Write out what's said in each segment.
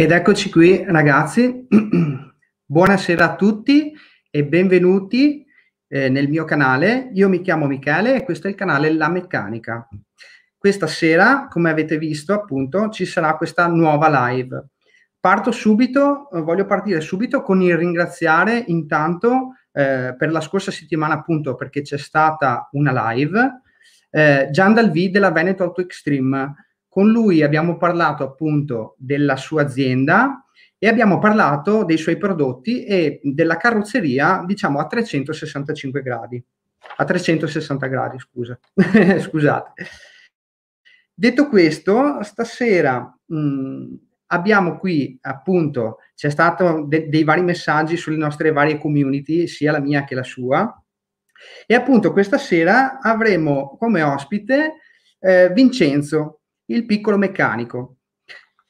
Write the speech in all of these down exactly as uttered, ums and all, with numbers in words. Ed eccoci qui ragazzi, buonasera a tutti e benvenuti eh, nel mio canale. Io mi chiamo Michele e questo è il canale La Meccanica. Questa sera, come avete visto appunto, ci sarà questa nuova live. Parto subito, eh, voglio partire subito con il ringraziare intanto eh, per la scorsa settimana appunto, perché c'è stata una live, eh, Gian Dalvi della Veneto Auto Extreme. Con lui abbiamo parlato appunto della sua azienda e abbiamo parlato dei suoi prodotti e della carrozzeria, diciamo, a trecentosessantacinque gradi. A trecentosessanta gradi, scusa. Scusate. Detto questo, stasera mh, abbiamo qui appunto, c'è stato de- dei vari messaggi sulle nostre varie community, sia la mia che la sua. E appunto questa sera avremo come ospite eh, Vincenzo, il piccolo meccanico.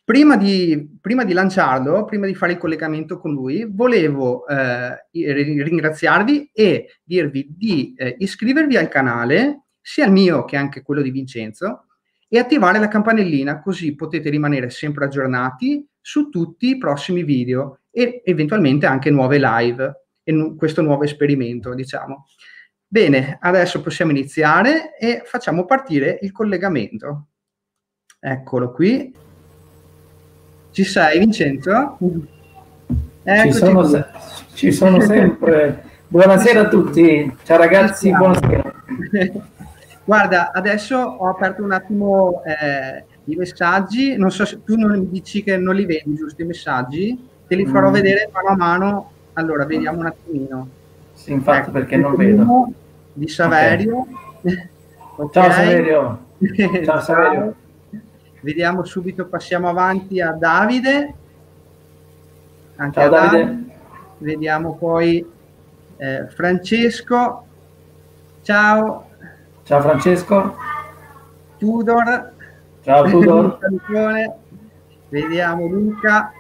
Prima di, prima di lanciarlo, prima di fare il collegamento con lui, volevo eh, ringraziarvi e dirvi di eh, iscrivervi al canale, sia il mio che anche quello di Vincenzo, e attivare la campanellina, così potete rimanere sempre aggiornati su tutti i prossimi video e eventualmente anche nuove live e nu- questo nuovo esperimento, diciamo. Bene, adesso possiamo iniziare e facciamo partire il collegamento. Eccolo qui. Ci sei, Vincenzo? Ci sono, se- ci sono sempre. Buonasera a tutti. Ciao ragazzi, buonasera. Guarda, adesso ho aperto un attimo eh, i messaggi. Non so se tu non mi dici che non li vedi, giusto, i messaggi? Te li farò mm. vedere mano a mano. Allora, vediamo un attimino. Sì, infatti, ecco, perché non vedo. Di Saverio. Okay. Okay. Ciao Saverio. Ciao Saverio. Vediamo subito, passiamo avanti a Davide. Anche Ciao, a Davide. Davide. Vediamo poi eh, Francesco. Ciao. Ciao Francesco. Tudor. Ciao Tudor. Vediamo Luca.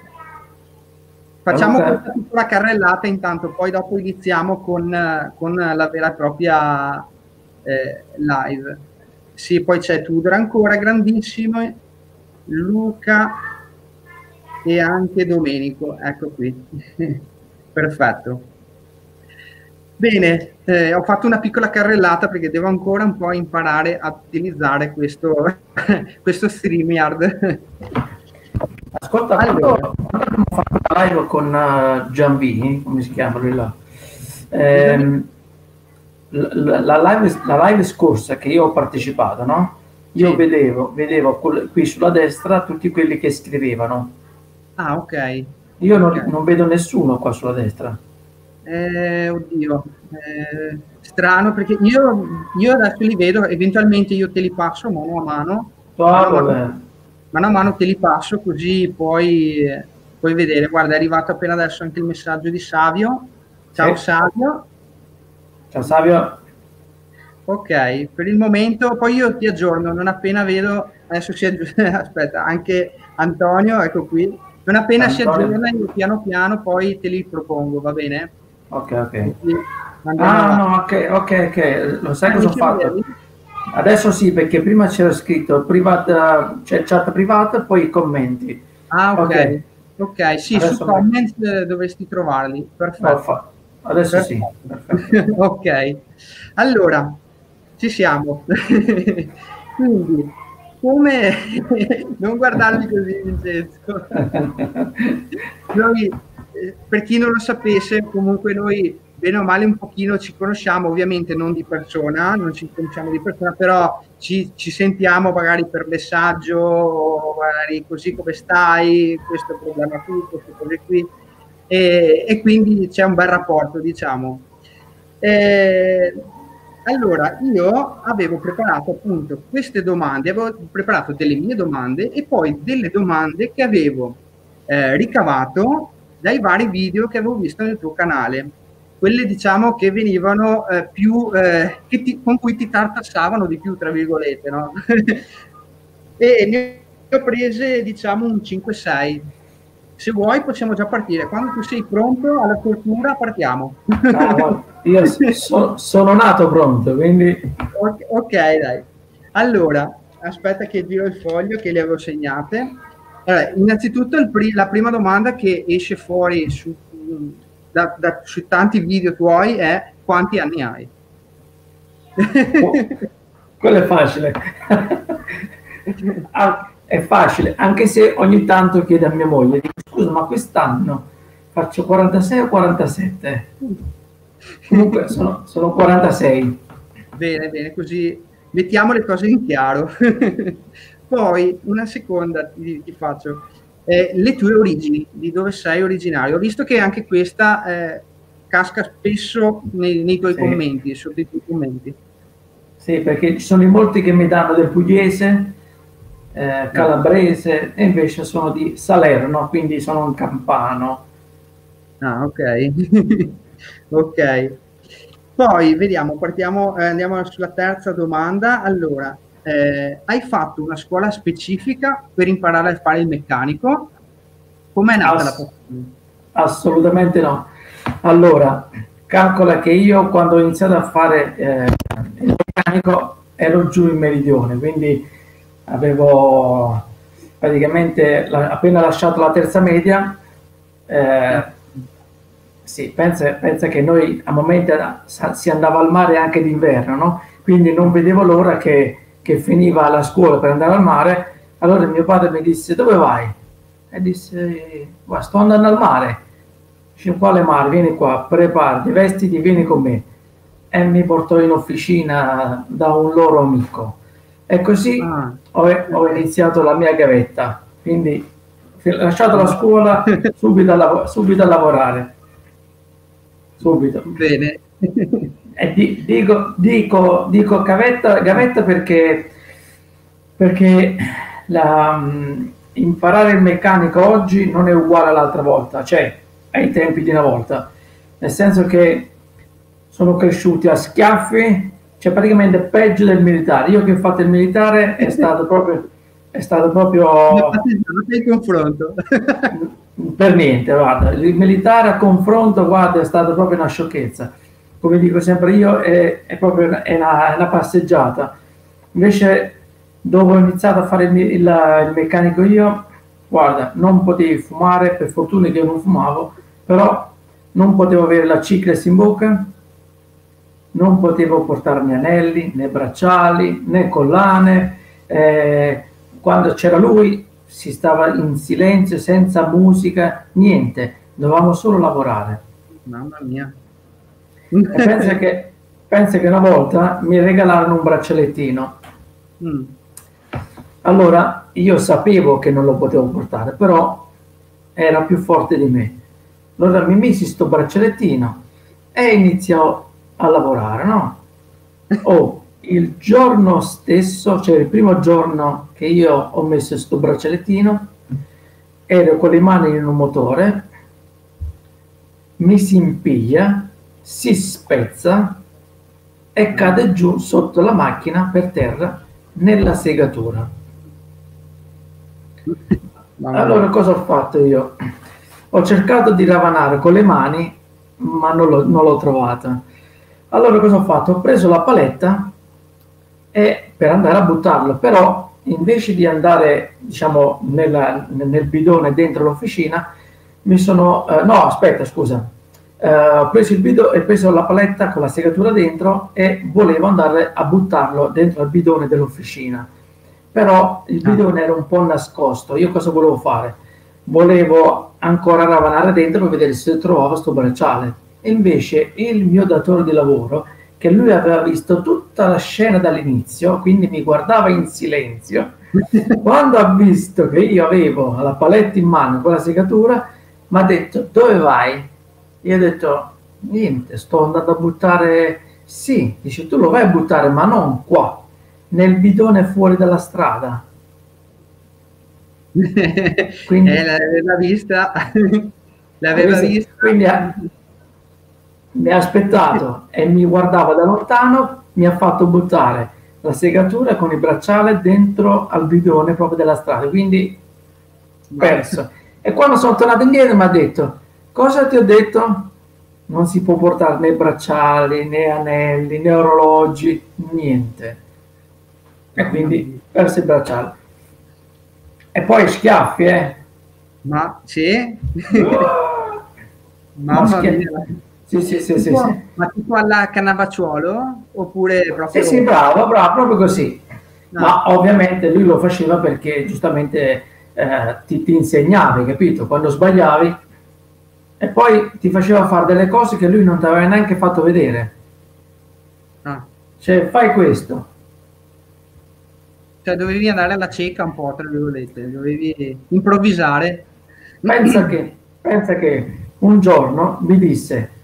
Facciamo Luca. Questa piccola carrellata intanto, poi dopo iniziamo con, con la vera e propria eh, live. Sì, poi c'è Tudor ancora, grandissimo. Luca e anche Domenico, ecco qui. Perfetto. Bene, eh, ho fatto una piccola carrellata perché devo ancora un po' imparare a utilizzare questo, questo StreamYard. Ascolta, allora, quando abbiamo fatto la live con uh, Gianbini, come si chiama lui là? Eh, la, la, live, la live scorsa che io ho partecipato, no? Io vedevo, vedevo qui sulla destra tutti quelli che scrivevano. Ah, ok. Io non, okay. non vedo nessuno qua sulla destra. Eh, oddio, eh, strano, perché io, io adesso li vedo, eventualmente io te li passo mano a mano. Ah, mano, vabbè. mano a mano te li passo, così poi puoi vedere. Guarda, è arrivato appena adesso anche il messaggio di Savio. Ciao sì. Savio. Ciao Savio. Ok, per il momento, poi io ti aggiorno, non appena vedo, adesso si aggiorna, aspetta, anche Antonio, ecco qui, non appena Antonio. si aggiorna io piano piano poi te li propongo, va bene? Ok, ok. Ah, no, ok, ok, ok, lo sai cosa ho fatto? Adesso sì, perché prima c'era scritto privata, cioè chat privata, poi i commenti. Ah, ok, ok, okay. Sì, adesso su me... comments dovresti trovarli, perfetto. No, adesso perfetto. sì, perfetto. Ok, allora... Ci siamo, quindi come non guardarmi così Vincenzo, noi, per chi non lo sapesse comunque noi bene o male un pochino ci conosciamo, ovviamente non di persona, non ci conosciamo di persona, però ci, ci sentiamo magari per messaggio, magari così come stai, questo problema qui, queste cose qui, e, e quindi c'è un bel rapporto diciamo. E, allora, io avevo preparato appunto queste domande, avevo preparato delle mie domande e poi delle domande che avevo eh, ricavato dai vari video che avevo visto nel tuo canale, quelle diciamo che venivano eh, più, eh, che ti, con cui ti tartassavano di più, tra virgolette, no? E ne ho prese diciamo un cinque sei. Se vuoi possiamo già partire, quando tu sei pronto alla tortura partiamo. Ah, io so, sono nato pronto, quindi... Okay, ok, dai. Allora, aspetta che giro il foglio che le avevo segnate. Allora, innanzitutto il pri- la prima domanda che esce fuori su, da, da, su tanti video tuoi è: quanti anni hai? Quello è facile. Ah, è facile, anche se ogni tanto chiedo a mia moglie, dico, scusa, ma quest'anno faccio quarantasei o quarantasette? Comunque sono, sono quarantasei. Bene, bene, così mettiamo le cose in chiaro. Poi una seconda ti, ti faccio, eh, le tue origini, di dove sei originario. Ho visto che anche questa eh, casca spesso nei, nei tuoi sì. commenti, sotto i tuoi commenti. Sì, perché ci sono in molti che mi danno del pugliese, eh, calabrese, e invece sono di Salerno, quindi sono un campano. Ah, ok. Ok. Poi vediamo, partiamo, eh, andiamo sulla terza domanda. Allora, eh, hai fatto una scuola specifica per imparare a fare il meccanico? Com'è nata Ass- la passione? Assolutamente no. Allora, calcola che io quando ho iniziato a fare eh, il meccanico ero giù in Meridione, quindi avevo praticamente la, appena lasciato la terza media. Eh, sì, pensa, pensa che noi a momenti si andava al mare anche d'inverno, no? Quindi non vedevo l'ora che, che finiva la scuola per andare al mare. Allora mio padre mi disse: dove vai? E disse: guarda, sto andando al mare. Dice: quale mare? Vieni qua, preparati, vestiti, vieni con me. E mi portò in officina da un loro amico. E così ah. ho, ho iniziato la mia gavetta. Quindi ho lasciato la scuola subito a, lav- subito a lavorare. Subito. Bene. E di- dico, dico, dico gavetta, gavetta perché, perché la, um, imparare il meccanico oggi non è uguale all'altra volta, cioè ai tempi di una volta, nel senso che sono cresciuti a schiaffi, cioè praticamente peggio del militare. Io che ho fatto il militare è stato proprio è stato proprio il confronto per niente, guarda, il militare a confronto, guarda, è stato proprio una sciocchezza, come dico sempre io, è, è proprio è una, una passeggiata. Invece dove ho iniziato a fare il, il, il meccanico io, guarda, non potevi fumare, per fortuna che io non fumavo, però non potevo avere la cicletta in bocca, non potevo portarmi anelli, né bracciali, né collane. Eh, quando c'era lui si stava in silenzio, senza musica, niente, dovevamo solo lavorare. Mamma mia. E pensa, che, pensa che una volta mi regalarono un braccialettino. Mm. Allora, io sapevo che non lo potevo portare, però era più forte di me. Allora mi misi sto braccialettino e iniziò a lavorare, no? Oh, il giorno stesso, cioè il primo giorno che io ho messo sto braccialettino, ero con le mani in un motore, mi si impiglia, si spezza e cade giù sotto la macchina per terra nella segatura. Allora cosa ho fatto io? Ho cercato di ravanare con le mani, ma non l'ho, non l'ho trovata. Allora cosa ho fatto? Ho preso la paletta e per andare a buttarlo, però invece di andare, diciamo, nella, nel bidone dentro l'officina, mi sono... Eh, no, aspetta, scusa. Eh, ho preso il bidone, ho preso la paletta con la segatura dentro e volevo andare a buttarlo dentro al bidone dell'officina. Però il bidone era un po' nascosto. Io cosa volevo fare? Volevo ancora ravanare dentro per vedere se trovavo sto bracciale. E invece il mio datore di lavoro, che lui aveva visto tutta la scena dall'inizio, quindi mi guardava in silenzio, quando ha visto che io avevo la paletta in mano con la segatura, mi ha detto: dove vai? Io ho detto: niente, sto andando a buttare. Sì, dice: tu lo vai a buttare, ma non qua, nel bidone fuori dalla strada. Quindi eh, l'aveva vista, l'aveva vista. Quindi ha, mi ha aspettato e mi guardava da lontano, mi ha fatto buttare la segatura con il bracciale dentro al bidone proprio della strada, quindi perso. E quando sono tornato indietro mi ha detto: cosa ti ho detto? Non si può portare né bracciali, né anelli, né orologi, niente. E quindi perso il bracciale. E poi schiaffi, eh? Ma sì. Mamma mia. Sì, sì, sì, tipo, sì, ma tipo alla Cannavacciuolo? Oppure proprio... Sì, sì, bravo, bravo, proprio così. No. Ma ovviamente lui lo faceva perché giustamente eh, ti, ti insegnavi, capito? Quando sbagliavi, e poi ti faceva fare delle cose che lui non ti aveva neanche fatto vedere. Ah. Cioè, fai questo. Cioè, dovevi andare alla cieca un po', tra virgolette, dovevi improvvisare. Pensa che, pensa che un giorno mi disse...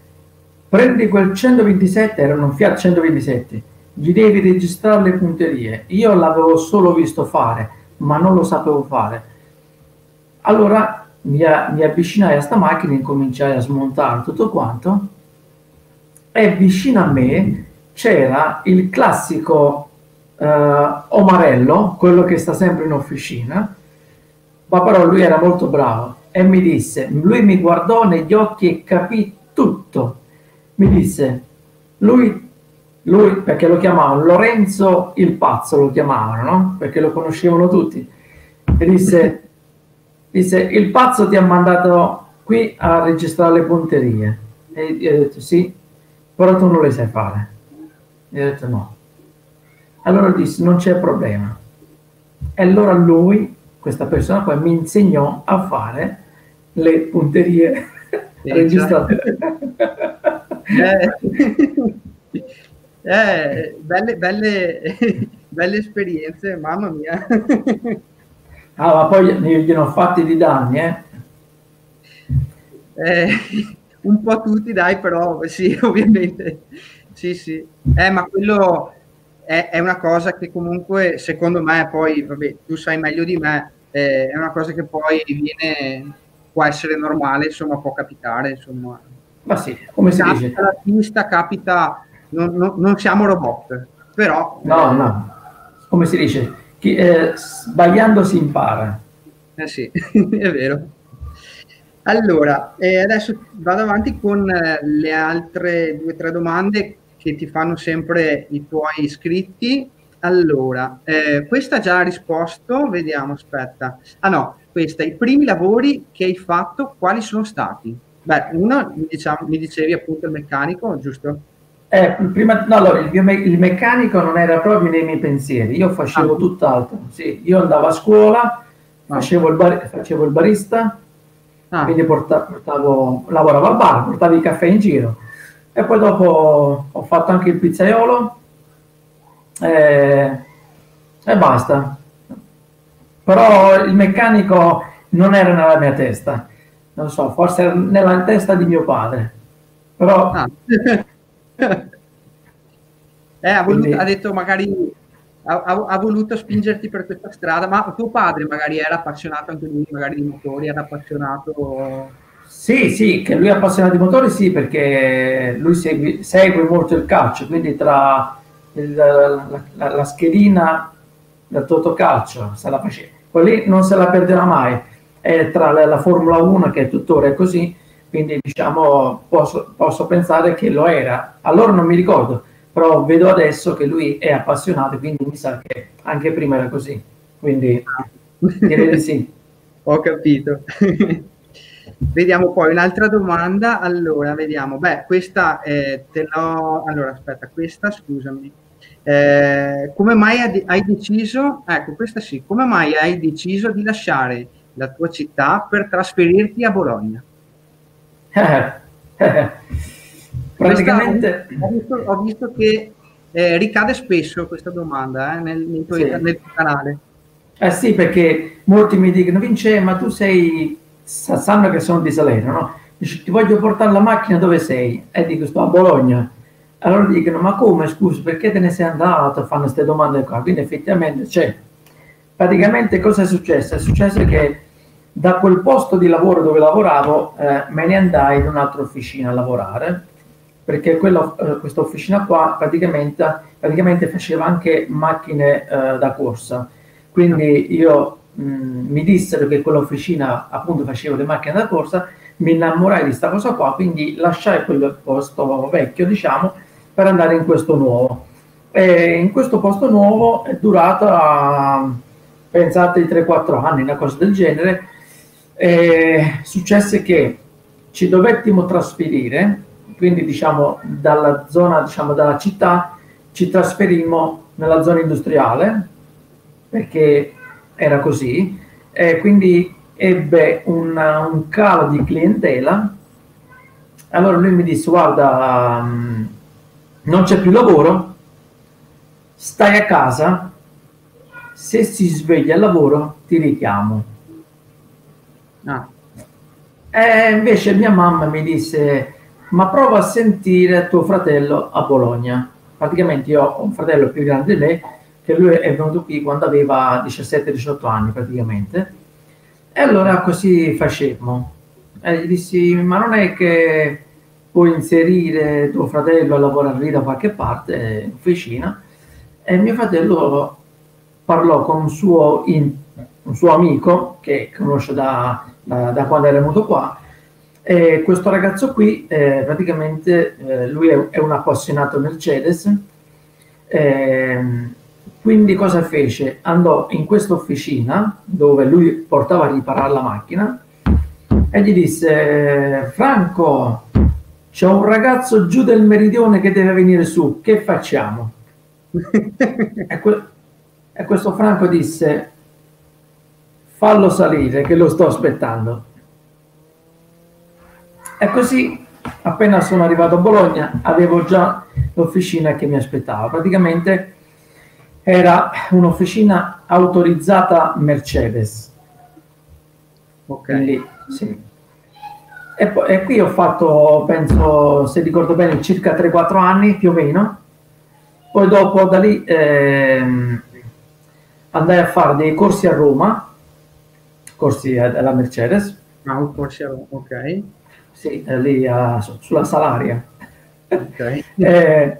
Prendi quel centoventisette, era un Fiat centoventisette, gli devi registrare le punterie. Io l'avevo solo visto fare, ma non lo sapevo fare. Allora mi, a, mi avvicinai a sta macchina e incominciai a smontare tutto quanto. E vicino a me c'era il classico eh, omarello, quello che sta sempre in officina, ma però lui era molto bravo. E mi disse, lui mi guardò negli occhi e capì tutto. Mi disse, lui, lui, perché lo chiamavano Lorenzo il pazzo, lo chiamavano, no? Perché lo conoscevano tutti. E disse, disse, il pazzo ti ha mandato qui a registrare le punterie. E io ho detto, sì, però tu non le sai fare. E io ho detto, no. Allora disse, non c'è problema. E allora lui, questa persona poi, mi insegnò a fare le punterie registrate. Eh, eh, belle, belle, belle esperienze, mamma mia. Ah, ma poi gliene ho fatti di danni, eh. Eh, un po' tutti, dai, però sì, ovviamente sì, sì. Eh, ma quello è, è una cosa che comunque secondo me poi, vabbè, tu sai meglio di me, eh, è una cosa che poi viene, può essere normale, insomma, può capitare, insomma. Ma sì, come si dice? La pista capita, non, non, non siamo robot, però... No, no, come si dice? Chi, eh, sbagliando si impara. Eh sì, è vero. Allora, eh, adesso vado avanti con le altre due o tre domande che ti fanno sempre i tuoi iscritti. Allora, eh, questa già ha risposto, vediamo, aspetta. Ah no, questa, i primi lavori che hai fatto, quali sono stati? Beh, uno, diciamo, mi dicevi appunto il meccanico, giusto? Eh, prima, no, allora, il, mio me il meccanico non era proprio nei miei pensieri, io facevo ah. tutt'altro. Sì, io andavo a scuola, facevo il, bar facevo il barista, ah. quindi porta portavo, lavoravo al bar, portavo il caffè in giro. E poi dopo ho fatto anche il pizzaiolo eh, e basta. Però il meccanico non era nella mia testa. Non so, forse nella testa di mio padre, però ah. eh, ha, voluto, quindi... ha detto magari ha, ha voluto spingerti per questa strada, ma tuo padre magari era appassionato anche lui, magari di motori, era appassionato. Sì, sì, che lui è appassionato di motori, sì, perché lui segui, segue molto il calcio, quindi tra il, la, la, la schedina del Toto Calcio se la faceva, poi lì non se la perderà mai. E tra la, la Formula uno, che tuttora è così, quindi diciamo posso, posso pensare che lo era. Allora non mi ricordo, però vedo adesso che lui è appassionato, quindi mi sa che anche prima era così. Quindi direi di sì. Ho capito. Vediamo poi un'altra domanda. Allora, vediamo. Beh, questa eh, te l'ho... Allora, aspetta, questa, scusami. Eh, come mai hai deciso... Ecco, questa sì. Come mai hai deciso di lasciare la tua città per trasferirti a Bologna? Eh, eh, praticamente ho visto, ho visto che eh, ricade spesso questa domanda eh, nel, nel, tuo sì. nel tuo canale. Eh sì, perché molti mi dicono, Vince, ma tu sei, sanno che sono di Salerno, no? Dice, ti voglio portare la macchina, dove sei? E dico, sto a Bologna. Allora dicono, ma come, scusa, perché te ne sei andato? Fanno queste domande qua. Quindi effettivamente c'è. Cioè, praticamente cosa è successo? È successo che da quel posto di lavoro dove lavoravo eh, me ne andai in un'altra officina a lavorare, perché quella, eh, questa officina qua praticamente, praticamente faceva anche macchine eh, da corsa, quindi io mh, mi dissero che quell'officina appunto faceva le macchine da corsa, mi innamorai di sta cosa qua, quindi lasciai quel posto vecchio, diciamo, per andare in questo nuovo. E in questo posto nuovo è durata... pensate di tre quattro anni, una cosa del genere. Eh, successe che ci dovettimo trasferire, quindi diciamo dalla zona, diciamo dalla città, ci trasferimmo nella zona industriale, perché era così, e quindi ebbe una, un calo di clientela. Allora lui mi disse: guarda, um, non c'è più lavoro, stai a casa, se si sveglia il lavoro ti richiamo. Ah. E invece mia mamma mi disse: ma prova a sentire tuo fratello a Bologna. Praticamente io ho un fratello più grande di me, che lui è venuto qui quando aveva diciassette diciotto anni praticamente. E allora così facemmo. E gli dissi: ma non è che puoi inserire tuo fratello a lavorare lì da qualche parte, in officina? E mio fratello parlò con un suo, in, un suo amico che conosce da, da, da quando era venuto qua. E questo ragazzo qui, eh, praticamente, eh, lui è, è un appassionato Mercedes, eh, quindi cosa fece? Andò in questa officina dove lui portava a riparare la macchina e gli disse: Franco, c'è un ragazzo giù del meridione che deve venire su, che facciamo? e, que- e questo Franco disse: fallo salire che lo sto aspettando. E così, appena sono arrivato a Bologna, avevo già l'officina che mi aspettava. Praticamente era un'officina autorizzata Mercedes. Ok. Quindi, sì. E, poi, e qui ho fatto, penso, se ricordo bene, circa tre quattro anni, più o meno. Poi dopo, da lì, ehm, andai a fare dei corsi a Roma, corsi alla Mercedes. Ah, un corso a Roma, ok. Sì, lì a, sulla Salaria. Okay. e,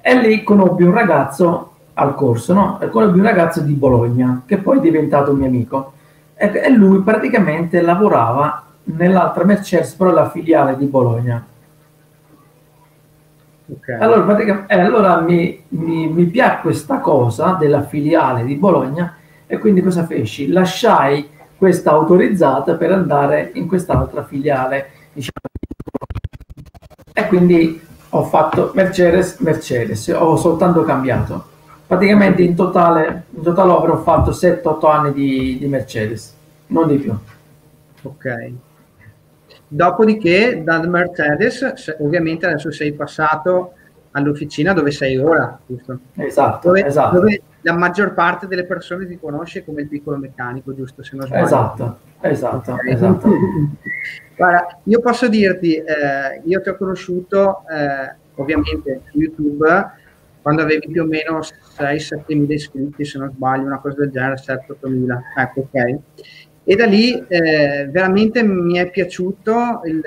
e lì conobbi un ragazzo al corso, no? Conobbi un ragazzo di Bologna che poi è diventato un mio amico, e, e lui praticamente lavorava nell'altra Mercedes, però la filiale di Bologna. Okay. Allora, praticamente, eh, allora mi, mi, mi piacque questa cosa della filiale di Bologna, e quindi cosa feci? Lasciai questa autorizzata per andare in quest'altra filiale. E quindi ho fatto Mercedes, Mercedes, ho soltanto cambiato. Praticamente in totale, in totale avrò fatto sette otto anni di, di Mercedes, non di più. Ok. Dopodiché dal Mercedes, ovviamente adesso sei passato all'officina dove sei ora, giusto? Esatto, dove, esatto. Dove la maggior parte delle persone ti conosce come il piccolo meccanico, giusto? Se non sbaglio. Esatto, esatto, okay. Esatto. Guarda, io posso dirti, eh, io ti ho conosciuto eh, ovviamente su YouTube quando avevi più o meno sei sette mila iscritti, se non sbaglio, una cosa del genere, sette otto mila, ecco, ok. E da lì eh, veramente mi è piaciuto il,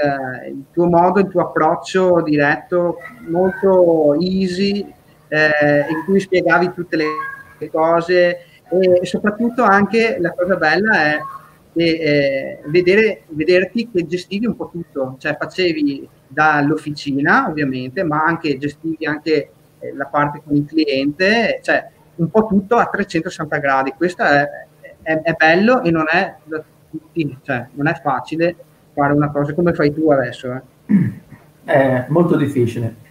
il tuo modo, il tuo approccio diretto, molto easy, eh, in cui spiegavi tutte le cose, e soprattutto anche la cosa bella è E, eh, vedere, vederti che gestivi un po' tutto, cioè facevi dall'officina ovviamente, ma anche gestivi anche eh, la parte con il cliente, cioè un po' tutto a trecentosessanta gradi. Questo è, è, è bello e non è da tutti, cioè non è facile fare una cosa come fai tu adesso. Eh. È molto difficile.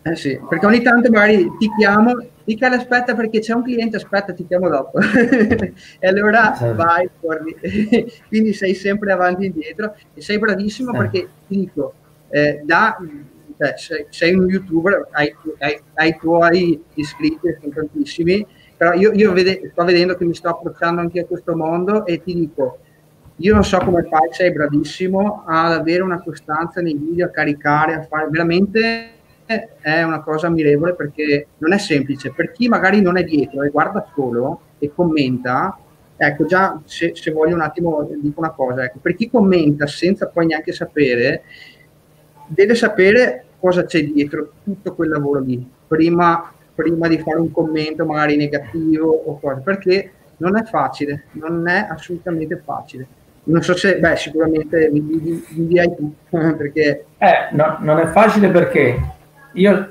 Eh sì, perché ogni tanto magari ti chiamo, dico aspetta perché c'è un cliente, aspetta ti chiamo dopo e allora sì. Vai, torni quindi sei sempre avanti e indietro e sei bravissimo, sì. Perché ti dico, eh, da, cioè, sei, sei un youtuber, hai, hai, hai i tuoi iscritti, sono tantissimi, però io, io vede, sto vedendo che mi sto approcciando anche a questo mondo e ti dico, io non so come fai, sei bravissimo ad avere una costanza nei video, a caricare, a fare veramente... è una cosa ammirevole, perché non è semplice per chi magari non è dietro e guarda solo e commenta. Ecco, già se, se voglio un attimo dico una cosa, ecco, per chi commenta senza poi neanche sapere, deve sapere cosa c'è dietro tutto quel lavoro lì prima, prima di fare un commento magari negativo o cosa, perché non è facile, non è assolutamente facile. Non so se, beh, sicuramente mi, mi, mi dirai tu perché eh, no, non è facile, perché io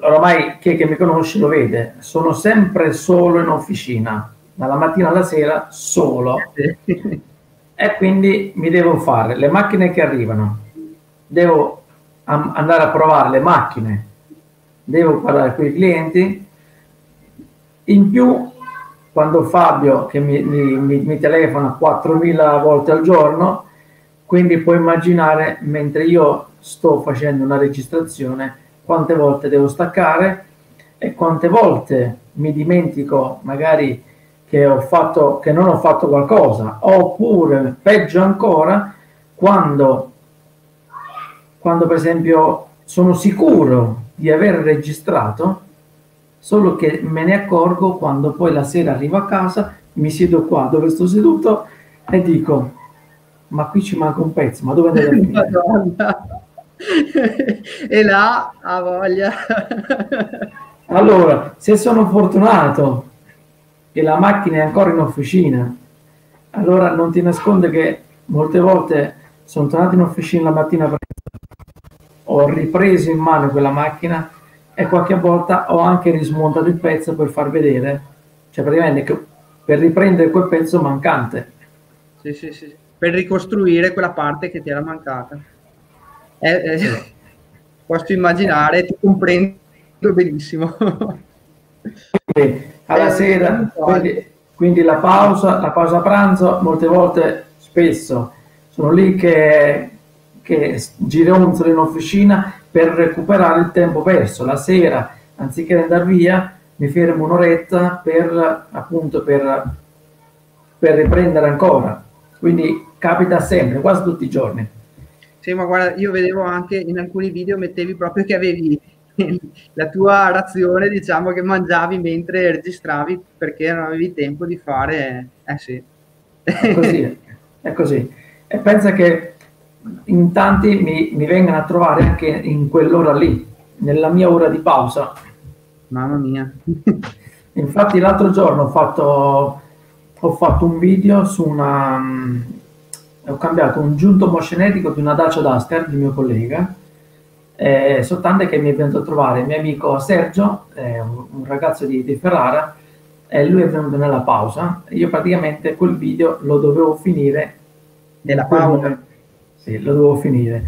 ormai chi che mi conosce lo vede, sono sempre solo in officina, dalla mattina alla sera solo e quindi mi devo fare le macchine che arrivano, devo am- andare a provare le macchine, devo parlare con i clienti, in più quando Fabio che mi, mi, mi telefona quattromila volte al giorno, quindi puoi immaginare mentre io sto facendo una registrazione quante volte devo staccare e quante volte mi dimentico magari che ho fatto, che non ho fatto qualcosa, oppure peggio ancora quando, quando per esempio sono sicuro di aver registrato, solo che me ne accorgo quando poi la sera arrivo a casa, mi siedo qua dove sto seduto e dico ma qui ci manca un pezzo, ma dove andiamo? E là ha voglia. Allora, se sono fortunato che la macchina è ancora in officina, allora non ti nascondo che molte volte sono tornato in officina la mattina presto, ho ripreso in mano quella macchina e qualche volta ho anche rismontato il pezzo per far vedere, cioè praticamente per riprendere quel pezzo mancante. Sì, sì, sì. Per ricostruire quella parte che ti era mancata. Eh, eh, posso immaginare, ti comprendo benissimo. Quindi, alla eh, sera, quindi, quindi la pausa, la pausa pranzo, molte volte, spesso, sono lì che, che gironzolo in officina per recuperare il tempo perso. La sera, anziché andare via, mi fermo un'oretta per, appunto, per, per riprendere ancora. Quindi capita sempre, quasi tutti i giorni. Sì, ma guarda, io vedevo anche in alcuni video mettevi proprio che avevi la tua razione, diciamo, che mangiavi mentre registravi perché non avevi tempo di fare... Eh sì. È così, è così. E pensa che in tanti mi, mi vengano a trovare anche in quell'ora lì, nella mia ora di pausa. Mamma mia. Infatti l'altro giorno ho fatto... ho fatto un video su una... Um, ho cambiato un giunto moscenetico di una Dacia Duster di mio collega, eh, soltanto che mi è venuto a trovare il mio amico Sergio, eh, un, un ragazzo di, di Ferrara, e eh, lui è venuto nella pausa. Io praticamente quel video lo dovevo finire nella pausa. Sì, lo dovevo finire,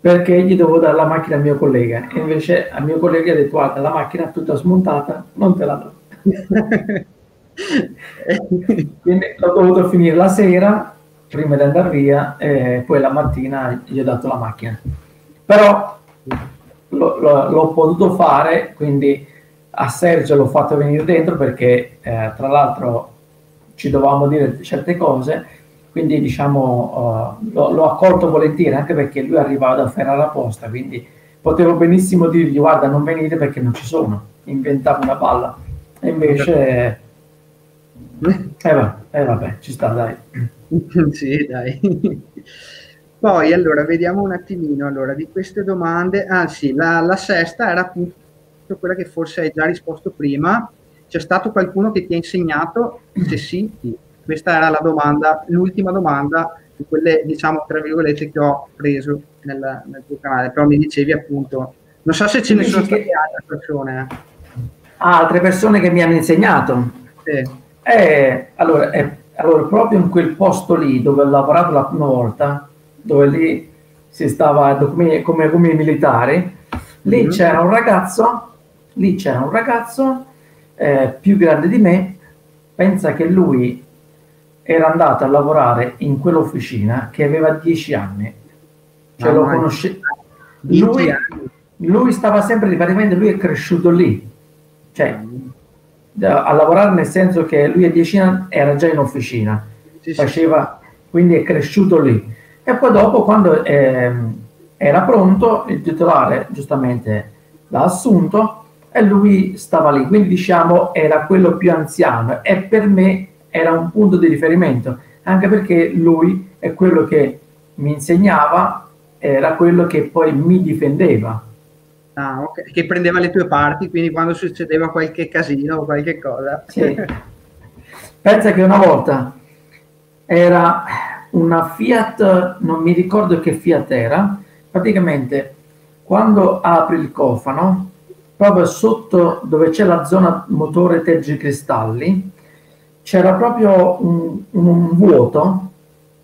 perché gli dovevo dare la macchina al mio collega, e invece al mio collega ha detto guarda la macchina è tutta smontata, non te la do. Quindi l'ho dovuto finire la sera prima di andare via e poi la mattina gli ho dato la macchina, però lo, lo, l'ho potuto fare, quindi a Sergio l'ho fatto venire dentro perché eh, tra l'altro ci dovevamo dire certe cose, quindi diciamo uh, lo, l'ho accolto volentieri, anche perché lui arrivava da Ferrara apposta, quindi potevo benissimo dirgli guarda non venite perché non ci sono, inventavo una palla e invece... Eh vabbè, eh vabbè, ci sta, dai. Sì, dai. Poi, allora, vediamo un attimino, allora, di queste domande. Ah, sì, la, la sesta era appunto quella che forse hai già risposto prima. C'è stato qualcuno che ti ha insegnato? Se sì, questa era la domanda, l'ultima domanda di quelle, diciamo, tra virgolette, che ho preso nel, nel tuo canale. Però mi dicevi appunto, non so se ce ne sono che... state altre persone. Ah, altre persone che mi hanno insegnato? Sì. Eh, allora, eh, allora, proprio in quel posto lì dove ho lavorato la prima volta, dove lì si stava come, come, come i militari, lì mm-hmm. c'era un ragazzo, lì c'era un ragazzo eh, più grande di me, pensa che lui era andato a lavorare in quell'officina che aveva dieci anni, cioè oh, lo conosce- lui, lui stava sempre lì, praticamente lui è cresciuto lì, cioè... a lavorare, nel senso che lui a dieci anni era già in officina, sì, faceva, sì. Quindi è cresciuto lì e poi dopo quando eh, era pronto il titolare giustamente l'ha assunto e lui stava lì, quindi diciamo era quello più anziano e per me era un punto di riferimento, anche perché lui è quello che mi insegnava, era quello che poi mi difendeva. Ah, okay. Che prendeva le tue parti, quindi quando succedeva qualche casino o qualche cosa. Sì. Pensa che una volta era una Fiat, non mi ricordo che Fiat era, praticamente quando apri il cofano, proprio sotto dove c'è la zona motore tergicristalli, c'era proprio un, un vuoto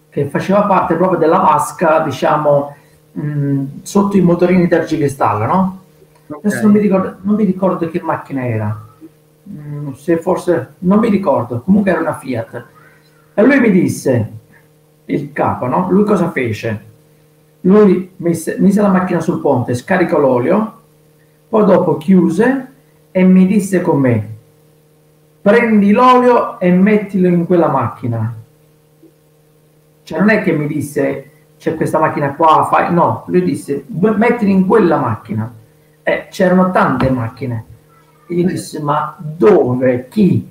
che faceva parte proprio della vasca, diciamo, mh, sotto i motorini tergicristallo, no? Okay. Adesso non mi, ricordo, non mi ricordo che macchina era, mh, se forse, non mi ricordo, comunque era una Fiat. E lui mi disse, il capo, no? Lui cosa fece? Lui mise, mise la macchina sul ponte, scaricò l'olio, poi dopo chiuse e mi disse con me, prendi l'olio e mettilo in quella macchina. Cioè non è che mi disse, c'è questa macchina qua, fai... No, lui disse, mettilo in quella macchina. Eh, c'erano tante macchine. E io disse, ma dove? Chi?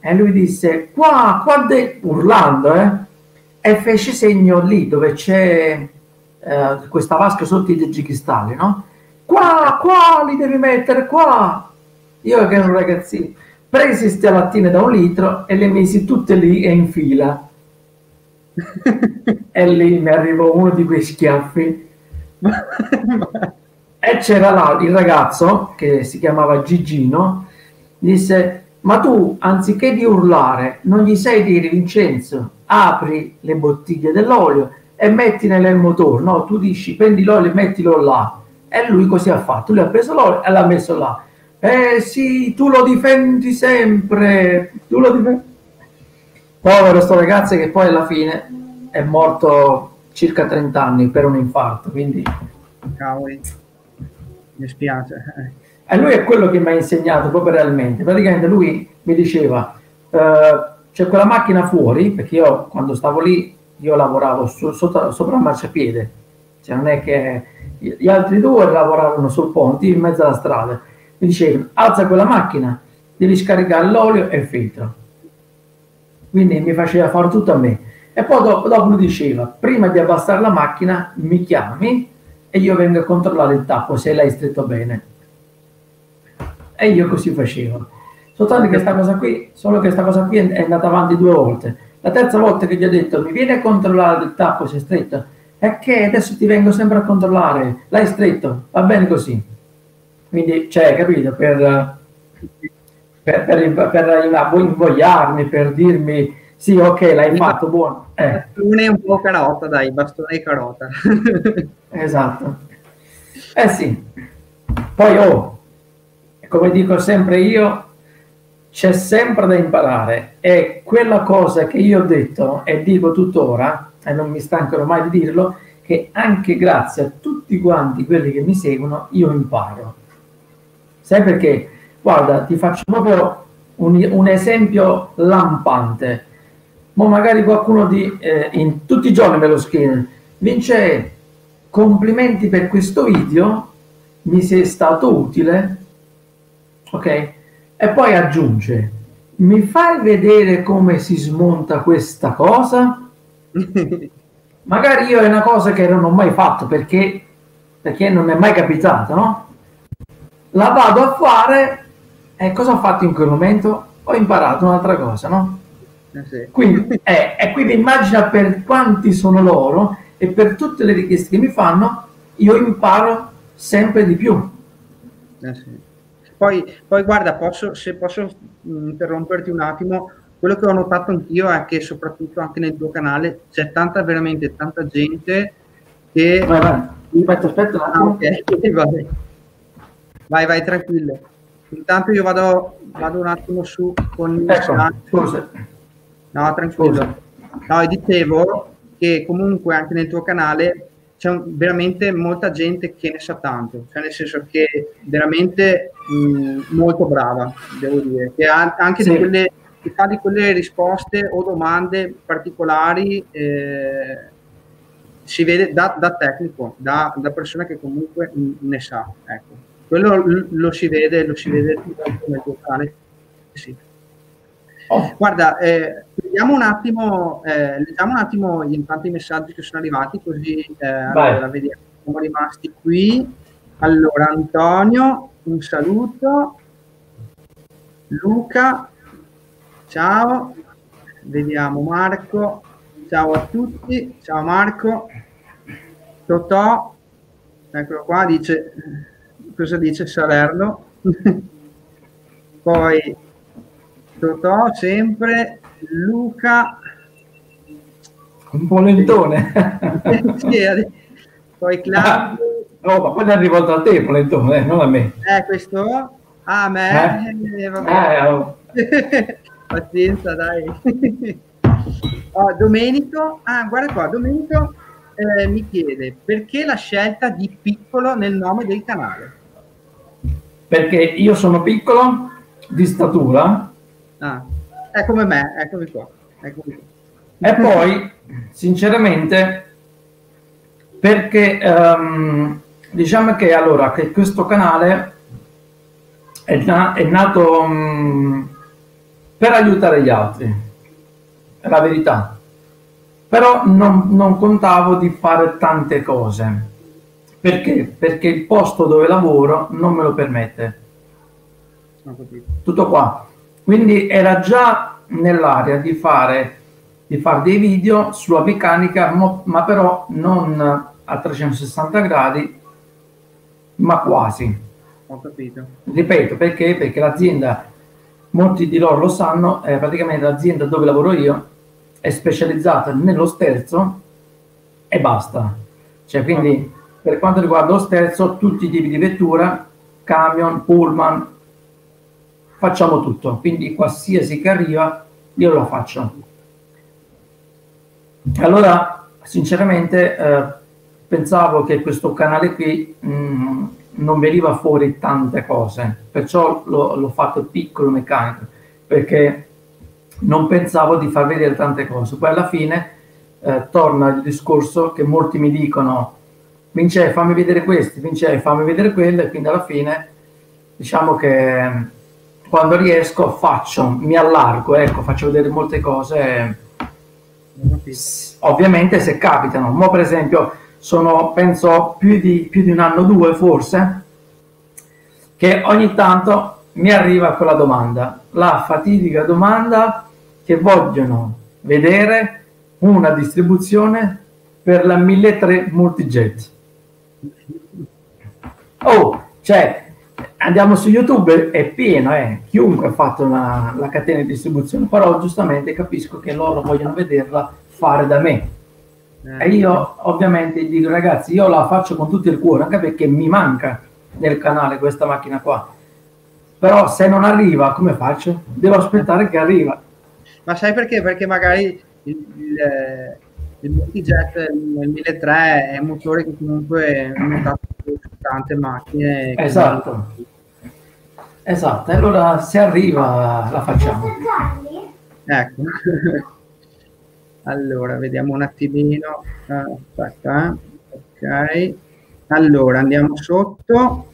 E lui disse, qua, qua, de... urlando, eh? E fece segno lì, dove c'è eh, questa vasca sotto i tergicristalli, no? Qua, qua, li devi mettere, qua. Io che ero un ragazzino, presi ste lattine da un litro e le misi tutte lì e in fila. E lì mi arrivò uno di quei schiaffi. E c'era là il ragazzo che si chiamava Gigino, disse, ma tu anziché di urlare non gli sai dire, Vincenzo, apri le bottiglie dell'olio e metti nel motore, no? Tu dici, prendi l'olio e mettilo là. E lui così ha fatto, lui ha preso l'olio e l'ha messo là. Eh sì, tu lo difendi sempre, tu lo difendi. Povero sto ragazzo che poi alla fine è morto circa trenta anni per un infarto, quindi... Cavoli, mi spiace. E lui è quello che mi ha insegnato proprio realmente. Praticamente lui mi diceva, eh, c'è quella macchina fuori, perché io quando stavo lì, io lavoravo su, sotto, sopra il marciapiede, cioè non è che... Gli altri due lavoravano sul ponte in mezzo alla strada. Mi dicevano, alza quella macchina, devi scaricare l'olio e il filtro. Quindi mi faceva fare tutto a me. E poi dopo, dopo mi diceva, prima di abbassare la macchina mi chiami e io vengo a controllare il tappo se l'hai stretto bene. E io così facevo. Soltanto che sta cosa qui, solo che questa cosa qui è andata avanti due volte. La terza volta che gli ho detto, mi vieni a controllare il tappo se è stretto, è che adesso ti vengo sempre a controllare, l'hai stretto, va bene così. Quindi, cioè, capito, per, per, per, per invogliarmi, per dirmi, sì, ok, l'hai fatto, buono. Eh. Bastone un po' carota, dai, bastone e carota. Esatto. Eh sì. Poi, oh, come dico sempre io, c'è sempre da imparare. E quella cosa che io ho detto e dico tuttora, e non mi stancherò mai di dirlo, che anche grazie a tutti quanti quelli che mi seguono io imparo. Sai perché? Guarda, ti faccio proprio un, un esempio lampante. Ma magari qualcuno di eh, in tutti i giorni me lo scrive, Vince, complimenti per questo video, mi sei stato utile, ok? E poi aggiunge, mi fai vedere come si smonta questa cosa? Magari io è una cosa che non ho mai fatto perché, perché non mi è mai capitata, no? La vado a fare e cosa ho fatto in quel momento? Ho imparato un'altra cosa, no? Eh sì. Quindi, eh, e quindi immagina per quanti sono loro e per tutte le richieste che mi fanno io imparo sempre di più. Eh sì. poi, poi guarda, posso, se posso interromperti un attimo. Quello che ho notato anch'io è che soprattutto anche nel tuo canale c'è tanta, veramente tanta gente che... Vai, vai, aspetta, aspetta. Ah, okay. vai. vai, vai, tranquillo. Intanto io vado, vado un attimo su con il... Ecco, scusa. No, tranquillo. Scusa. No, dicevo che comunque anche nel tuo canale c'è veramente molta gente che ne sa tanto, cioè nel senso che veramente mh, molto brava, devo dire, che ha anche sì. delle... che fa di quelle risposte o domande particolari, eh, si vede da, da tecnico, da, da persona che comunque ne sa, ecco. Quello lo si vede, lo si vede nel tuo canale. Sì. Oh. Guarda, eh, vediamo un attimo, eh, leggiamo un attimo intanto i messaggi che sono arrivati, così eh, allora, vediamo, siamo rimasti qui. Allora, Antonio, un saluto. Luca, ciao, vediamo Marco, ciao a tutti, ciao Marco. Totò, eccolo qua, dice, cosa dice Salerno? Poi Totò sempre, Luca un po' lentone. Sì, poi Claudio. Ah, no, ma poi l'ha rivolto a te, Polentone, eh, non a me. Eh, questo? Ah, a me? Eh? Eh, vabbè. Eh, oh. Pazienza, dai. Oh, Domenico, ah, guarda qua, Domenico eh, mi chiede perché la scelta di piccolo nel nome del canale? Perché io sono piccolo di statura. Ah, è come me, eccomi qua, eccomi qua. E poi, sinceramente, perché um, diciamo che allora che questo canale è, na è nato um, per aiutare gli altri, è la verità, però non, non contavo di fare tante cose, perché? Perché il posto dove lavoro non me lo permette, tutto qua. Quindi era già nell'area di fare, di fare dei video sulla meccanica, ma però non a trecentosessanta gradi, ma quasi. Ho capito. Ripeto, perché? Perché l'azienda, molti di loro lo sanno, eh, praticamente l'azienda dove lavoro io è specializzata nello sterzo e basta. Cioè, quindi, per quanto riguarda lo sterzo, tutti i tipi di vettura, camion, pullman, facciamo tutto, quindi qualsiasi che arriva io lo faccio. Allora, sinceramente, eh, pensavo che questo canale qui mh, non veniva fuori tante cose, perciò l'ho fatto piccolo meccanico, perché non pensavo di far vedere tante cose. Poi alla fine eh, torna il discorso che molti mi dicono: Vince, fammi vedere questi, Vince, fammi vedere quello, e quindi alla fine diciamo che quando riesco faccio, mi allargo, ecco, faccio vedere molte cose, ovviamente se capitano. Mo per esempio sono, penso, più di, più di un anno o due forse, che ogni tanto mi arriva quella domanda, la fatidica domanda che vogliono vedere una distribuzione per la milletrecento multijet. Oh, cioè... Andiamo su YouTube, è pieno, eh. Chiunque ha fatto una, la catena di distribuzione, però giustamente capisco che loro vogliono vederla fare da me. Eh, e io ovviamente dico, ragazzi, io la faccio con tutto il cuore, anche perché mi manca nel canale questa macchina qua. Però se non arriva, come faccio? Devo aspettare che arriva. Ma sai perché? Perché magari il, il, il multijet, il milletrecento è un motore che comunque è montato su tante macchine. Esatto. Esatto, allora se arriva la facciamo. Ecco. Allora, vediamo un attimino. Aspetta, eh. Ok. Allora, andiamo sotto.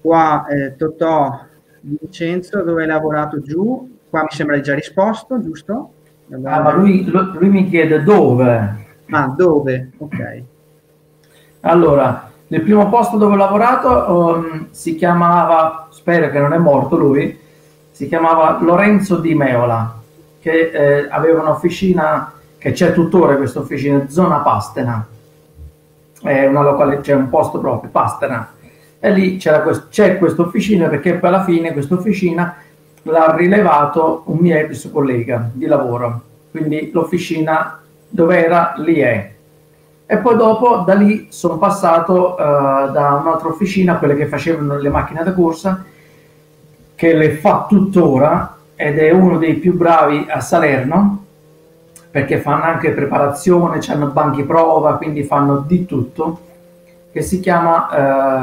Qua eh, Totò Vincenzo, dove hai lavorato giù? Qua mi sembra già risposto, giusto? Allora, ah, ma lui, lui mi chiede dove. Ah, dove? Ok. Allora, nel primo posto dove ho lavorato um, si chiamava... spero che non è morto lui, si chiamava Lorenzo di Meola, che eh, aveva un'officina, che c'è tuttora questa officina, zona Pastena, c'è un posto proprio, Pastena, e lì c'è quest questa officina, perché poi alla fine questa officina l'ha rilevato un mio ex collega di lavoro, quindi l'officina dove era lì è. E poi dopo da lì sono passato uh, da un'altra officina, quelle che facevano le macchine da corsa, che le fa tuttora ed è uno dei più bravi a Salerno, perché fanno anche preparazione, hanno banchi prova, quindi fanno di tutto, che si chiama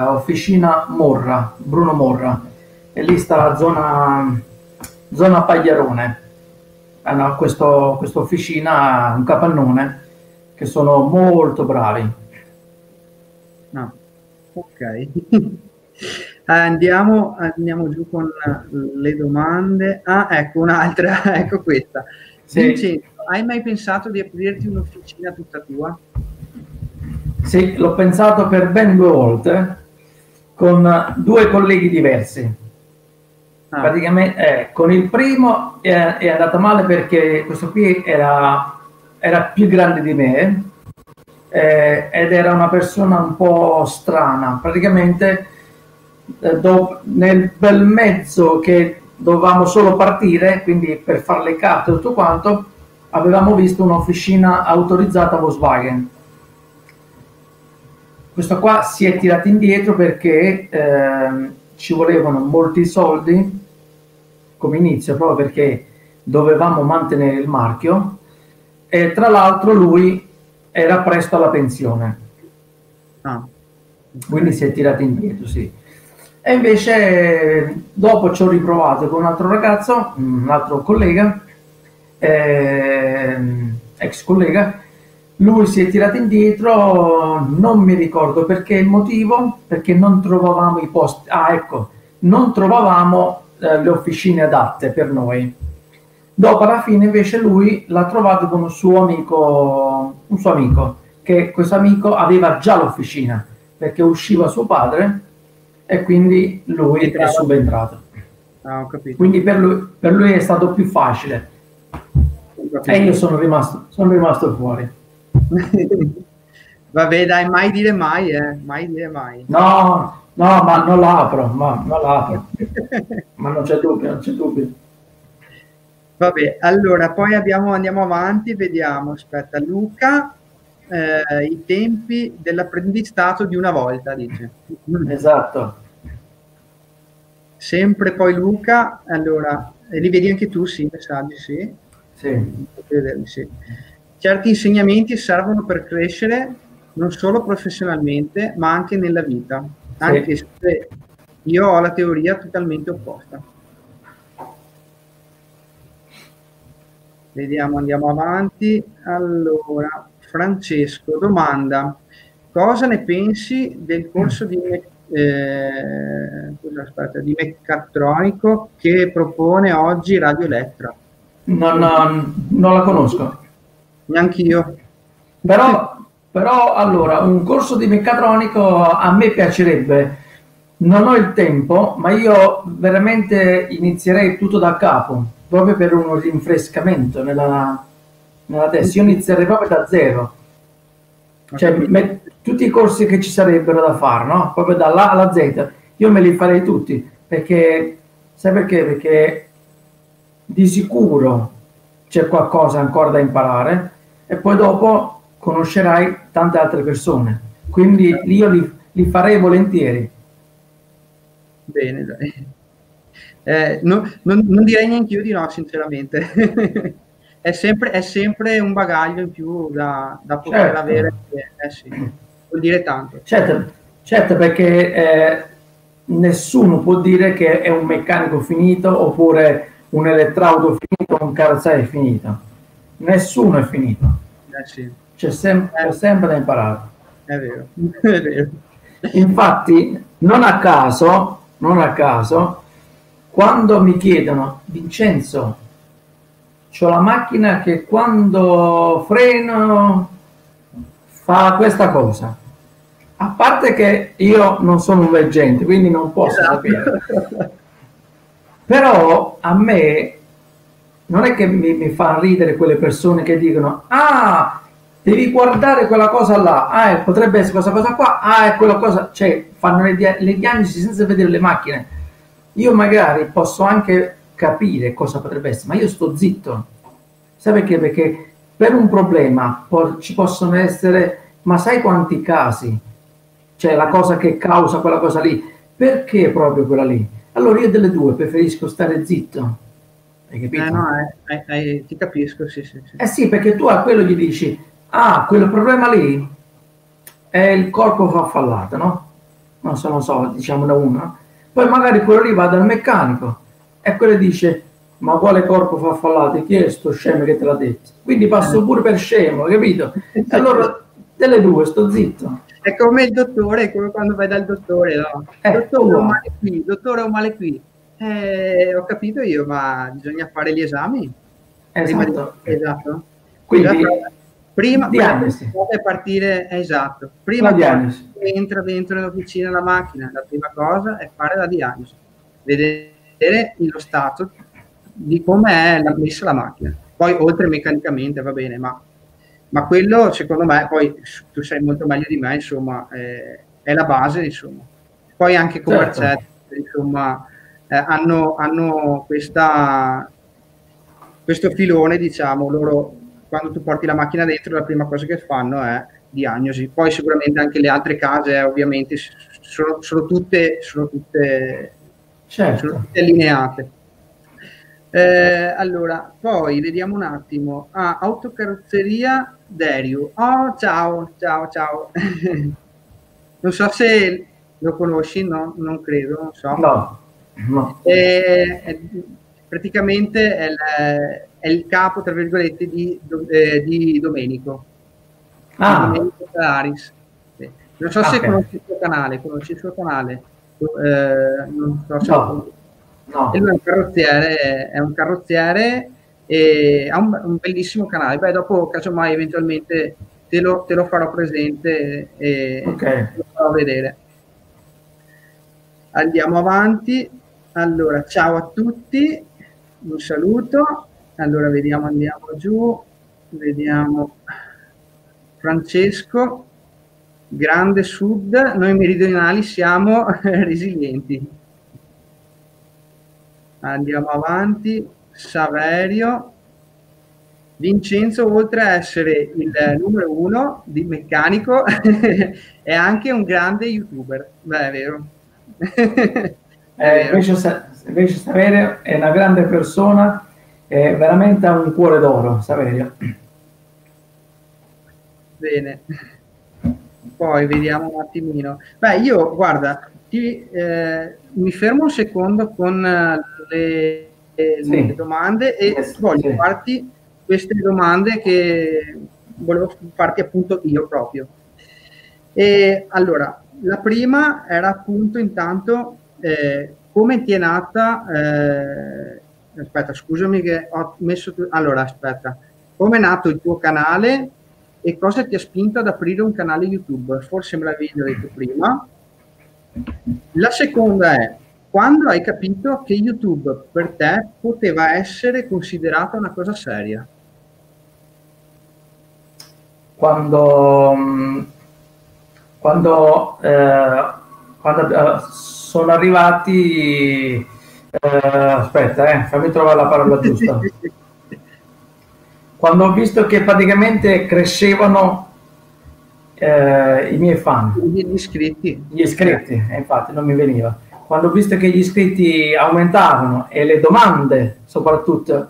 uh, Officina Morra, Bruno Morra, e lì sta la zona, zona Pagliarone, hanno questo, questa officina, un capannone, che sono molto bravi. No. Ok. Andiamo, andiamo giù con le domande. Ah, ecco un'altra, ecco questa. Sì. Vincenzo, hai mai pensato di aprirti un'officina tutta tua? Sì, l'ho pensato per ben due volte, con due colleghi diversi. Ah. Praticamente, eh, con il primo è, è andata male perché questo qui era, era più grande di me, eh, ed era una persona un po' strana. Praticamente, eh, do, nel bel mezzo che dovevamo solo partire, quindi per fare le carte e tutto quanto avevamo visto un'officina autorizzata Volkswagen. Questa qua si è tirata indietro perché eh, ci volevano molti soldi come inizio, proprio perché dovevamo mantenere il marchio, e tra l'altro lui era presto alla pensione. Ah, okay. Quindi si è tirato indietro, sì. E invece dopo ci ho riprovato con un altro ragazzo, un altro collega, eh, ex collega. Lui si è tirato indietro, non mi ricordo perché il motivo, perché non trovavamo i posti. Ah, ecco, non trovavamo eh, le officine adatte per noi. Dopo, alla fine, invece, lui l'ha trovato con un suo amico, un suo amico, che questo amico aveva già l'officina, perché usciva suo padre e quindi lui è subentrato. Ah, ho capito. Quindi per lui, per lui è stato più facile. E io sono rimasto, sono rimasto fuori. Vabbè, dai, mai dire mai, eh. Mai dire mai. No, no, ma non l'apro, ma non l'apro. Ma non c'è dubbio, non c'è dubbio. Vabbè, allora, poi abbiamo, andiamo avanti, vediamo, aspetta, Luca, eh, i tempi dell'apprendistato di una volta, dice. Esatto. Sempre poi Luca, allora, li vedi anche tu, sì, messaggi, sì. Sì. Vederli, sì. Certi insegnamenti servono per crescere non solo professionalmente, ma anche nella vita, sì. Anche se io ho la teoria totalmente opposta. Vediamo, andiamo avanti. Allora, Francesco domanda: cosa ne pensi del corso di, eh, aspetta, di meccatronico che propone oggi Radio Elettra? Non, non, non la conosco. Neanche io, però, però allora, un corso di meccatronico a me piacerebbe, non ho il tempo, ma io veramente inizierei tutto da capo, proprio per un rinfrescamento nella, nella testa. Io inizierei proprio da zero, cioè me, tutti i corsi che ci sarebbero da fare, no? Proprio dall'A alla Z, io me li farei tutti, perché sai perché? Perché di sicuro c'è qualcosa ancora da imparare, e poi dopo conoscerai tante altre persone, quindi io li, li farei volentieri. Bene, dai. Eh, no, non, non direi neanche io di no, sinceramente. È, sempre, è sempre un bagaglio in più da, da poter, certo, avere, eh, sì. Vuol dire tanto, certo, certo, perché eh, nessuno può dire che è un meccanico finito, oppure un elettrauto finito, un carrozzaio finito. Nessuno è finito, eh sì. C'è sem eh. sempre da imparare, è vero. È vero. Infatti non a caso, non a caso, quando mi chiedono: Vincenzo, c'ho la macchina che quando freno fa questa cosa, a parte che io non sono un veggente, quindi non posso, esatto, sapere. Però a me non è che mi, mi fa ridere quelle persone che dicono: ah, devi guardare quella cosa là, ah, potrebbe essere questa cosa qua, ah, è quella cosa, cioè fanno le, le diagnosi senza vedere le macchine. Io magari posso anche capire cosa potrebbe essere, ma io sto zitto. Sai perché? Perché per un problema ci possono essere, ma sai quanti casi? Cioè la cosa che causa quella cosa lì, perché proprio quella lì? Allora io delle due preferisco stare zitto, hai capito? Eh no, eh, eh, ti capisco, sì, sì, sì. Eh sì, perché tu a quello gli dici: ah, quel problema lì è il corpo farfallato, no? Non so, non so, diciamo da uno. Poi magari quello lì va dal meccanico e quello dice: ma quale corpo farfallato? Chi è sto scemo che te l'ha detto? Quindi passo pure per scemo, capito? E allora delle due sto zitto. È come il dottore, è come quando vai dal dottore, no? Eh, dottore, ho male qui, dottore, ho male qui. Eh, ho capito io, ma bisogna fare gli esami. Esatto. Prima, esatto. Quindi, esatto. Prima, prima di partire, esatto. Prima di entra dentro l'officina la macchina, la prima cosa è fare la diagnosi, vedere lo stato di come è messa la macchina. Poi oltre meccanicamente va bene, ma ma quello secondo me, poi tu sai molto meglio di me, insomma, eh, è la base, insomma. Poi anche con, certo, Mercedes, insomma, eh, hanno, hanno questa, questo filone, diciamo, loro quando tu porti la macchina dentro la prima cosa che fanno è diagnosi, poi sicuramente anche le altre case eh, ovviamente sono, sono tutte, sono tutte, certo. sono tutte allineate. Eh, allora, poi vediamo un attimo. Ah, autocarrozzeria Derio. Oh, ciao, ciao, ciao. Non so se lo conosci, no? Non credo, non so. No, no. Eh, è, praticamente è il, è il capo, tra virgolette, di, eh, di Domenico. Ah. Di Domenico Salaris. Sì. Non so okay. se conosci il suo canale, conosci il suo canale. Eh, non so se no. lo No. E lui è un carrozziere, è un carrozziere e ha un, un bellissimo canale. Beh, dopo casomai eventualmente te lo, te lo farò presente e okay. te lo farò vedere. Andiamo avanti. Allora, ciao a tutti, un saluto. Allora, vediamo, andiamo giù, vediamo Francesco, grande sud, noi meridionali siamo resilienti. Andiamo avanti, Saverio. Vincenzo, oltre a essere il numero uno di meccanico, è anche un grande youtuber. Beh, è vero. È eh, vero. Invece, invece Saverio è una grande persona, è veramente ha un cuore d'oro, Saverio. Bene. Poi vediamo un attimino. Beh, io, guarda, ti, eh, mi fermo un secondo con le, le sì. domande e sì. voglio farti queste domande che volevo farti appunto io proprio. E allora, la prima era appunto intanto eh, come ti è nata, eh, aspetta scusami che ho messo, tu, allora aspetta, come è nato il tuo canale e cosa ti ha spinto ad aprire un canale YouTube? Forse me l'avevi detto prima. La seconda è, quando hai capito che YouTube per te poteva essere considerata una cosa seria? Quando, quando, eh, quando sono arrivati, eh, aspetta, eh, fammi trovare la parola giusta. Quando ho visto che praticamente crescevano Eh, i miei fan, gli iscritti, gli iscritti eh, infatti non mi veniva, quando ho visto che gli iscritti aumentavano e le domande soprattutto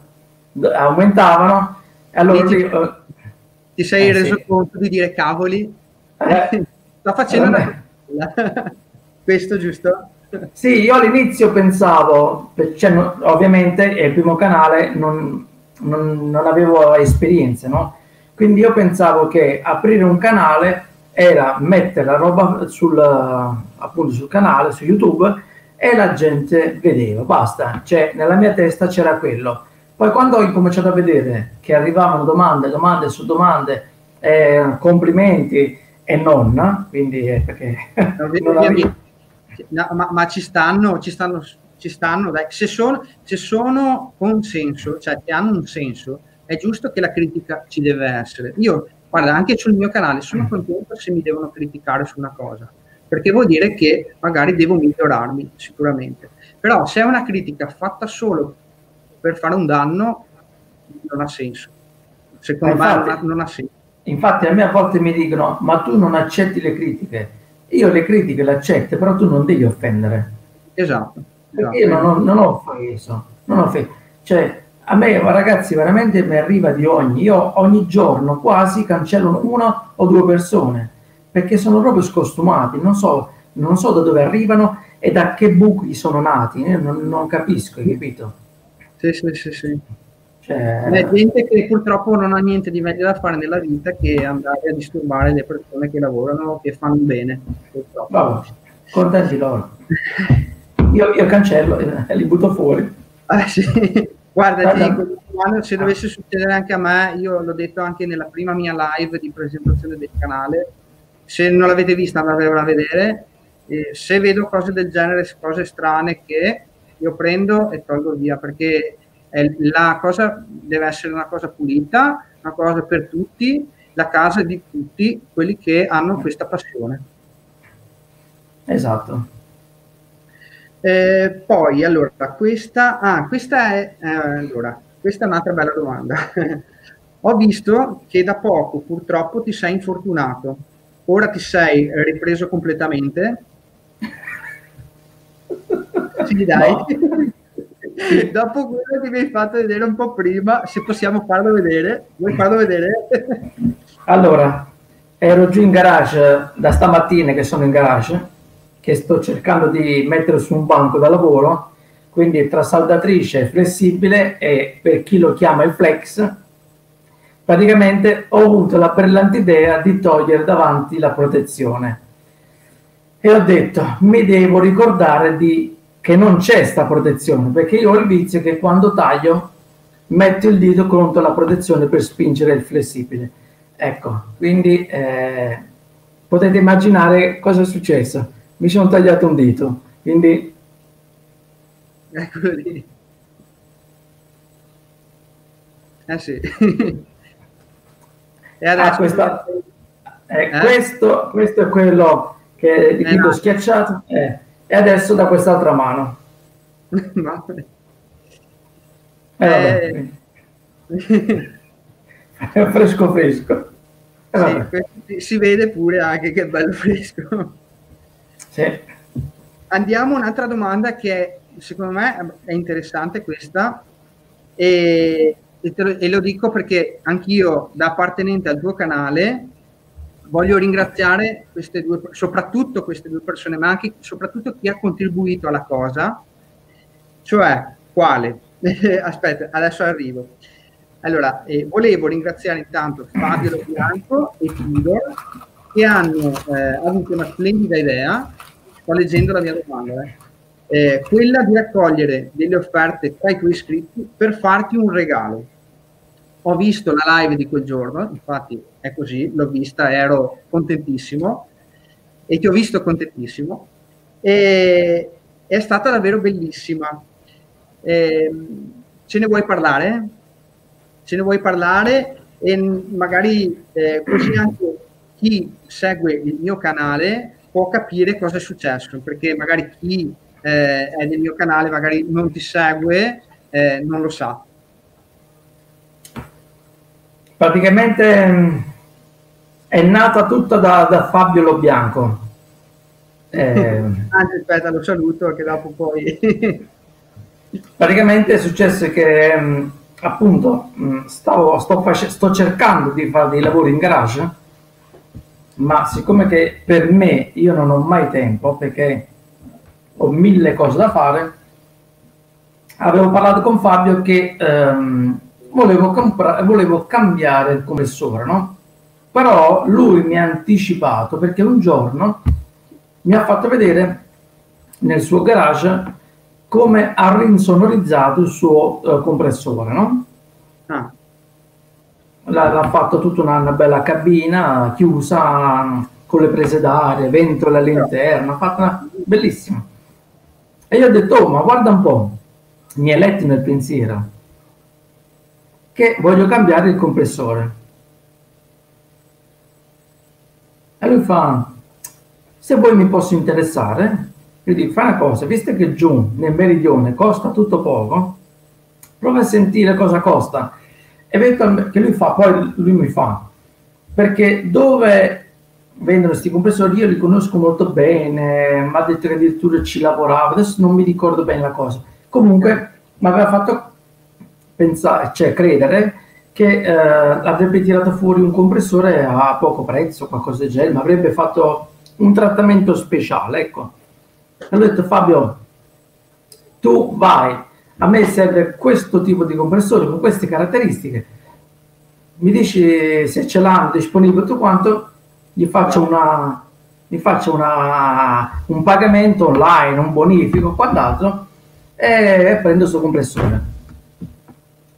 aumentavano, allora ti, lì, eh, ti sei eh, reso sì. conto di dire cavoli eh, sta facendo una cosa. Questo giusto? Sì, io all'inizio pensavo, cioè, no, ovviamente è il primo canale, non, non, non avevo esperienze, no? Quindi io pensavo che aprire un canale era mettere la roba sul, appunto sul canale, su YouTube, e la gente vedeva, basta. Cioè, nella mia testa c'era quello. Poi quando ho incominciato a vedere che arrivavano domande, domande su domande, eh, complimenti e nonna, quindi eh, perché... non avevo... no, ma, ma ci stanno, ci stanno, ci stanno, dai. Se sono, se sono un senso, cioè che hanno un senso, è giusto che la critica ci deve essere. Io, guarda, anche sul mio canale sono contento se mi devono criticare su una cosa, perché vuol dire che magari devo migliorarmi sicuramente. Però se è una critica fatta solo per fare un danno, non ha senso. Secondo me non ha, non ha senso. Infatti a me a volte mi dicono, ma tu non accetti le critiche. Io le critiche le accetto, però tu non devi offendere. Esatto. Perché esatto. io non, non ho offeso. Non ho offeso. Cioè, a me, ragazzi, veramente mi arriva di ogni. Io ogni giorno quasi cancello una o due persone, perché sono proprio scostumati, non so, non so da dove arrivano e da che buchi sono nati, eh? non, non capisco, hai capito? Sì, sì, sì, sì. Cioè... è gente che purtroppo non ha niente di meglio da fare nella vita che andare a disturbare le persone che lavorano, che fanno bene, purtroppo. Vabbè, contenti loro. Io, io cancello e li butto fuori. Ah, sì. Guarda, dico, se dovesse succedere anche a me, io l'ho detto anche nella prima mia live di presentazione del canale, se non l'avete vista andatevela a vedere, eh, se vedo cose del genere, cose strane, che io prendo e tolgo via, perché è, la cosa deve essere una cosa pulita, una cosa per tutti, la casa di tutti quelli che hanno questa passione. Esatto. Eh, poi allora questa, ah, questa è eh, allora, questa è un'altra bella domanda. Ho visto che da poco purtroppo ti sei infortunato, ora ti sei ripreso completamente. Sì, dai. No. Dopo quello che mi hai fatto vedere un po' prima, se possiamo farlo vedere, vuoi farlo vedere? Allora, ero giù in garage da stamattina, che sono in garage, che sto cercando di mettere su un banco da lavoro, quindi tra saldatrice flessibile e per chi lo chiama il flex, praticamente ho avuto la brillante idea di togliere davanti la protezione e ho detto mi devo ricordare di che non c'è sta protezione, perché io ho il vizio che quando taglio metto il dito contro la protezione per spingere il flessibile. Ecco, quindi eh, potete immaginare cosa è successo. Mi sono tagliato un dito, quindi eccolo lì. Ah sì. E adesso ah, questa... eh, eh? Questo, questo è quello che è il dito eh, no. schiacciato eh. E adesso da quest'altra mano. No. Eh, eh. È fresco fresco. Eh, sì, si vede pure anche che è bello fresco. Sì. Andiamo a un'altra domanda che secondo me è interessante questa e, e, te lo, e lo dico perché anch'io da appartenente al tuo canale voglio ringraziare queste due, soprattutto queste due persone, ma anche soprattutto chi ha contribuito alla cosa, cioè quale? Aspetta, adesso arrivo. Allora, eh, volevo ringraziare intanto Fabio Lo Bianco e Tudor, che hanno eh, avuto una splendida idea, sto leggendo la mia domanda, eh. Eh, quella di raccogliere delle offerte tra i tuoi iscritti per farti un regalo. Ho visto la live di quel giorno, infatti è così, l'ho vista, ero contentissimo e ti ho visto contentissimo e è stata davvero bellissima. Eh, ce ne vuoi parlare? Ce ne vuoi parlare e magari eh, così anche chi segue il mio canale può capire cosa è successo, perché magari chi eh, è nel mio canale magari non ti segue, eh, non lo sa. Praticamente è nata tutta da, da Fabio Lo Bianco. Eh, Anzi, aspetta, lo saluto che dopo poi... Praticamente è successo che appunto stavo, sto, sto cercando di fare dei lavori in garage, ma siccome che per me io non ho mai tempo perché ho mille cose da fare, avevo parlato con Fabio che... Ehm, Volevo, volevo cambiare il compressore, no? Però lui mi ha anticipato perché un giorno mi ha fatto vedere nel suo garage come ha rinsonorizzato il suo eh, compressore, no? Ah. L'ha fatto tutta una, una bella cabina chiusa con le prese d'aria, ventole all'interno, ha fatto una bellissima. E io ho detto, oh, ma guarda un po', mi hai letto nel pensiero che voglio cambiare il compressore. E lui fa, se voi mi posso interessare, io dico, fai una cosa, visto che giù nel meridione costa tutto poco, prova a sentire cosa costa. Eventualmente, che lui fa, poi lui mi fa, perché dove vendono questi compressori io li conosco molto bene, ma ha detto che addirittura ci lavoravo, adesso non mi ricordo bene la cosa. Comunque, mi aveva fatto pensare, cioè credere che eh, avrebbe tirato fuori un compressore a poco prezzo, qualcosa del genere, ma avrebbe fatto un trattamento speciale, ecco. E ho detto Fabio, tu vai, a me serve questo tipo di compressore con queste caratteristiche, mi dici se ce l'hanno disponibile tutto quanto, gli faccio una, gli faccio una, un pagamento online, un bonifico, quant'altro, e prendo questo compressore.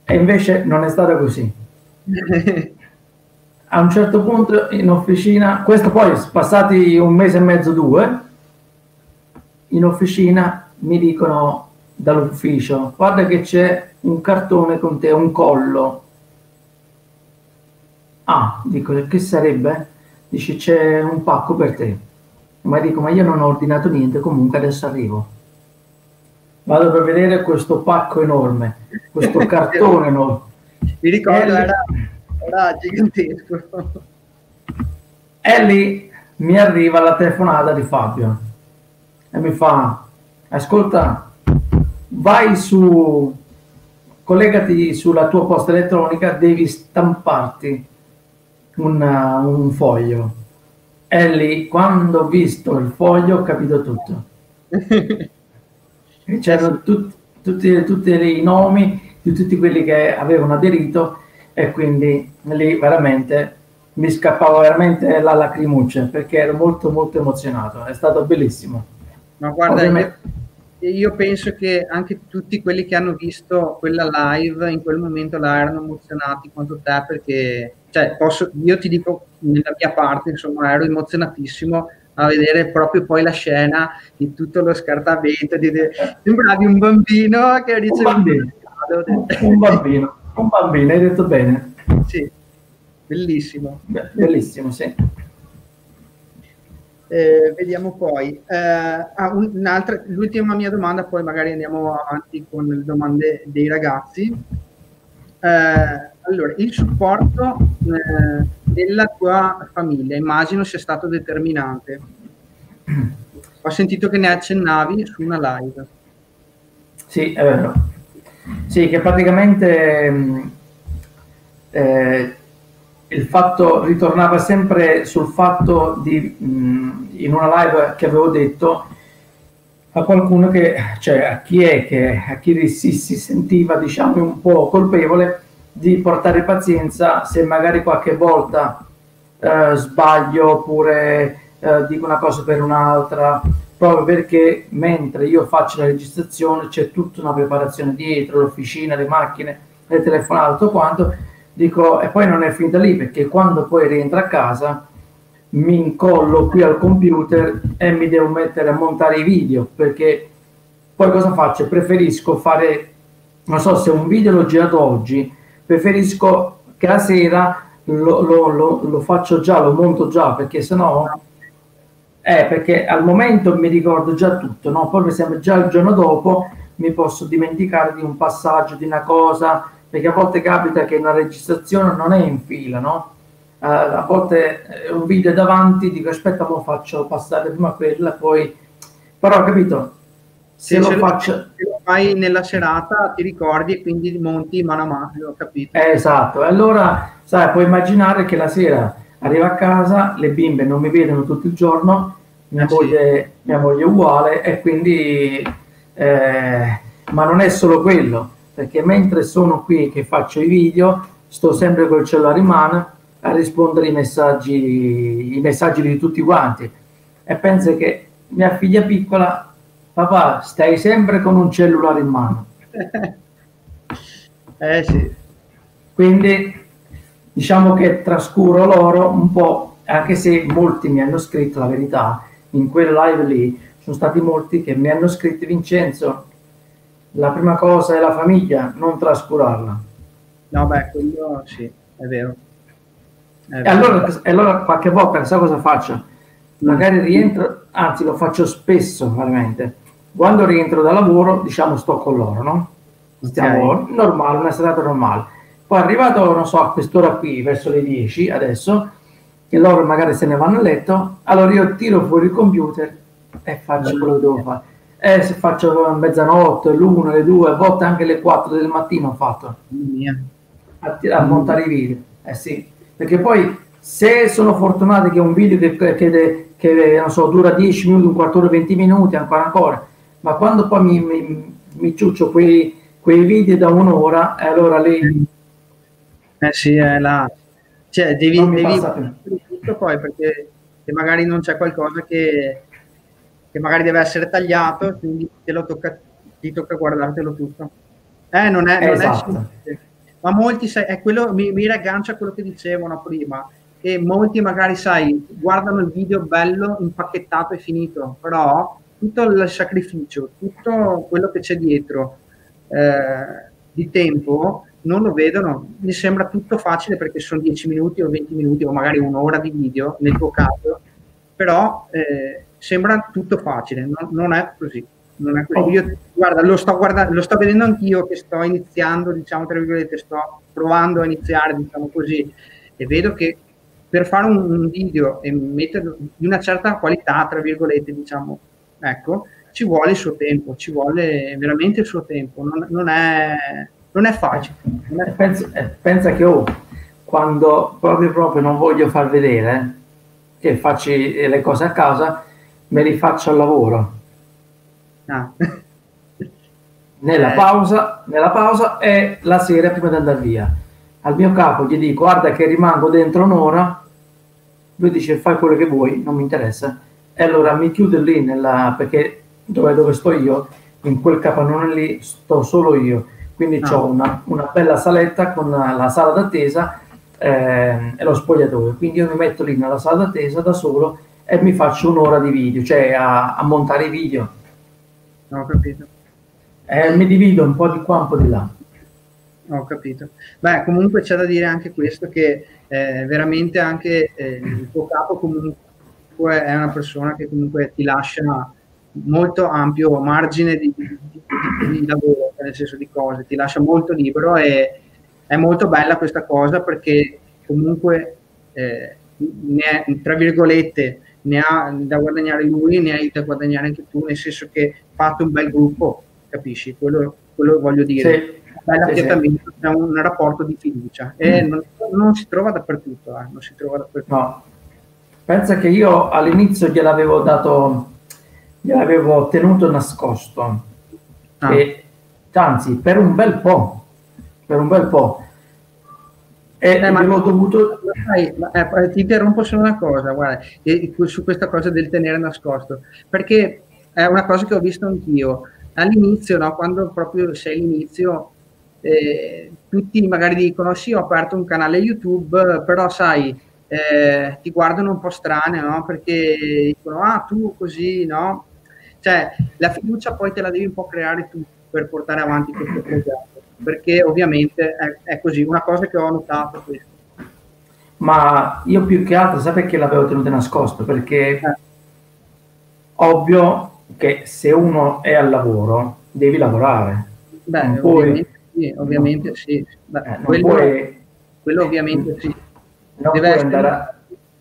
E invece non è stato così. A un certo punto in officina, questo poi passati un mese e mezzo, due, in officina mi dicono dall'ufficio, guarda che c'è un cartone con te, un collo. Ah, dico, che sarebbe? Dice, c'è un pacco per te. Ma dico, ma io non ho ordinato niente, comunque adesso arrivo. vado per vedere questo pacco enorme, questo cartone enorme. Mi ricordo, Ellie, era, era gigantesco. E lì mi arriva la telefonata di Fabio e mi fa: ascolta, vai su, collegati sulla tua posta elettronica, devi stamparti una, un foglio. E lì, quando ho visto il foglio, ho capito tutto. C'erano tut, tutti, tutti i nomi di tutti quelli che avevano aderito, e quindi lì veramente mi scappava veramente la lacrimuccia, perché ero molto molto emozionato. È stato bellissimo. Ma guarda, ovviamente... io penso che anche tutti quelli che hanno visto quella live in quel momento là erano emozionati quanto te, perché cioè, posso, io ti dico, nella mia parte, insomma, ero emozionatissimo a vedere proprio poi la scena di tutto lo scartamento. Di, di, sembravi un bambino che dice: un bambino, un, un bambino, un bambino, hai detto bene. Sì, bellissimo. Beh, bellissimo, sì. Eh, vediamo poi. Eh, ah, un'altra, l'ultima mia domanda, poi magari andiamo avanti con le domande dei ragazzi. Eh, Allora, il supporto eh, della tua famiglia immagino sia stato determinante. Ho sentito che ne accennavi su una live. Sì, è vero. Sì, che praticamente eh, il fatto ritornava sempre sul fatto di, mh, in una live che avevo detto a qualcuno che, cioè a chi è che, a chi si, si sentiva, diciamo, un po' colpevole di portare pazienza se magari qualche volta eh, sbaglio oppure eh, dico una cosa per un'altra, proprio perché mentre io faccio la registrazione c'è tutta una preparazione dietro, l'officina, le macchine, le telefonate, tutto quanto. Dico, e poi non è finita lì, perché quando poi rientro a casa mi incollo qui al computer e mi devo mettere a montare i video, perché poi cosa faccio? Preferisco fare, non so, se un video l'ho girato oggi, preferisco che la sera lo, lo, lo, lo faccio già, lo monto già, perché sennò eh, perché al momento mi ricordo già tutto, no? Poi mi sembra già il giorno dopo mi posso dimenticare di un passaggio, di una cosa, perché a volte capita che una registrazione non è in fila, no? Eh, a volte un video è davanti, dico aspetta, mo faccio passare prima quella, poi però, capito? Se, se lo faccio, se lo fai nella serata ti ricordi e quindi monti mano a mano, ho capito. Esatto, allora sai, puoi immaginare che la sera arrivo a casa, le bimbe non mi vedono tutto il giorno, mia, eh moglie, sì. mia moglie uguale, e quindi eh, ma non è solo quello, perché mentre sono qui che faccio i video sto sempre col cellulare in mano a rispondere ai messaggi, i messaggi di tutti quanti, e penso che mia figlia piccola: papà, stai sempre con un cellulare in mano. Eh sì. Quindi diciamo che trascuro loro un po', anche se molti mi hanno scritto, la verità, in quel live lì sono stati molti che mi hanno scritto: Vincenzo, la prima cosa è la famiglia, non trascurarla. No, beh, quello sì, è vero. È vero. E, allora, e allora qualche volta, sai cosa faccio? Magari rientro, anzi lo faccio spesso veramente, quando rientro da lavoro, diciamo, sto con loro, no? Stiamo okay. normale, una serata normale. Poi arrivato, non so, a quest'ora qui, verso le dieci adesso, che loro magari se ne vanno a letto, allora io tiro fuori il computer e faccio allora. quello che devo fare. E se faccio mezzanotte, l'una, le due, a volte anche le quattro del mattino ho fatto. Yeah. A, a montare i video. Eh sì, perché poi se sono fortunato che è un video che... che che non so, dura dieci minuti, un quarto d'ora, venti minuti, ancora ancora, ma quando poi mi, mi, mi ciuccio quei, quei video da un'ora, e allora lì... Eh sì, è la... Cioè, devi... devi tutto poi, perché se magari non c'è qualcosa che, che magari deve essere tagliato, quindi te lo tocca, ti tocca guardartelo tutto. Eh, non è... Non esatto. è ma molti, sai, è quello, mi, mi raggancia a quello che dicevano prima, e molti magari, sai, guardano il video bello, impacchettato e finito, però tutto il sacrificio, tutto quello che c'è dietro eh, di tempo non lo vedono. Mi sembra tutto facile perché sono dieci minuti o venti minuti o magari un'ora di video nel tuo caso, però eh, sembra tutto facile, no, non è così. non è quello. Io, guarda, lo sto, guarda, lo sto vedendo anch'io che sto iniziando, diciamo tra virgolette, sto provando a iniziare, diciamo così, e vedo che per fare un, un video e metterlo di una certa qualità, tra virgolette, diciamo, ecco, ci vuole il suo tempo, ci vuole veramente il suo tempo, non, non, è, non è facile. Non è facile. Penso, eh, pensa che oh, quando proprio proprio non voglio far vedere eh, che faccio le cose a casa, me li faccio al lavoro. Ah. Nella, eh. pausa, nella pausa e la sera prima di andare via. Al mio capo gli dico, guarda che rimango dentro un'ora, lui dice fai quello che vuoi, non mi interessa. E allora mi chiudo lì, nella, perché dove, dove sto io, in quel capannone lì sto solo io, quindi ah. ho una, una bella saletta con la sala d'attesa eh, e lo spogliatoio, quindi io mi metto lì nella sala d'attesa da solo e mi faccio un'ora di video, cioè a, a montare i video. No, ho capito. Eh, mi divido un po' di qua, un po' di là. No, ho capito. Beh, comunque c'è da dire anche questo, che eh, veramente anche eh, il tuo capo comunque è una persona che comunque ti lascia molto ampio margine di, di, di, di lavoro, nel senso di cose, ti lascia molto libero, e è molto bella questa cosa, perché comunque eh, ne è, tra virgolette, ne ha da guadagnare lui, ne hai da guadagnare anche tu, nel senso che fate un bel gruppo, capisci? Quello, quello voglio dire. Sì, sì, sì. C'è un rapporto di fiducia e mm. non, non si trova dappertutto, eh, non si trova dappertutto. No. Pensa che io all'inizio gliel'avevo dato, gliel'avevo tenuto nascosto, ah. e, anzi per un bel po', per un bel po'. E eh, ma ho dovuto... Dai, eh, ti interrompo solo una cosa, guarda, e, e, su questa cosa del tenere nascosto, perché è una cosa che ho visto anch'io all'inizio, no? Quando proprio sei all'inizio, eh, tutti magari dicono sì, ho aperto un canale YouTube, però sai, eh, ti guardano un po' strane, no? Perché dicono ah tu così, no? Cioè la fiducia poi te la devi un po' creare tu per portare avanti questo progetto, perché ovviamente è, è così, una cosa che ho notato questo. Ma io più che altro, sai perché l'avevo tenuta nascosto? Perché eh. ovvio che se uno è al lavoro devi lavorare. Beh, non ovviamente puoi, sì, ovviamente non, sì. Beh, eh, quello, puoi, quello ovviamente sì. Non deve puoi essere, andare a...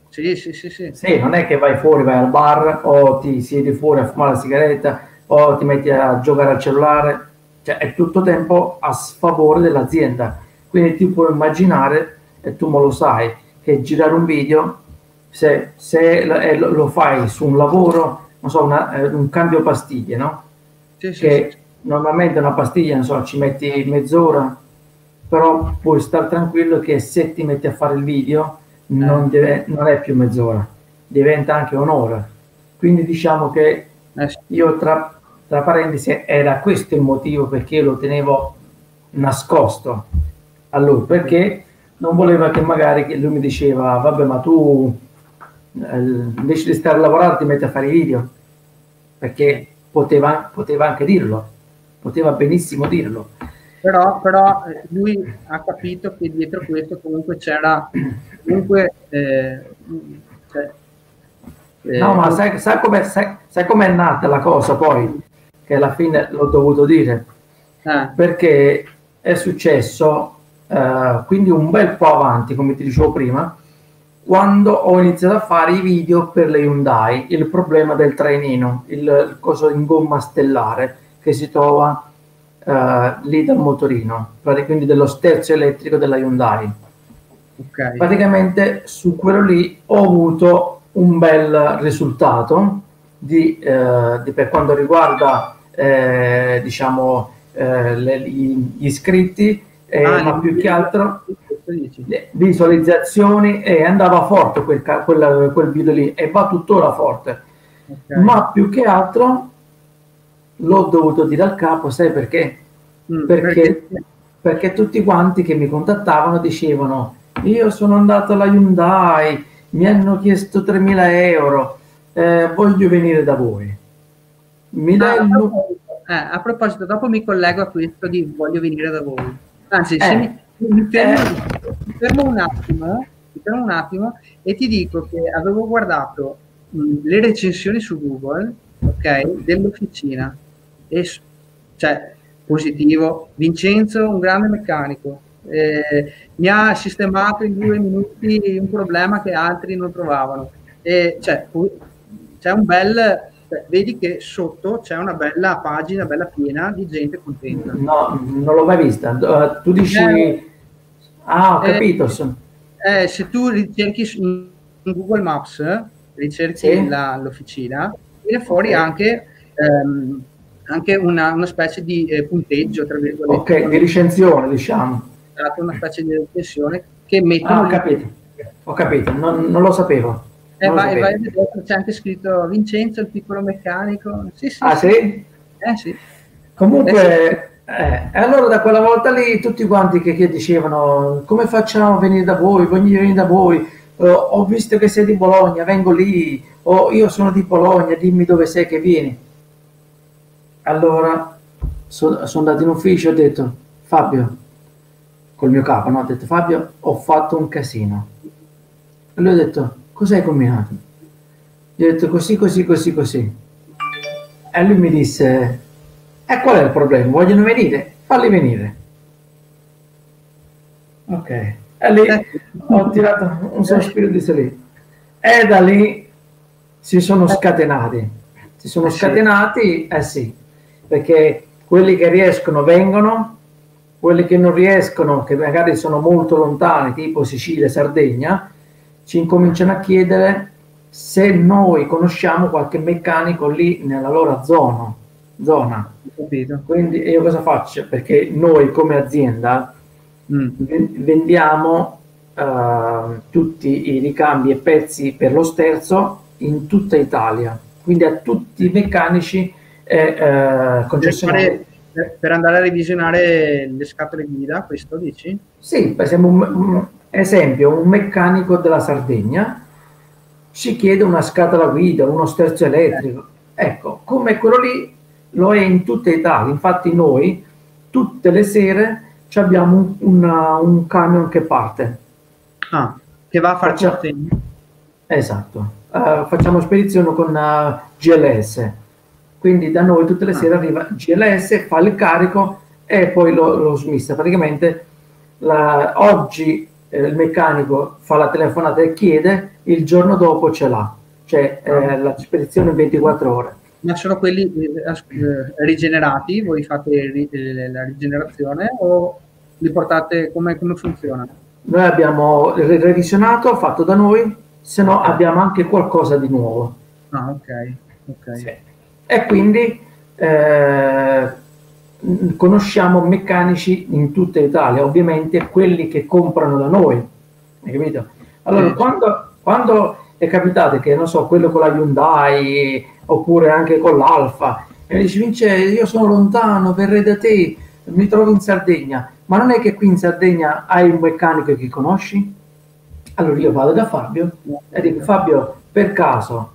sì, sì, sì, sì. Sì, non è che vai fuori, vai al bar o ti siedi fuori a fumare la sigaretta o ti metti a giocare al cellulare. Cioè, è tutto tempo a sfavore dell'azienda, quindi ti puoi immaginare, e tu me lo sai, che girare un video, se, se lo fai su un lavoro, non so, una, un cambio pastiglie, no? Sì, sì, che sì. Normalmente una pastiglia, non so, ci metti mezz'ora, però puoi stare tranquillo che se ti metti a fare il video non, eh. deve, non è più mezz'ora, diventa anche un'ora. Quindi diciamo che eh sì. io tra... tra parentesi era questo il motivo perché lo tenevo nascosto a lui, perché non voleva che magari che lui mi diceva vabbè ma tu eh, invece di stare a lavorare ti metti a fare i video, perché poteva, poteva anche dirlo, poteva benissimo dirlo, però, però lui ha capito che dietro questo comunque c'era comunque eh, cioè, eh, no ma sai, sai com'è, sai, sai com'è nata la cosa poi? Che alla fine l'ho dovuto dire, eh. perché è successo eh, quindi un bel po' avanti, come ti dicevo prima, quando ho iniziato a fare i video per le Hyundai, il problema del trainino, il, il coso in gomma stellare che si trova eh, lì dal motorino, quindi dello sterzo elettrico della Hyundai. Okay. Praticamente su quello lì ho avuto un bel risultato di, eh, di, per quanto riguarda eh, diciamo eh, le, gli iscritti, eh, ah, ma più che altro le visualizzazioni, e eh, andava forte quel, quel, quel video lì e va tuttora forte. Okay. Ma più che altro l'ho dovuto dire al capo, sai perché? Mm, perché, perché? Perché tutti quanti che mi contattavano dicevano io sono andato alla Hyundai, mi hanno chiesto tremila euro, Eh, voglio venire da voi, mi dai ah, il... eh, a proposito, dopo mi collego a questo di voglio venire da voi, anzi eh, se mi, mi, fermo, eh. mi fermo un attimo mi fermo un attimo e ti dico che avevo guardato mh, le recensioni su Google, ok, dell'Officina, e, cioè, positivo. Vincenzo, un grande meccanico, eh, mi ha sistemato in due minuti un problema che altri non trovavano, e, cioè, c'è un bel... Vedi che sotto c'è una bella pagina, bella piena di gente contenta. No, non l'ho mai vista. Uh, tu dici... Eh, ah, ho eh, capito. Eh, se tu ricerchi su Google Maps, eh, ricerchi sì. l'officina, viene fuori okay. anche, ehm, anche una, una specie di eh, punteggio, tra virgolette. Ok, di recensione, diciamo. Una specie di recensione che mettono... Ah, ho capito, ho capito. Non, non lo sapevo. Eh, vai, vai, c'è anche scritto Vincenzo il piccolo meccanico. Sì, sì, ah sì? Sì. Eh, sì. Comunque, eh, eh, allora da quella volta lì tutti quanti che, che dicevano come facciamo a venire da voi, voglio venire da voi, oh, ho visto che sei di Bologna, vengo lì, oh, io sono di Bologna, dimmi dove sei che vieni. Allora so, sono andato in ufficio e ho detto Fabio, col mio capo, no? Ho detto Fabio, ho fatto un casino. E lui ha detto cosa hai combinato? Gli ho detto così, così, così, così. E lui mi disse, e eh, qual è il problema? Vogliono venire? Falli venire. Ok. E lì ho tirato un sospiro di salire. E da lì si sono scatenati. Si sono eh scatenati, sì. eh sì, perché quelli che riescono vengono, quelli che non riescono, che magari sono molto lontani, tipo Sicilia, Sardegna, ci incominciano a chiedere se noi conosciamo qualche meccanico lì nella loro zona. zona. Capito. Quindi io cosa faccio? Perché noi come azienda mm. vendiamo uh, tutti i ricambi e pezzi per lo sterzo in tutta Italia, quindi a tutti i meccanici eh, uh, concessionari. Per, per andare a revisionare le scatole guida, questo dici? Sì, siamo un... un esempio, un meccanico della Sardegna ci chiede una scatola guida, uno sterzo elettrico. Ecco, come quello lì lo è in tutta Italia. Infatti noi tutte le sere abbiamo un, una, un camion che parte. Ah, che va a farci attendere. Esatto. Uh, facciamo spedizione con uh, G L S. Quindi da noi tutte le ah. sere arriva G L S, fa il carico e poi lo, lo smista. Praticamente la, oggi... il meccanico fa la telefonata e chiede, il giorno dopo ce l'ha, cioè eh, la spedizione in ventiquattro ore. Ma sono quelli eh, rigenerati? Voi fate la rigenerazione o li portate? Come, come funziona? Noi abbiamo revisionato, fatto da noi, se no abbiamo anche qualcosa di nuovo. Ah, ok. okay. Sì. E quindi eh, conosciamo meccanici in tutta Italia, ovviamente quelli che comprano da noi, hai capito? Allora eh. quando, quando è capitato che non so, quello con la Hyundai oppure anche con l'Alfa e mi dice Vincenzo io sono lontano, verrei da te, mi trovo in Sardegna, ma non è che qui in Sardegna hai un meccanico che conosci? Allora io vado da Fabio e dico Fabio, per caso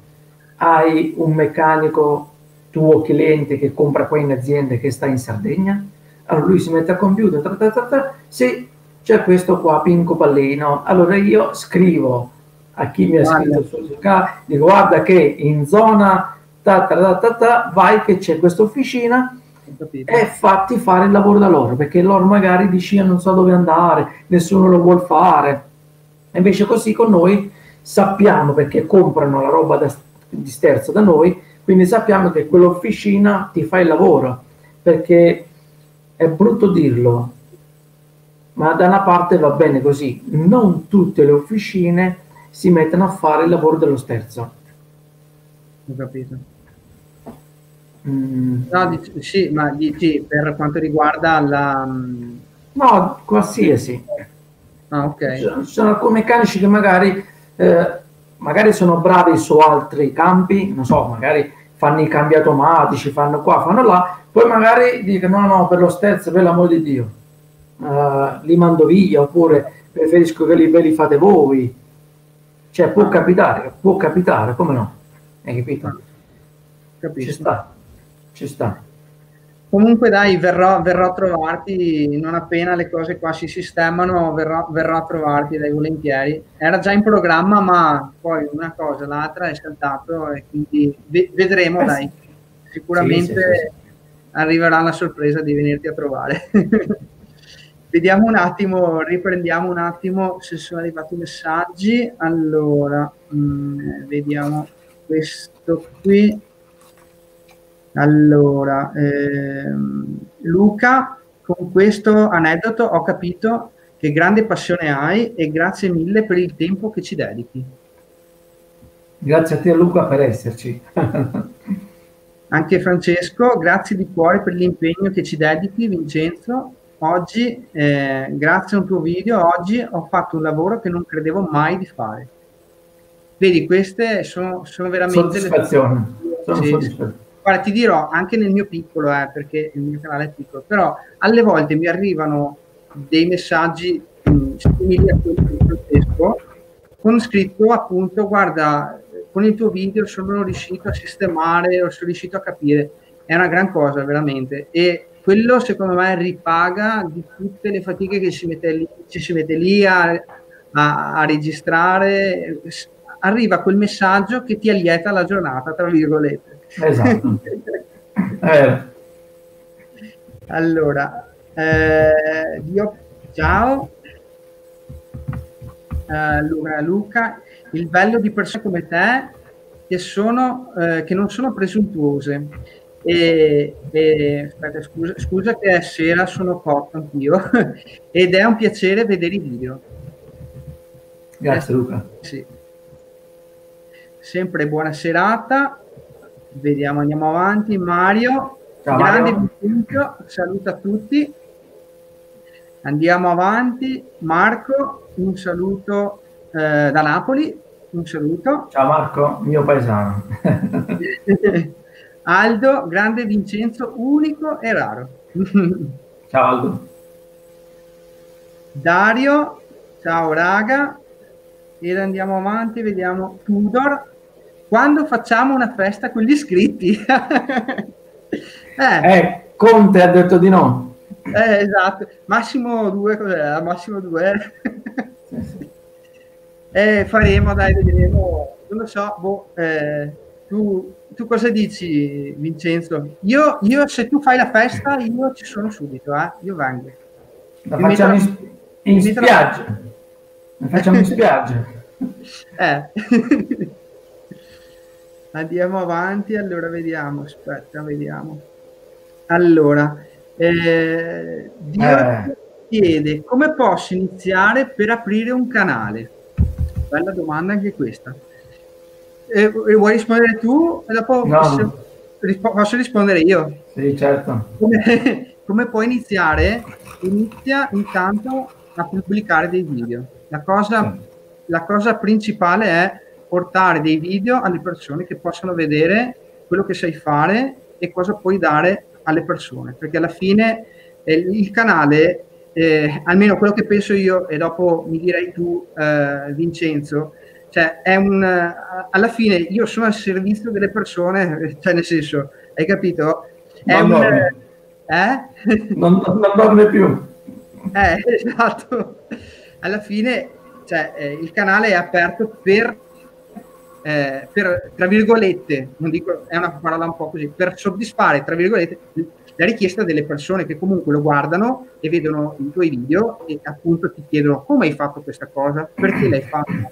hai un meccanico tuo cliente che compra qua in azienda che sta in Sardegna? Allora lui si mette al computer, tra, tra, tra, tra, sì, c'è questo qua, Pinco Pallino. Allora io scrivo a chi mi ha scritto sul C A, dico guarda che in zona ta, ta, ta, ta, ta, vai che c'è questa officina e fatti fare il lavoro da loro, perché loro magari dici non so dove andare, nessuno lo vuol fare. Invece così con noi sappiamo, perché comprano la roba da, di sterzo da noi, quindi sappiamo che quell'officina ti fa il lavoro, perché è brutto dirlo, ma da una parte va bene così, non tutte le officine si mettono a fare il lavoro dello sterzo. Ho capito. Mm. No, dici, sì, ma dici per quanto riguarda la... No, qualsiasi. Ah, ok. Ci sono alcuni meccanici che magari... Eh, magari sono bravi su altri campi, non so, magari fanno i cambi automatici, fanno qua, fanno là, poi magari dicono no, no, per lo sterzo, per l'amor di Dio, uh, li mando via, oppure preferisco che li, ve li fate voi. Cioè può capitare, può capitare, come no? Hai capito? Capisco. Ci sta, ci sta. Comunque dai, verrò, verrò a trovarti, non appena le cose qua si sistemano, verrò, verrò a trovarti, dai, volentieri. Era già in programma, ma poi una cosa, l'altra è saltato e quindi vedremo, eh, dai. Sicuramente sì, sì, sì, sì. arriverà la sorpresa di venirti a trovare. Vediamo un attimo, riprendiamo un attimo se sono arrivati i messaggi. Allora, mh, vediamo questo qui. Allora, ehm, Luca, con questo aneddoto ho capito che grande passione hai e grazie mille per il tempo che ci dedichi. Grazie a te Luca per esserci. Anche Francesco, grazie di cuore per l'impegno che ci dedichi. Vincenzo, oggi, eh, grazie a un tuo video, oggi ho fatto un lavoro che non credevo mai di fare. Vedi, queste sono, sono veramente... Soddisfazione. Le... Sono sì, soddisfazione. Sì. Guarda, ti dirò, anche nel mio piccolo, eh, perché il mio canale è piccolo, però alle volte mi arrivano dei messaggi simili a quelli di Francesco, con scritto appunto, guarda, con il tuo video sono riuscito a sistemare, sono riuscito a capire, è una gran cosa veramente, e quello secondo me ripaga di tutte le fatiche che ci, mette lì, ci si mette lì a, a, a registrare, arriva quel messaggio che ti allieta la giornata, tra virgolette. Esatto. eh. Allora, eh, io, ciao. Allora, Luca, il bello di persone come te che, sono, eh, che non sono presuntuose e, e, aspetta, scusa, scusa che è sera, sono corto anch'io ed è un piacere vedere i video. Grazie eh, Luca. Sì. Sempre buona serata, vediamo, andiamo avanti. Mario, ciao, grande Mario. Saluta tutti, andiamo avanti. Marco, un saluto eh, da Napoli, un saluto. Ciao Marco, mio paesano. Aldo, grande Vincenzo, unico e raro. Ciao Aldo. Dario, ciao raga. Ed andiamo avanti, vediamo. Tudor, quando facciamo una festa con gli iscritti? eh. eh, Conte ha detto di no. Eh, esatto, massimo due, cos'era? Massimo due. eh, faremo, dai, vedremo, non lo so, boh, eh, tu, tu cosa dici Vincenzo? Io, io se tu fai la festa io ci sono subito, eh? Io vengo. La facciamo in, in, in spiaggia. La facciamo in spiaggia. eh. Andiamo avanti, allora vediamo, aspetta, vediamo. Allora... Eh, Dio eh. chiede come posso iniziare per aprire un canale. Bella domanda anche questa. Eh, eh, vuoi rispondere tu? E dopo no. posso, rispo posso rispondere io? Sì, certo. Come, come puoi iniziare? Inizia intanto a pubblicare dei video. La cosa, sì. la cosa principale è portare dei video alle persone che possano vedere quello che sai fare e cosa puoi dare alle persone, perché alla fine eh, il canale, eh, almeno quello che penso io, e dopo mi direi tu eh, Vincenzo, cioè è un, alla fine io sono al servizio delle persone, cioè nel senso, hai capito? È non, un, dorme. Eh? non, non dorme più. Eh, esatto, alla fine cioè, eh, il canale è aperto per Eh, per, tra virgolette, non dico, è una parola un po' così, per soddisfare, tra virgolette, la richiesta delle persone che comunque lo guardano e vedono i tuoi video e appunto ti chiedono come hai fatto questa cosa, perché l'hai fatta.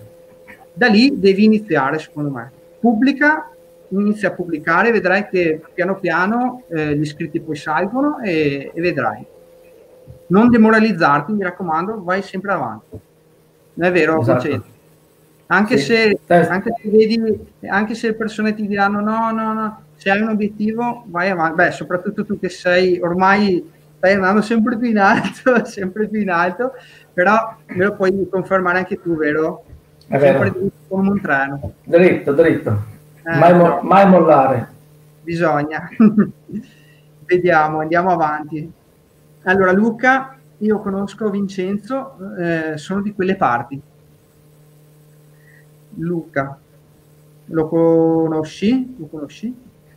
Da lì devi iniziare, secondo me. Pubblica, inizia a pubblicare, vedrai che piano piano eh, gli iscritti poi salgono e, e vedrai. Non demoralizzarti, mi raccomando, vai sempre avanti. Non è vero, esatto. Anche, sì. se, anche, se vedi, anche se le persone ti diranno no, no, no, se hai un obiettivo vai avanti, beh, soprattutto tu che sei ormai stai andando sempre più in alto, sempre più in alto, però me lo puoi confermare anche tu, vero? È sempre vero. Come un treno. Dritto, dritto, eh, mai, mo no. mai mollare. Bisogna. Vediamo, andiamo avanti. Allora Luca, io conosco Vincenzo, eh, sono di quelle parti. Luca, lo conosci? Lo conosci?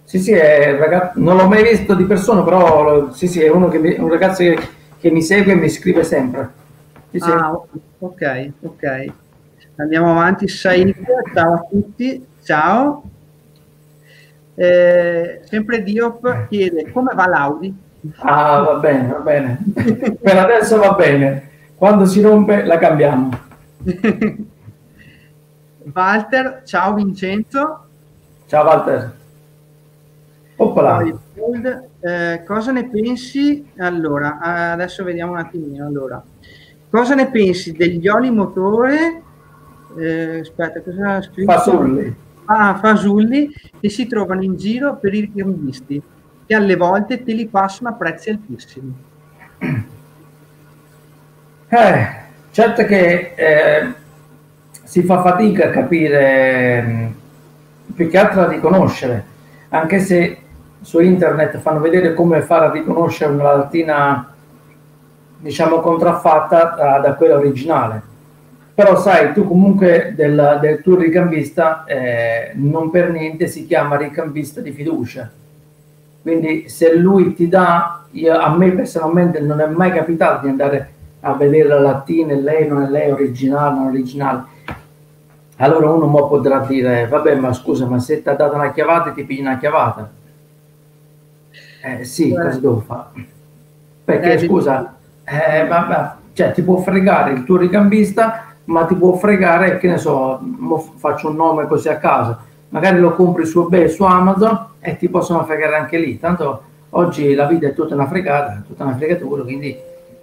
Sì, sì, è ragazzo, non l'ho mai visto di persona, però sì, sì, è uno che mi, un ragazzo che, che mi segue e mi scrive sempre. Sì, ah, sì. ok, ok. Andiamo avanti, Said, ciao a tutti, ciao. Eh, sempre Diop chiede come va l'Audi. Ah, va bene, va bene. Per adesso va bene, quando si rompe la cambiamo. Walter, ciao Vincenzo. Ciao Walter. Oppola. Eh, cosa ne pensi? Allora, adesso vediamo un attimino. Allora, cosa ne pensi degli oli motore? Eh, aspetta, cosa ha scritto? Fasulli. Ah, fasulli che si trovano in giro per i richiamisti, che alle volte te li passano a prezzi altissimi. Eh, certo che eh, si fa fatica a capire, più che altro a riconoscere, anche se su internet fanno vedere come fare a riconoscere una lattina, diciamo, contraffatta da, da quella originale. Però sai, tu comunque del, del tuo ricambista eh, non per niente si chiama ricambista di fiducia. Quindi se lui ti dà, io, a me personalmente non è mai capitato di andare a vedere la lattina e lei non è lei originale, non originale. Allora uno mo potrà dire, vabbè ma scusa, ma se ti ha dato una chiavata ti pigli una chiavata. Eh sì, eh. cosa devo fare? Perché eh, scusa, eh, vabbè, cioè, ti può fregare il tuo ricambista, ma ti può fregare, che ne so, faccio un nome così a caso, magari lo compri su eBay, su Amazon, e ti possono fregare anche lì. Tanto oggi la vita è tutta una fregata, tutta una fregatura, quindi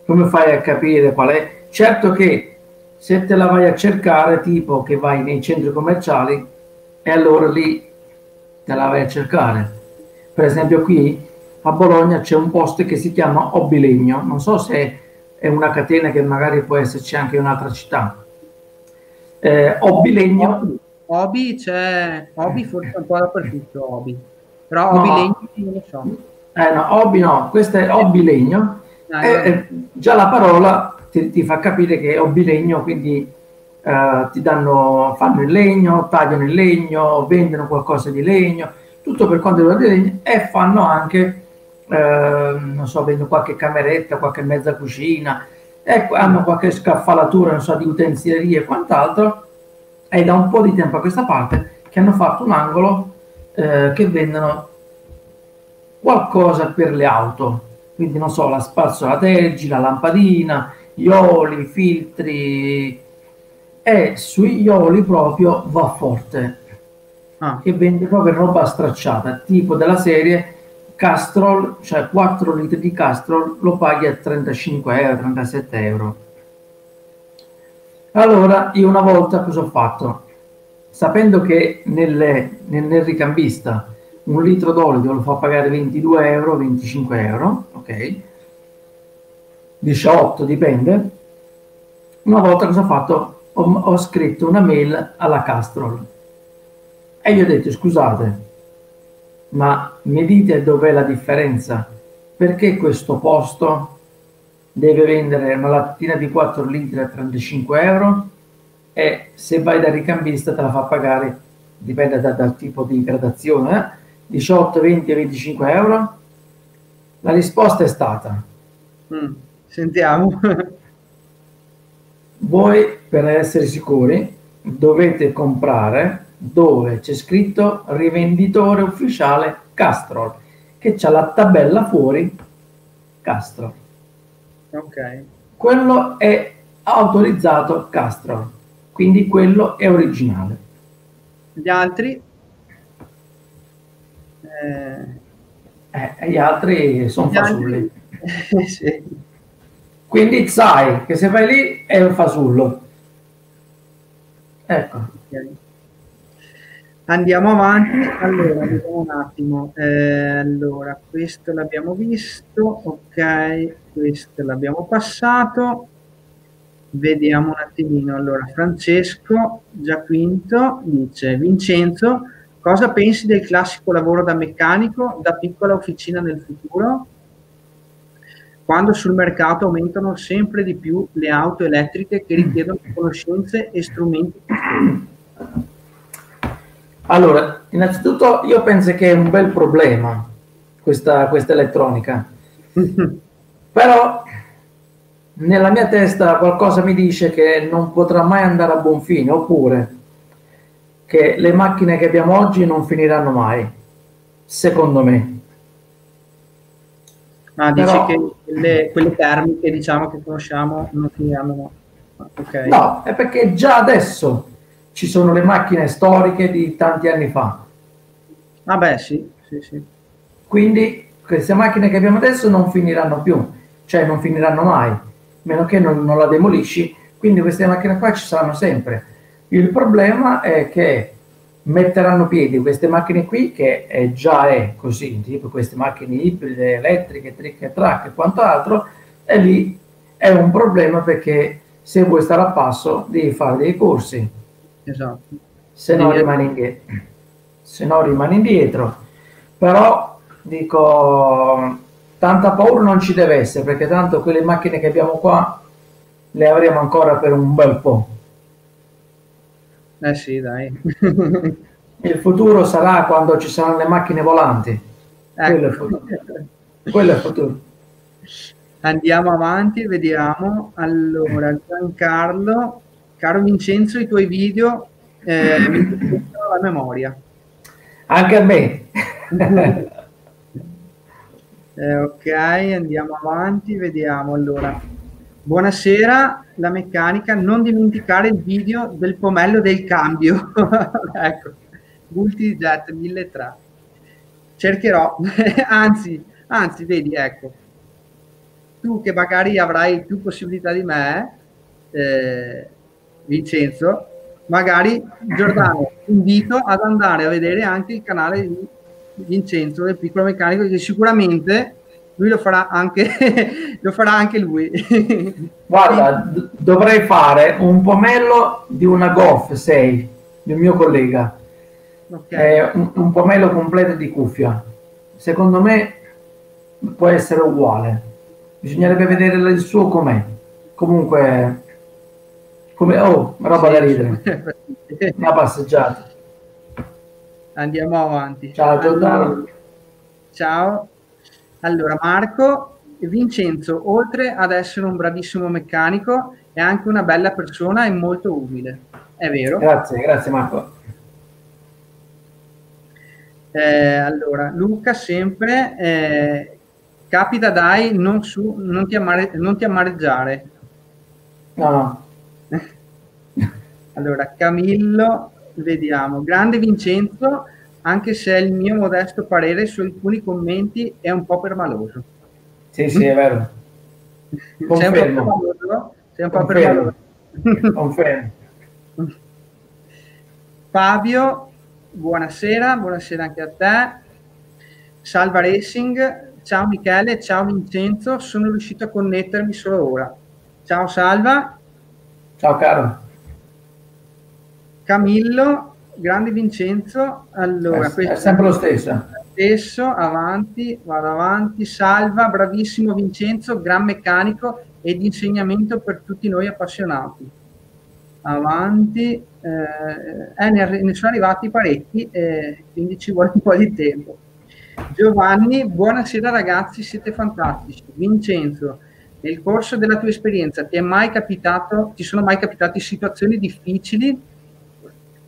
come fai a capire qual è? Certo che se te la vai a cercare, tipo che vai nei centri commerciali, e allora lì te la vai a cercare. Per esempio qui a Bologna c'è un posto che si chiama Obi Legno, non so se è una catena, che magari può esserci anche in un'altra città. Eh, Obi Legno, Obi c'è, Obi forse un po' dappertutto Obi, però Obi no, Legno non lo so. Eh no, Obi no, questo è Obi Legno. Dai, e, eh, già la parola ti, ti fa capire che è Obi Legno, quindi eh, ti danno, fanno il legno, tagliano il legno, vendono qualcosa di legno, tutto per quanto riguarda il legno, e fanno anche eh, non so, vendono qualche cameretta, qualche mezza cucina. Ecco, hanno qualche scaffalatura, non so, di utensilerie e quant'altro. È da un po' di tempo a questa parte che hanno fatto un angolo eh, che vendono qualcosa per le auto, quindi non so, la spazzola tergi, la lampadina, gli oli, i filtri, e sugli oli proprio va forte, ah. che vende proprio roba stracciata, tipo della serie Castrol, cioè quattro litri di Castrol lo paghi a trentacinque euro, trentasette euro. Allora io una volta cosa ho fatto? Sapendo che nelle, nel, nel ricambista un litro d'olio lo fa pagare ventidue euro, venticinque euro, ok? diciotto dipende. Una volta cosa ho fatto? Ho, ho scritto una mail alla Castrol e gli ho detto, scusate, ma mi dite dov'è la differenza? Perché questo posto deve vendere una lattina di quattro litri a trentacinque euro e se vai da ricambista te la fa pagare, dipende da, dal tipo di gradazione, eh? diciotto, venti e venticinque euro? La risposta è stata mm, sentiamo voi per essere sicuri dovete comprare dove c'è scritto rivenditore ufficiale Castrol, che c'ha la tabella fuori Castrol. Okay. Quello è autorizzato Castrol, quindi quello è originale. Gli altri? Eh... Eh, gli altri sono fasulli. Altri... sì. Quindi sai che se vai lì è un fasullo. Ecco. Okay. Andiamo avanti. Allora, vediamo un attimo. Eh, allora, questo l'abbiamo visto. Ok, questo l'abbiamo passato. Vediamo un attimino. Allora, Francesco Giaquinto dice: Vincenzo, cosa pensi del classico lavoro da meccanico da piccola officina nel futuro? Quando sul mercato aumentano sempre di più le auto elettriche che richiedono conoscenze e strumenti più. Allora, innanzitutto io penso che è un bel problema questa, questa elettronica, però nella mia testa qualcosa mi dice che non potrà mai andare a buon fine, oppure che le macchine che abbiamo oggi non finiranno mai, secondo me. Ma dici però, che le, quelle termiche, diciamo, che conosciamo non finiranno? Okay. No, è perché già adesso ci sono le macchine storiche di tanti anni fa. Ah beh, sì, sì, sì. Quindi queste macchine che abbiamo adesso non finiranno più, cioè non finiranno mai, a meno che non, non la demolisci, quindi queste macchine qua ci saranno sempre. Il problema è che metteranno piedi queste macchine qui, che è già è così, tipo queste macchine ibride, elettriche, trick e track e quant'altro, e lì è un problema, perché se vuoi stare a passo devi fare dei corsi. Esatto. Se no rimani indietro. Se no rimani indietro. Però dico, tanta paura non ci deve essere, perché tanto quelle macchine che abbiamo qua le avremo ancora per un bel po'. Eh sì, dai. Il futuro sarà quando ci saranno le macchine volanti. Ecco. Quello è il futuro. Quello è il futuro. Andiamo avanti, vediamo. Allora, Giancarlo, caro Vincenzo, i tuoi video eh, mi interessano la memoria. Anche a me. eh, ok, andiamo avanti, vediamo. Allora, buonasera, La Meccanica, non dimenticare il video del pomello del cambio. Ecco, multijet milletrecento. Cercherò, anzi, anzi, vedi, ecco, tu che magari avrai più possibilità di me, eh, Vincenzo, magari Giordano ti invito ad andare a vedere anche il canale di Vincenzo Il Piccolo Meccanico, che sicuramente lui lo farà anche, lo farà anche lui. Guarda, dovrei fare un pomello di una Golf sei di un mio collega, okay. eh, un, un pomello completo di cuffia, secondo me può essere uguale, bisognerebbe vedere il suo com'è. Comunque come, oh, roba sì, da ridere, sì. Una passeggiata. Andiamo avanti. Ciao Giordano. Allora, ciao. Allora Marco, Vincenzo, oltre ad essere un bravissimo meccanico, è anche una bella persona e molto umile. È vero? Grazie, grazie Marco. Eh, allora, Luca sempre, eh, capita dai, non, su, non, ti amare, non ti amareggiare. No. Allora, Camillo, vediamo. Grande Vincenzo, anche se il mio modesto parere su alcuni commenti è un po' permaloso. Sì, sì, è vero. Confermo. Sei un po' permaloso. Confermo. Fabio, buonasera, buonasera anche a te. Salva Racing, ciao Michele, ciao Vincenzo, sono riuscito a connettermi solo ora. Ciao Salva. Ciao caro. Camillo, grande Vincenzo, allora, è, è sempre lo stesso. Stesso, avanti, vado avanti. Salva, bravissimo Vincenzo, gran meccanico e di insegnamento per tutti noi appassionati. Avanti, eh, eh, ne, ne sono arrivati parecchi, eh, quindi ci vuole un po' di tempo. Giovanni, buonasera ragazzi, siete fantastici. Vincenzo, nel corso della tua esperienza ti è mai capitato, ti sono mai capitate situazioni difficili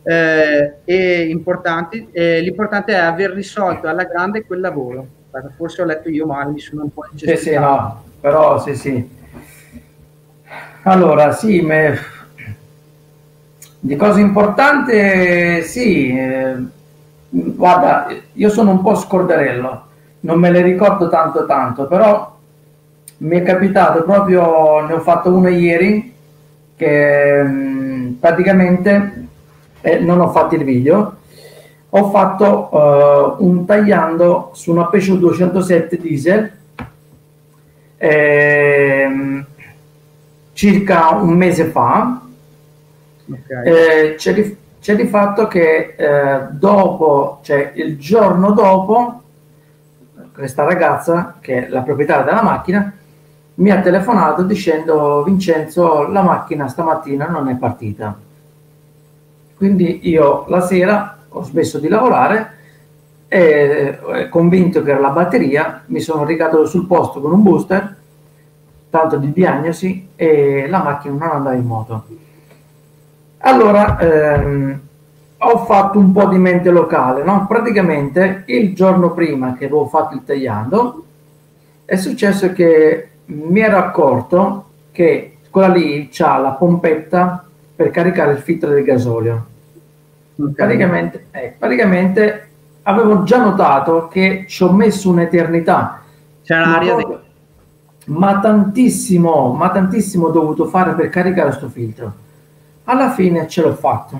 Eh, e importanti, eh, l'importante è aver risolto alla grande quel lavoro. Forse ho letto io male, mi sono un po' incestito. Sì, sì, no, però sì, sì. Allora, sì, me... di cose importanti, sì. Eh, guarda, io sono un po' scorderello, non me le ricordo tanto tanto, però mi è capitato proprio, ne ho fatto una ieri, che mh, praticamente... Eh, non ho fatto il video, ho fatto uh, un tagliando su una Peugeot duecentosette diesel ehm, circa un mese fa. Okay. eh, c'è, di, c'è di fatto che eh, dopo, cioè il giorno dopo, questa ragazza che è la proprietaria della macchina mi ha telefonato dicendo: Vincenzo, la macchina stamattina non è partita. Quindi io la sera ho smesso di lavorare e, convinto che era la batteria, mi sono recato sul posto con un booster, tanto di diagnosi, e la macchina non andava in moto. Allora, ehm, ho fatto un po' di mente locale, no? Praticamente il giorno prima che avevo fatto il tagliando è successo che mi ero accorto che quella lì c'ha la pompetta per caricare il filtro del gasolio. Okay. Praticamente, eh, praticamente avevo già notato che ci ho messo un'eternità. C'era l'aria dentro. Ma tantissimo, ma tantissimo ho dovuto fare per caricare questo filtro. Alla fine ce l'ho fatto.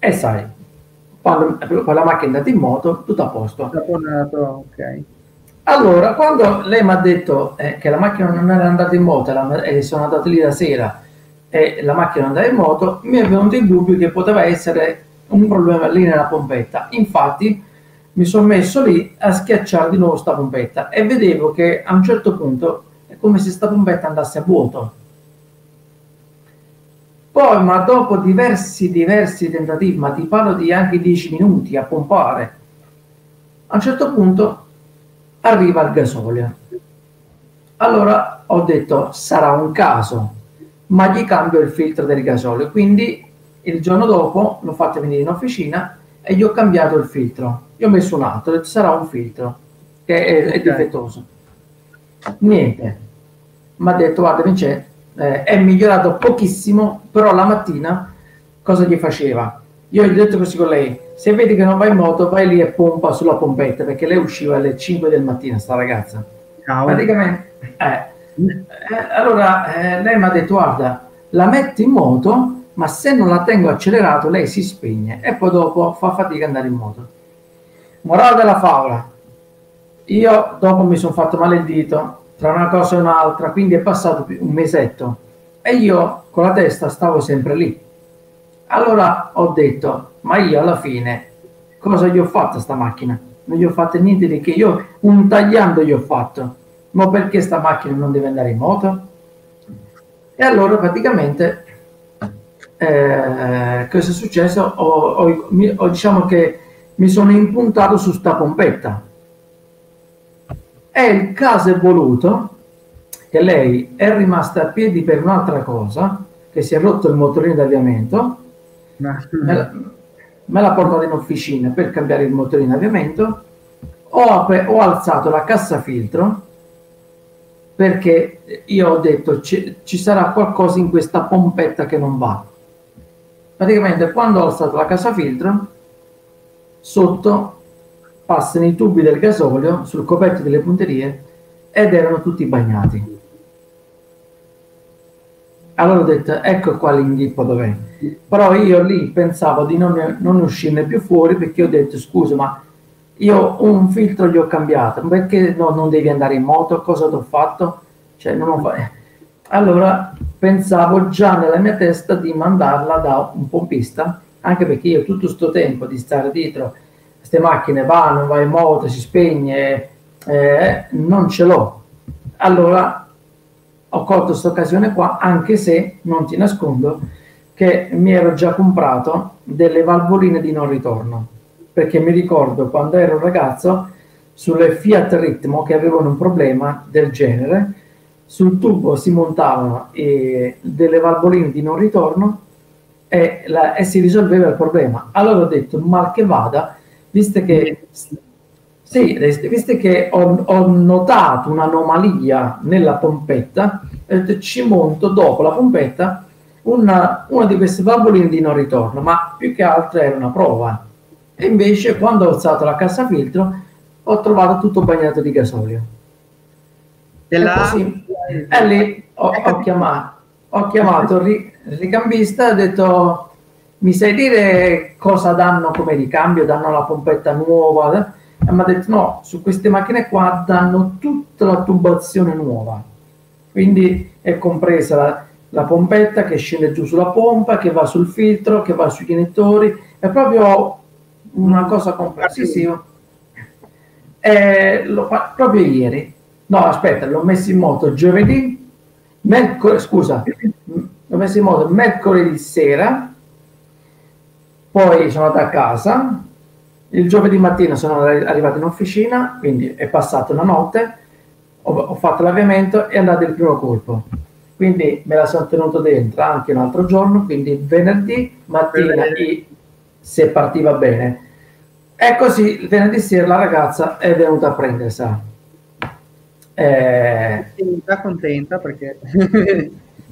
E sai, quando, quando la macchina è andata in moto, tutto a posto. Caponato, ok. Allora, quando lei mi ha detto eh, che la macchina non era andata in moto la, e sono andato lì la sera e la macchina andava in moto, mi è venuto il dubbio che poteva essere un problema lì nella pompetta. Infatti mi sono messo lì a schiacciare di nuovo sta pompetta e vedevo che a un certo punto è come se sta pompetta andasse a vuoto. Poi, ma dopo diversi diversi tentativi, ma ti parlo di anche dieci minuti a pompare, a un certo punto arriva il gasolio. Allora ho detto sarà un caso, ma gli cambio il filtro del gasolio. Quindi il giorno dopo l'ho fatto venire in officina e gli ho cambiato il filtro. Io ho messo un altro, ho detto sarà un filtro che è, okay. è difettoso. Niente, mi ha detto guarda Vincenzo, eh, è migliorato pochissimo, però la mattina cosa gli faceva? Io gli ho detto così con lei, se vedi che non vai in moto, vai lì e pompa sulla pompetta, perché lei usciva alle cinque del mattino, sta ragazza. Ciao. Praticamente, eh, eh, allora eh, lei mi ha detto, guarda, la metti in moto, ma se non la tengo accelerato, lei si spegne e poi dopo fa fatica andare in moto. Morale della favola, io dopo mi sono fatto male il dito, tra una cosa e un'altra, quindi è passato un mesetto e io con la testa stavo sempre lì. Allora ho detto, ma io alla fine cosa gli ho fatto a sta macchina? Non gli ho fatto niente di che, io un tagliando gli ho fatto, ma perché sta macchina non deve andare in moto? E allora praticamente eh, cosa è successo? Ho, ho, mi, ho, diciamo che mi sono impuntato su sta pompetta e il caso è voluto che lei è rimasta a piedi per un'altra cosa, che si è rotto il motorino d'avviamento. Me la, me l'ha portata in officina per cambiare il motore in avviamento. Ho, apre, ho alzato la cassa filtro perché io ho detto ci, ci sarà qualcosa in questa pompetta che non va. Praticamente quando ho alzato la cassa filtro sotto passano i tubi del gasolio sul coperchio delle punterie ed erano tutti bagnati. Allora ho detto ecco qua l'inghippo dov'è. Però io lì pensavo di non, non uscirne più fuori, perché ho detto scusa ma io un filtro gli ho cambiato, perché no, non devi andare in moto, cosa ti ho fatto? Cioè, non ho... Allora pensavo già nella mia testa di mandarla da un pompista, anche perché io tutto sto tempo di stare dietro queste macchine va, non va in moto, si spegne, eh, non ce l'ho. Allora ho colto questa occasione qua, anche se non ti nascondo che mi ero già comprato delle valvoline di non ritorno, perché mi ricordo quando ero ragazzo sulle Fiat Ritmo che avevano un problema del genere, sul tubo si montavano eh, delle valvoline di non ritorno e, la, e si risolveva il problema. Allora ho detto mal che vada, visto che, sì, visto che ho, ho notato un'anomalia nella pompetta, ho detto, ci monto dopo la pompetta Una, una di queste valvoline di non ritorno, ma più che altro era una prova. E invece quando ho alzato la cassa filtro ho trovato tutto bagnato di gasolio. E, e, così, e lì ho, ho chiamato, ho chiamato il ricambista e ho detto mi sai dire cosa danno come ricambio? Danno la pompetta nuova? E mi ha detto no, su queste macchine qua danno tutta la tubazione nuova, quindi è compresa la la pompetta che scende giù sulla pompa, che va sul filtro, che va sui iniettori, è proprio una cosa complessiva. Eh, l'ho fatto proprio ieri, no aspetta, l'ho messo in moto giovedì, mercol- scusa, l'ho messo in moto mercoledì sera, poi sono andato a casa, il giovedì mattina sono arrivato in officina, quindi è passata una notte, ho, ho fatto l'avviamento e è andato il primo colpo. Quindi me la sono tenuto dentro anche un altro giorno, quindi venerdì mattina e, se partiva bene. E così il venerdì sera la ragazza è venuta a prendersela. Eh, contenta, contenta perché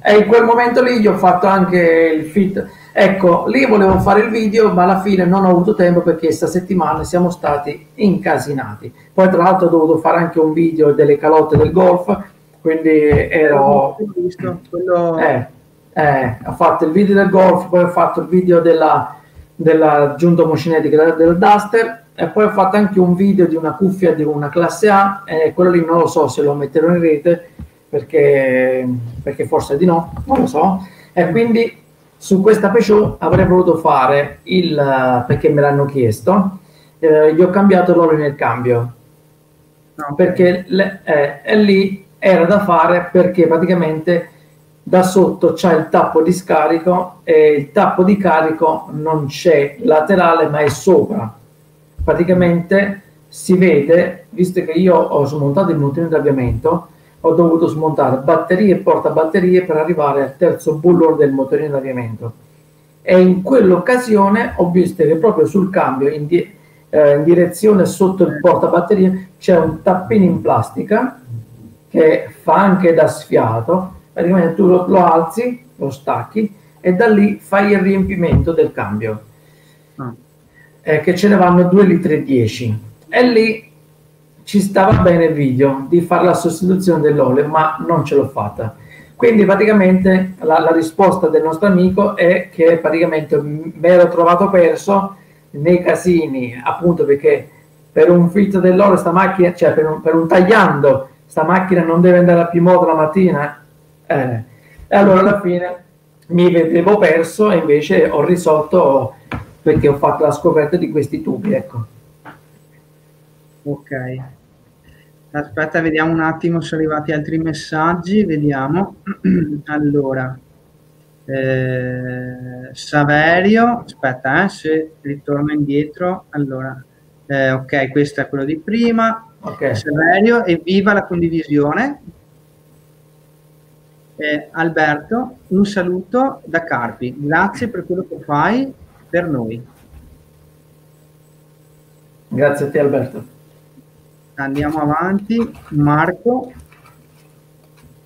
e in quel momento lì gli ho fatto anche il fit. Ecco, lì volevo fare il video, ma alla fine non ho avuto tempo perché sta settimana siamo stati incasinati. Poi tra l'altro ho dovuto fare anche un video delle calotte del golf, quindi ero visto, quello... eh, eh, ho fatto il video del golf, poi ho fatto il video della, della giunta omocinetica del Duster, e poi ho fatto anche un video di una cuffia di una classe A, e quello lì non lo so se lo metterò in rete perché, perché forse di no, non lo so. E quindi su questa Peugeot avrei voluto fare il, perché me l'hanno chiesto, eh, gli ho cambiato l'olio nel cambio, no, perché le, eh, è lì era da fare perché praticamente da sotto c'è il tappo di scarico e il tappo di carico non c'è laterale ma è sopra. Praticamente si vede, visto che io ho smontato il montino di avviamento, ho dovuto smontare batterie e portabatterie per arrivare al terzo bullore del motorino di avviamento, e in quell'occasione ho visto che proprio sul cambio in, di eh, in direzione sotto il portabatterie c'è un tappino in plastica che fa anche da sfiato. Praticamente tu lo, lo alzi, lo stacchi e da lì fai il riempimento del cambio, ah. eh, che ce ne vanno due litri e dieci, e lì ci stava bene il video di fare la sostituzione dell'olio, ma non ce l'ho fatta. Quindi praticamente la, la risposta del nostro amico è che praticamente mi ero trovato perso nei casini, appunto perché per un fitto dell'olio sta macchina, cioè per un, per un tagliando sta macchina non deve andare a Piemonte la mattina. Eh, e allora alla fine mi vedevo perso e invece ho risolto perché ho fatto la scoperta di questi tubi, ecco. Ok, aspetta, vediamo un attimo se sono arrivati altri messaggi, vediamo. Allora, eh, Saverio, aspetta, eh, se ritorno indietro, allora, eh, ok, questo è quello di prima. Okay. Saverio, evviva la condivisione. Eh, Alberto, un saluto da Carpi, grazie per quello che fai per noi. Grazie a te Alberto. Andiamo avanti. Marco,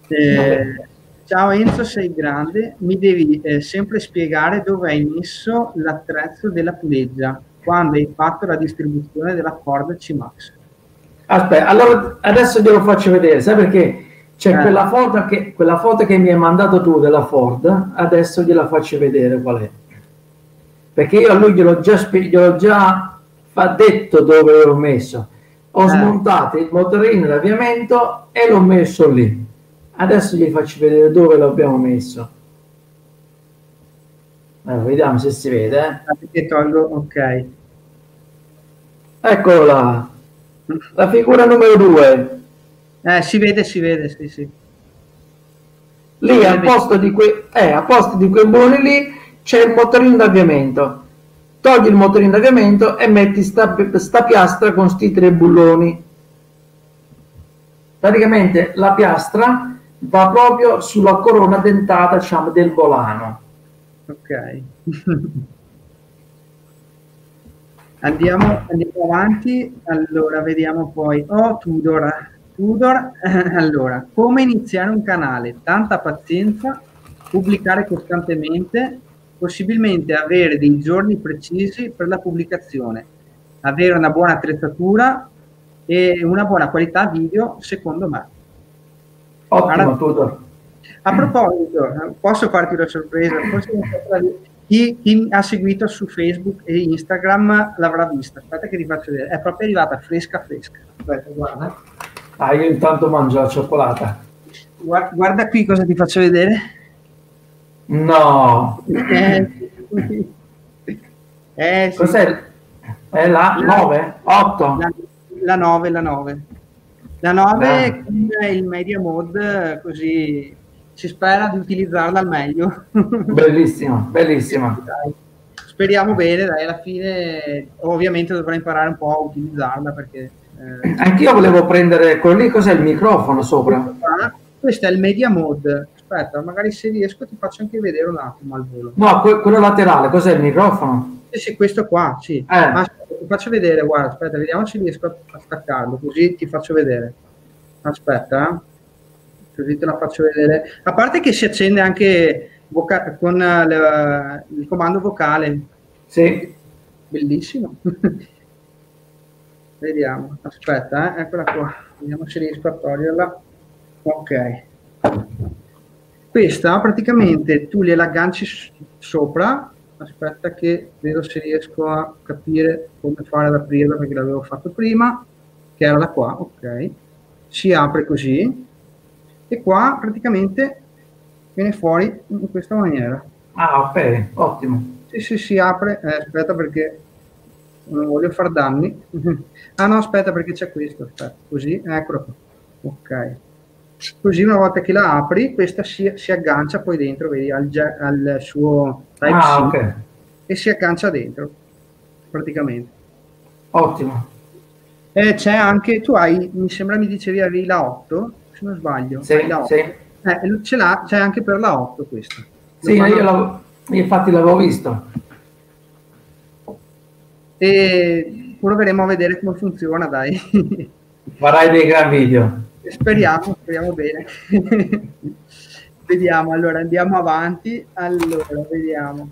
eh, ciao Enzo, sei grande, mi devi eh, sempre spiegare dove hai messo l'attrezzo della puleggia quando hai fatto la distribuzione della Ford C-Max. Aspetta, allora adesso glielo faccio vedere, sai perché? C'è eh. quella, foto che, quella foto che mi hai mandato tu della Ford, adesso gliela faccio vedere qual è. Perché io a lui gliel'ho già, gliel'ho già detto dove l'ho messo. Ho eh. smontato il motorino, l'avviamento e l'ho messo lì. Adesso gli faccio vedere dove l'abbiamo messo. Allora, vediamo se si vede. Eh. Ok. Eccola là. La figura numero due. Eh, si vede, si vede, sì, sì. Lì, a posto di quei, eh, a posto di quei buoni lì, c'è il motorino d'avviamento. Togli il motorino d'avviamento e metti sta, sta piastra con sti tre bulloni. Praticamente la piastra va proprio sulla corona dentata, diciamo, del volano. Ok. Andiamo, andiamo avanti. Allora, vediamo poi. Oh, Tudor... Tudor, allora, come iniziare un canale? Tanta pazienza, pubblicare costantemente, possibilmente avere dei giorni precisi per la pubblicazione, avere una buona attrezzatura e una buona qualità video, secondo me. Ottimo, allora, Tudor. A proposito, posso farti una sorpresa? Forse chi, chi ha seguito su Facebook e Instagram l'avrà vista. Aspetta che ti faccio vedere. È proprio arrivata fresca fresca. Aspetta, guarda. Ah, io intanto mangio la cioccolata. Guarda, guarda qui cosa ti faccio vedere. No. Eh, eh, sì. Cos'è? È la nove? otto? La nove, la nove. La nove con il media mode, così si spera di utilizzarla al meglio. Bellissima, bellissima. Dai. Speriamo bene, dai, alla fine ovviamente dovrò imparare un po' a utilizzarla perché... Eh, anch'io volevo prendere quello lì, cos'è il microfono sopra? Questo è il media mode. Aspetta, magari se riesco ti faccio anche vedere un attimo al volo. No, que quello laterale, cos'è il microfono? Sì, sì, questo qua, sì. Ah. Ma ti faccio vedere, guarda, aspetta, vediamo se riesco a staccarlo, così ti faccio vedere. Aspetta, eh. Così te la faccio vedere. A parte che si accende anche voca- con le, il comando vocale. Sì. Bellissimo. Vediamo, aspetta, eh. Eccola qua. Vediamo se riesco a toglierla. Ok. Questa praticamente tu gliela agganci sopra, aspetta che vedo se riesco a capire come fare ad aprirla, perché l'avevo fatto prima, che era da qua, ok, si apre così e qua praticamente viene fuori in questa maniera. Ah, ok, ottimo. Sì, sì, si apre, eh, aspetta perché non voglio far danni. Ah no, aspetta perché c'è questo, aspetta, così, eccolo qua, ok. Così una volta che la apri, questa si, si aggancia poi dentro, vedi, al, al suo Type-C, ah, okay. E si aggancia dentro, praticamente. Ottimo. E c'è anche, tu hai, mi sembra mi dicevi, avevi la otto, se non sbaglio. Sì, la otto. Sì. Eh, ce l'ha, c'è anche per la otto questa. Sì, io l'avevo, infatti l'avevo visto. E proveremo a vedere come funziona, dai. Farai dei gran video. Speriamo, speriamo bene. Vediamo, allora andiamo avanti. Allora, vediamo.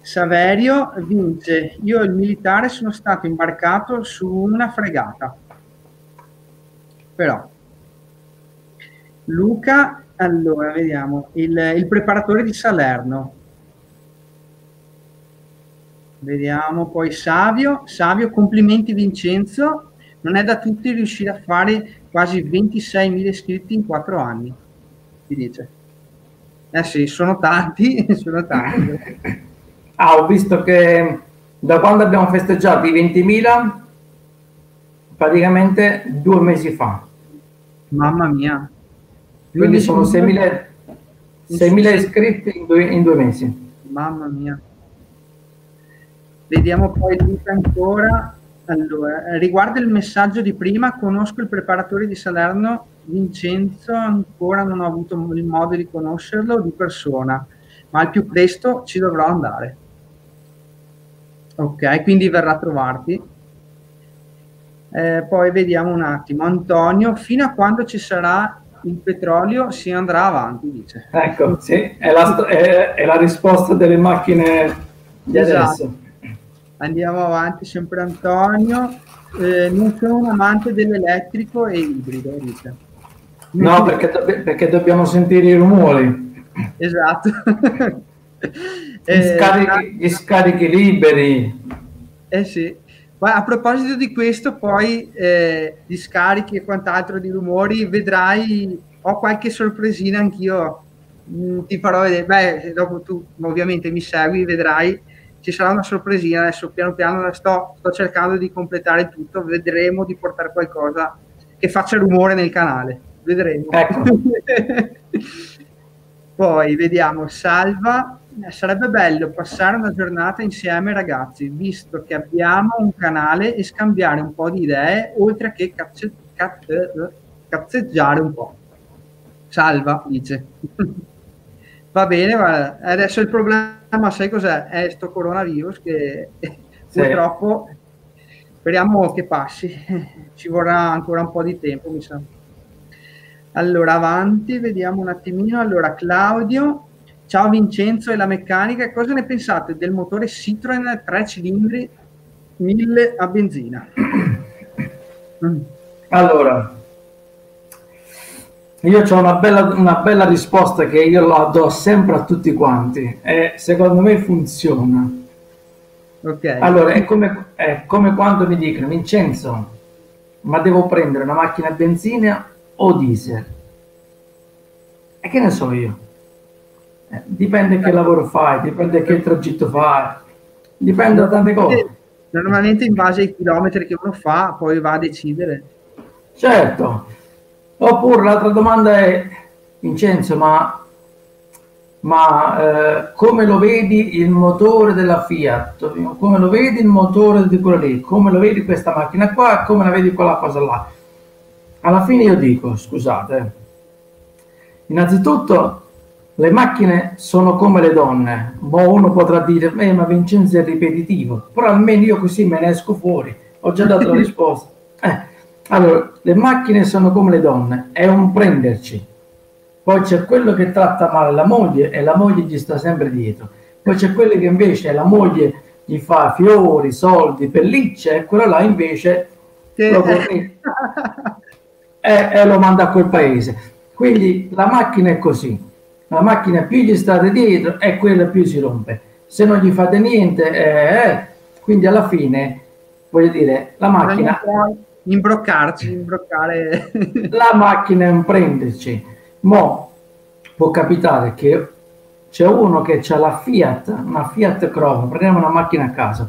Saverio vince. Io e il militare sono stato imbarcato su una fregata. Però. Luca, allora, vediamo. Il, il preparatore di Salerno. Vediamo, poi Savio. Savio, complimenti Vincenzo. Non è da tutti riuscire a fare quasi ventiseimila iscritti in quattro anni, ti dice. Eh sì, sono tanti, sono tanti. Ah, ho visto che da quando abbiamo festeggiato i ventimila, praticamente due mesi fa. Mamma mia. Quindi sono seimila iscritti in due, in due mesi. Mamma mia. Vediamo poi Luca ancora. Allora, riguardo il messaggio di prima, conosco il preparatore di Salerno, Vincenzo, ancora non ho avuto il modo di conoscerlo di persona, ma al più presto ci dovrò andare. Ok, quindi verrà a trovarti. Eh, poi vediamo un attimo. Antonio, fino a quando ci sarà il petrolio si andrà avanti, dice. Ecco, sì, è la, è, è la risposta delle macchine di adesso. Esatto. Andiamo avanti, sempre Antonio. Eh, non sono un amante dell'elettrico e ibrido, dice. No, perché, do- perché dobbiamo sentire i rumori. Esatto. Gli scarichi, gli scarichi liberi. Eh sì. Ma a proposito di questo, poi, eh, gli scarichi e quant'altro di rumori, vedrai, ho qualche sorpresina anch'io. Mm, ti farò vedere. Beh, dopo tu ovviamente mi segui, vedrai. Ci sarà una sorpresina, adesso piano piano la sto, sto cercando di completare tutto, vedremo di portare qualcosa che faccia rumore nel canale, vedremo. Ecco. Poi vediamo, Salva, sarebbe bello passare una giornata insieme ragazzi, visto che abbiamo un canale e scambiare un po' di idee, oltre che cazze, cazze, cazzeggiare un po'. Salva, dice. Va bene, guarda. Adesso il problema, ma sai cos'è? È sto coronavirus che sì. Purtroppo speriamo che passi, ci vorrà ancora un po' di tempo mi sa. Allora avanti, vediamo un attimino. Allora Claudio, ciao Vincenzo e la meccanica, cosa ne pensate del motore Citroen tre cilindri mille a benzina? Allora io ho una bella, una bella risposta che io la do sempre a tutti quanti e secondo me funziona. Okay. Allora è come, è come quando mi dicono Vincenzo, ma devo prendere una macchina a benzina o diesel? E che ne so io? Eh, dipende che lavoro fai, dipende che tragitto fai, dipende da tante cose. Normalmente in base ai chilometri che uno fa poi va a decidere. Certo. Oppure l'altra domanda è, Vincenzo, ma, ma eh, come lo vedi il motore della Fiat? Come lo vedi il motore di quella lì? Come lo vedi questa macchina qua? Come la vedi quella cosa là? Alla fine io dico, scusate, innanzitutto Le macchine sono come le donne, ma uno potrà dire, eh, ma Vincenzo è ripetitivo, però almeno io così me ne esco fuori, ho già dato la risposta. Eh, allora, le macchine sono come le donne, è un prenderci. Poi c'è quello che tratta male la moglie e la moglie gli sta sempre dietro. Poi c'è quello che invece la moglie gli fa fiori, soldi, pellicce, e quello là invece sì. lo e, e lo manda a quel paese. Quindi la macchina è così. La macchina più gli state dietro e quella più si rompe. Se non gli fate niente, eh, eh. quindi alla fine, voglio dire, la macchina... Imbroccarci, imbroccare... La macchina è un prenderci. Ma può capitare che c'è uno che ha la Fiat, una Fiat Croma, prendiamo una macchina a casa,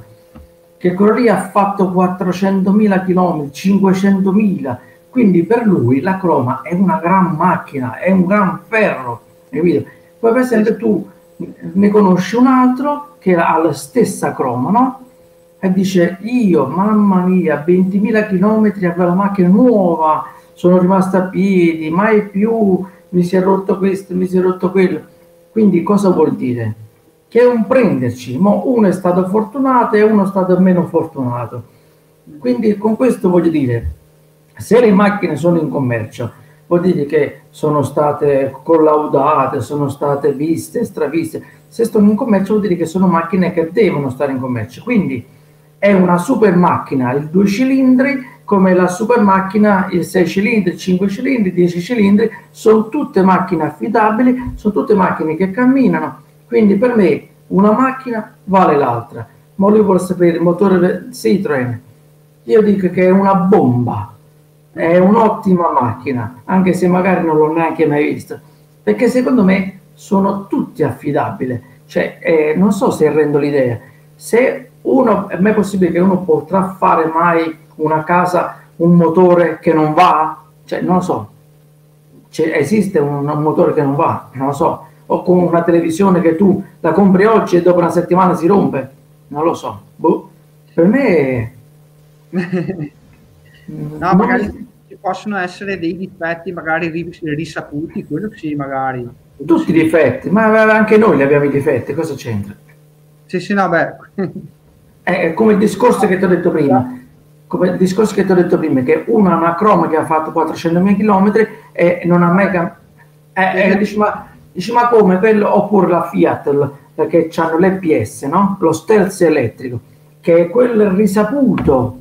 che quello lì ha fatto quattrocentomila chilometri, cinquecentomila, quindi per lui la Croma è una gran macchina, è un gran ferro. Capito? Poi per esempio tu ne conosci un altro che ha la stessa Croma, no? E dice, io, mamma mia, ventimila chilometri, avevo la macchina nuova, sono rimasto a piedi, mai più mi si è rotto questo, mi si è rotto quello. Quindi cosa vuol dire? Che è un prenderci, ma uno è stato fortunato e uno è stato meno fortunato. Quindi con questo voglio dire, se le macchine sono in commercio, vuol dire che sono state collaudate, sono state viste, straviste. Se sono in commercio vuol dire che sono macchine che devono stare in commercio. Quindi è una super macchina, il due cilindri, come la super macchina, il sei cilindri, cinque cilindri, dieci cilindri, sono tutte macchine affidabili, sono tutte macchine che camminano. Quindi per me una macchina vale l'altra. Ma lui vuole sapere il motore Citroën. Io dico che è una bomba. È un'ottima macchina, anche se magari non l'ho neanche mai vista, perché secondo me sono tutti affidabili. Cioè, eh, non so se rendo l'idea. Se uno, è mai possibile che uno potrà fare mai una casa, un motore che non va? Cioè, non lo so. Cioè, esiste un, un motore che non va? Non lo so. O con una televisione che tu la compri oggi e dopo una settimana si rompe? Non lo so. Boh. Per me... No, magari ci possono essere dei difetti magari risaputi, quello sì, magari. Quello Tutti i sì. difetti, ma anche noi li abbiamo i difetti, cosa c'entra? Sì, sì, no, beh. È come il discorso che ti ho detto prima, come il discorso che ti ho detto prima, che uno ha una Croma che ha fatto quattrocentomila chilometri e non ha mai cambiato. Eh, eh, dici, ma, dici, ma come quello? Oppure la Fiat, perché hanno l'E P S, no? Lo sterzo elettrico, che è quel risaputo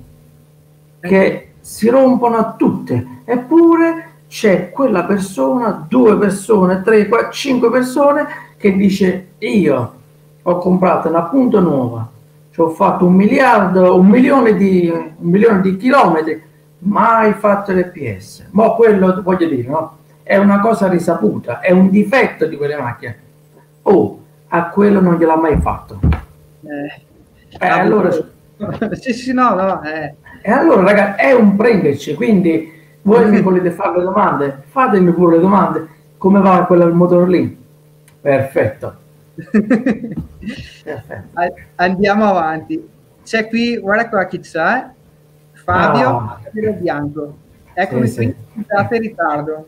che... si rompono a tutte, eppure c'è quella persona, due persone, tre, quattro, cinque persone che dice io ho comprato una Punto nuova, ci ho fatto un miliardo, un milione di, un milione di chilometri, mai fatto l'E P S. Ma quello voglio dire, no? È una cosa risaputa, è un difetto di quelle macchine. Oh, a quello non gliel'ha mai fatto. Eh, eh, allora... sì, sì, no, no, eh. E allora ragazzi è un prenderci, quindi voi mi volete fare le domande, fatemi pure le domande, come va quella del motore lì? Perfetto. Perfetto. Andiamo avanti. C'è qui, guarda qua chi c'è, Fabio Lo ah. Bianco. Eccomi sì, qui, scusate sì. in ritardo.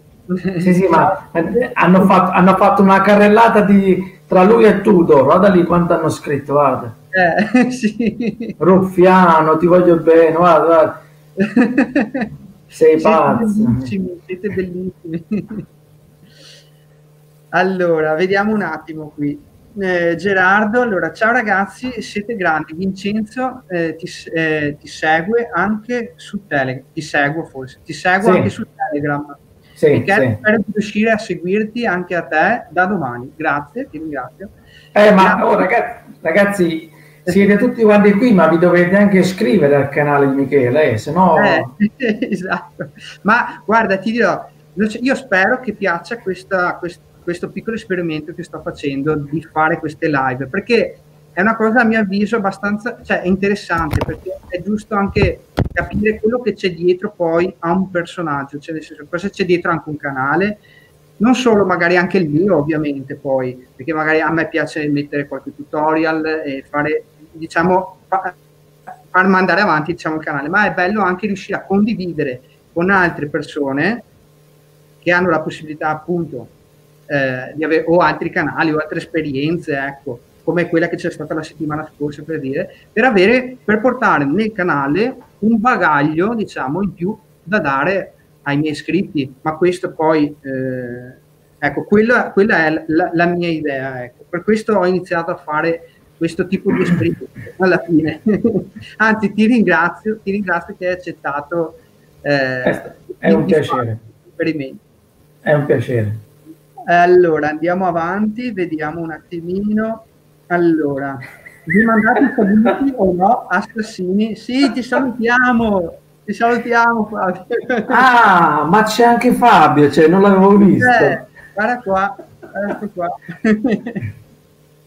Sì, sì, ma hanno fatto, hanno fatto una carrellata di, tra lui e Tudor, guarda lì quanto hanno scritto, guarda. Eh, sì. Ruffiano, ti voglio bene, guarda, guarda. Sei pazzo. Siete bellissimi. Allora, vediamo un attimo qui. Eh, Gerardo, allora, ciao ragazzi, siete grandi. Vincenzo eh, ti, eh, ti segue anche su Telegram. Ti seguo forse, ti seguo sì. anche su Telegram. Sì, e che sì. spero di riuscire a seguirti anche a te da domani. Grazie, ti ringrazio. Eh, e ma oh, ragazzi, ragazzi, siete tutti quanti qui, ma vi dovete anche iscrivere al canale di Michele, eh, se no... Eh, esatto. Ma guarda, ti dirò, io spero che piaccia questa, quest, questo piccolo esperimento che sto facendo di fare queste live, perché è una cosa a mio avviso abbastanza cioè, interessante, perché è giusto anche capire quello che c'è dietro poi a un personaggio, cioè nel senso, cosa c'è dietro anche un canale, non solo magari anche il mio ovviamente poi, perché magari a me piace mettere qualche tutorial e fare, diciamo, fa, far mandare avanti diciamo, il canale, ma è bello anche riuscire a condividere con altre persone che hanno la possibilità appunto eh, di avere, o altri canali o altre esperienze, ecco, come quella che c'è stata la settimana scorsa, per dire, per avere, per portare nel canale un bagaglio, diciamo, in più da dare ai miei iscritti. Ma questo poi, eh, ecco, quella, quella è la, la mia idea, ecco. Per questo ho iniziato a fare questo tipo di esperienze alla fine. Anzi, ti ringrazio, ti ringrazio che hai accettato. Eh, è un piacere. È un piacere. Allora, andiamo avanti, vediamo un attimino. Allora, vi mandate i saluti o no, assassini? Sì, ti salutiamo, ti salutiamo, Fabio. Ah, ma c'è anche Fabio, cioè, non l'avevo visto. Eh, guarda qua, guarda qua.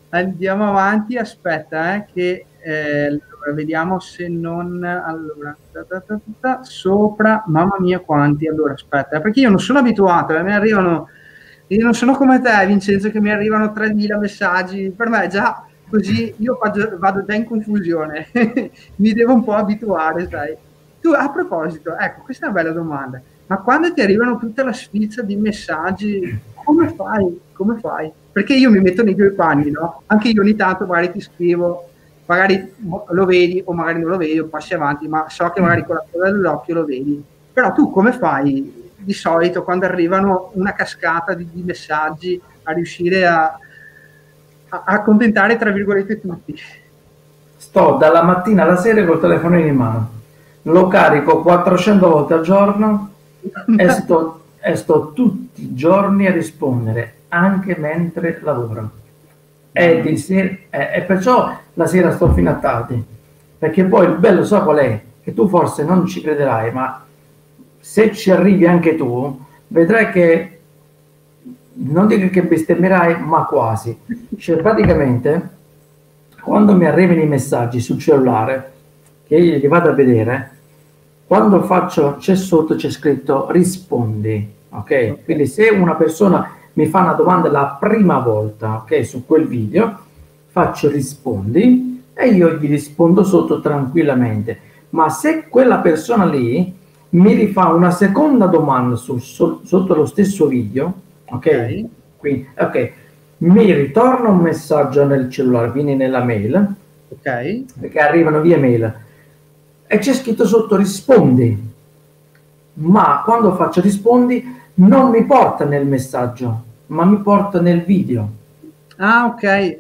Andiamo avanti, aspetta, eh, che eh, allora, vediamo se non... Allora, ta, ta, ta, ta, sopra, mamma mia quanti, allora aspetta, perché io non sono abituato, eh, mi arrivano... Io non sono come te, Vincenzo, che mi arrivano tremila messaggi, per me è già così, io vado già in confusione, mi devo un po' abituare, sai. Tu, a proposito, ecco, questa è una bella domanda, ma quando ti arrivano tutta la sfilza di messaggi, come fai? Come fai? Perché io mi metto nei tuoi panni, no? Anche io ogni tanto magari ti scrivo, magari lo vedi o magari non lo vedi o passi avanti, ma so che magari con la coda dell'occhio lo vedi. Però tu come fai? Di solito quando arrivano una cascata di, di messaggi a riuscire a, a, a accontentare tra virgolette tutti? Sto dalla mattina alla sera col telefonino in mano, lo carico quattrocento volte al giorno e, sto, e sto tutti i giorni a rispondere anche mentre lavoro e, di sera, e, e perciò la sera sto fino a tardi, perché poi il bello so qual è, che tu forse non ci crederai, ma se ci arrivi anche tu, vedrai che, non dico che bestemmerai, ma quasi. Cioè, praticamente, quando mi arrivano i messaggi sul cellulare, che io li vado a vedere, quando faccio, c'è sotto, c'è scritto rispondi, ok? Quindi se una persona mi fa una domanda la prima volta, ok, su quel video, faccio rispondi e io gli rispondo sotto tranquillamente. Ma se quella persona lì mi rifà una seconda domanda su, su, sotto lo stesso video, okay? Quindi, ok, mi ritorna un messaggio nel cellulare, quindi nella mail, okay, perché arrivano via mail, e c'è scritto sotto rispondi, ma quando faccio rispondi non mi porta nel messaggio, ma mi porta nel video. Ah, ok, eh,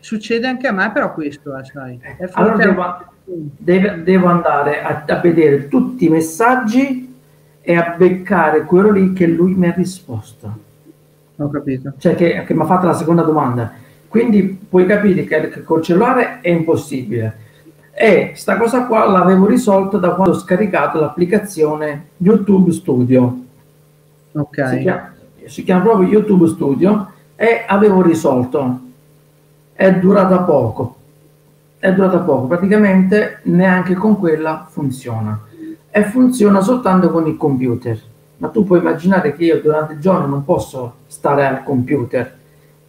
succede anche a me però questo, eh, sai. È allora devo, Deve, devo andare a, a vedere tutti i messaggi e a beccare quello lì che lui mi ha risposto. Ho capito. Cioè che, che mi ha fatto la seconda domanda. Quindi puoi capire che, che col cellulare è impossibile. E sta cosa qua l'avevo risolta da quando ho scaricato l'applicazione YouTube Studio. Ok. Si chiama, si chiama proprio YouTube Studio e avevo risolto. È durata poco. È durata poco, praticamente neanche con quella funziona, e funziona soltanto con il computer. Ma tu puoi immaginare che io durante il giorno non posso stare al computer,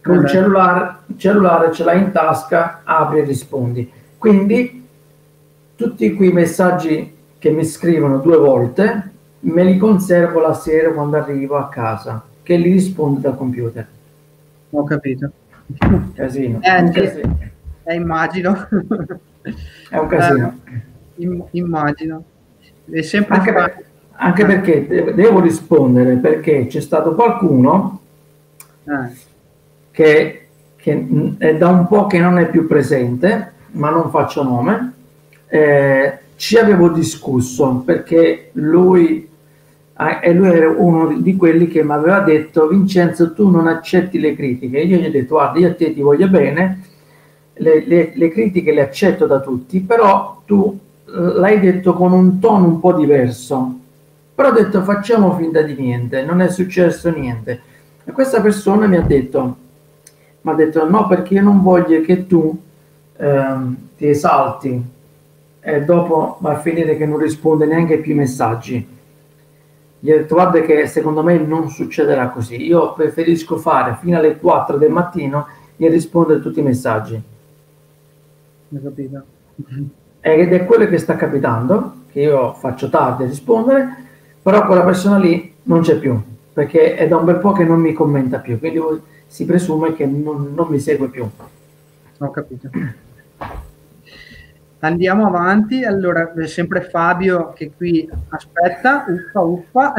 con il cellulare, il cellulare ce l'hai in tasca, apri e rispondi. Quindi tutti quei messaggi che mi scrivono due volte me li conservo la sera quando arrivo a casa, che li rispondo dal computer. Ho capito. Casino. Eh, casino. Eh, immagino. È un casino. Eh, imm immagino. È sempre anche, per, anche eh. perché de devo rispondere, perché c'è stato qualcuno eh. che, che è da un po' che non è più presente, ma non faccio nome, eh, ci avevo discusso, perché lui, eh, lui era uno di quelli che mi aveva detto: Vincenzo, tu non accetti le critiche. Io gli ho detto: guarda, io a te ti voglio bene, Le, le, le critiche le accetto da tutti, però tu l'hai detto con un tono un po' diverso, però ho detto facciamo finta di niente, non è successo niente. E questa persona mi ha detto, mi ha detto no, perché io non voglio che tu eh, ti esalti e dopo va a finire che non risponde neanche più ai messaggi. Gli ho detto guarda che secondo me non succederà così, io preferisco fare fino alle quattro del mattino e rispondere a tutti i messaggi. Capito. Ed è quello che sta capitando, che io faccio tardi a rispondere, però quella persona lì non c'è più, perché è da un bel po' che non mi commenta più, quindi si presume che non, non mi segue più. Ho capito. Andiamo avanti, allora sempre Fabio che qui aspetta, uffa uffa.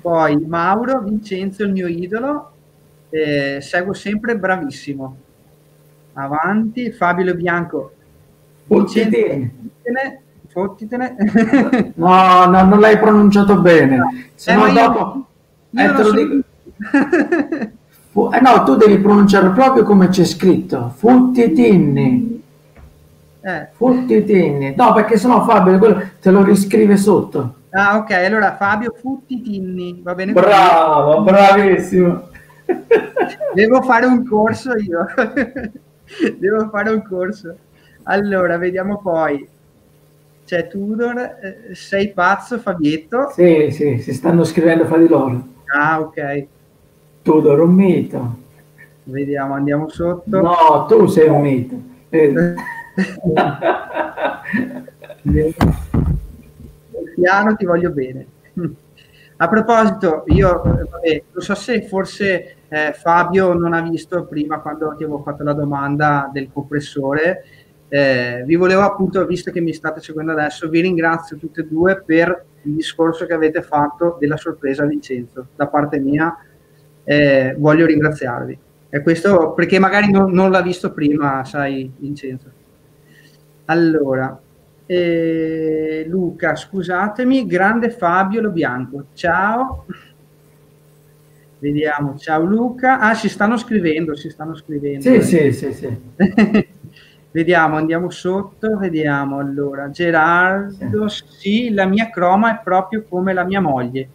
Poi Mauro, Vincenzo il mio idolo, eh, seguo sempre, bravissimo. Avanti, Fabio Lo Bianco. Vincenzo, fottitene, fottitene. No, no, non l'hai pronunciato bene. No. Se eh, no dopo... Io, io eh, te lo dico. Eh no, tu devi pronunciarlo proprio come c'è scritto, Futtitinni, eh. Futtitinni, no, perché sennò Fabio quello te lo riscrive sotto. Ah ok, allora Fabio Futtitinni, va bene? Bravo, bravissimo. Devo fare un corso io, devo fare un corso. Allora, vediamo poi, c'è Tudor, sei pazzo Fabietto? Sì, sì, si stanno scrivendo fra di loro. Ah ok. Tudor un mito, vediamo, andiamo sotto. No, tu sei un mito. Eh. Piano, ti voglio bene. A proposito, io vabbè, non so se forse eh, Fabio non ha visto prima quando ti avevo fatto la domanda del compressore, eh, vi volevo appunto, visto che mi state seguendo adesso, vi ringrazio tutte e due per il discorso che avete fatto della sorpresa a Vincenzo da parte mia. Eh, voglio ringraziarvi, e questo perché magari non, non l'ha visto prima, sai Vincenzo. Allora eh, Luca, scusatemi, grande Fabio Lo Bianco, ciao, vediamo, ciao Luca. Ah, si stanno scrivendo, si stanno scrivendo, sì, eh. sì, sì, sì. Vediamo, andiamo sotto, vediamo, allora Gerardo, sì. Sì, la mia Croma è proprio come la mia moglie.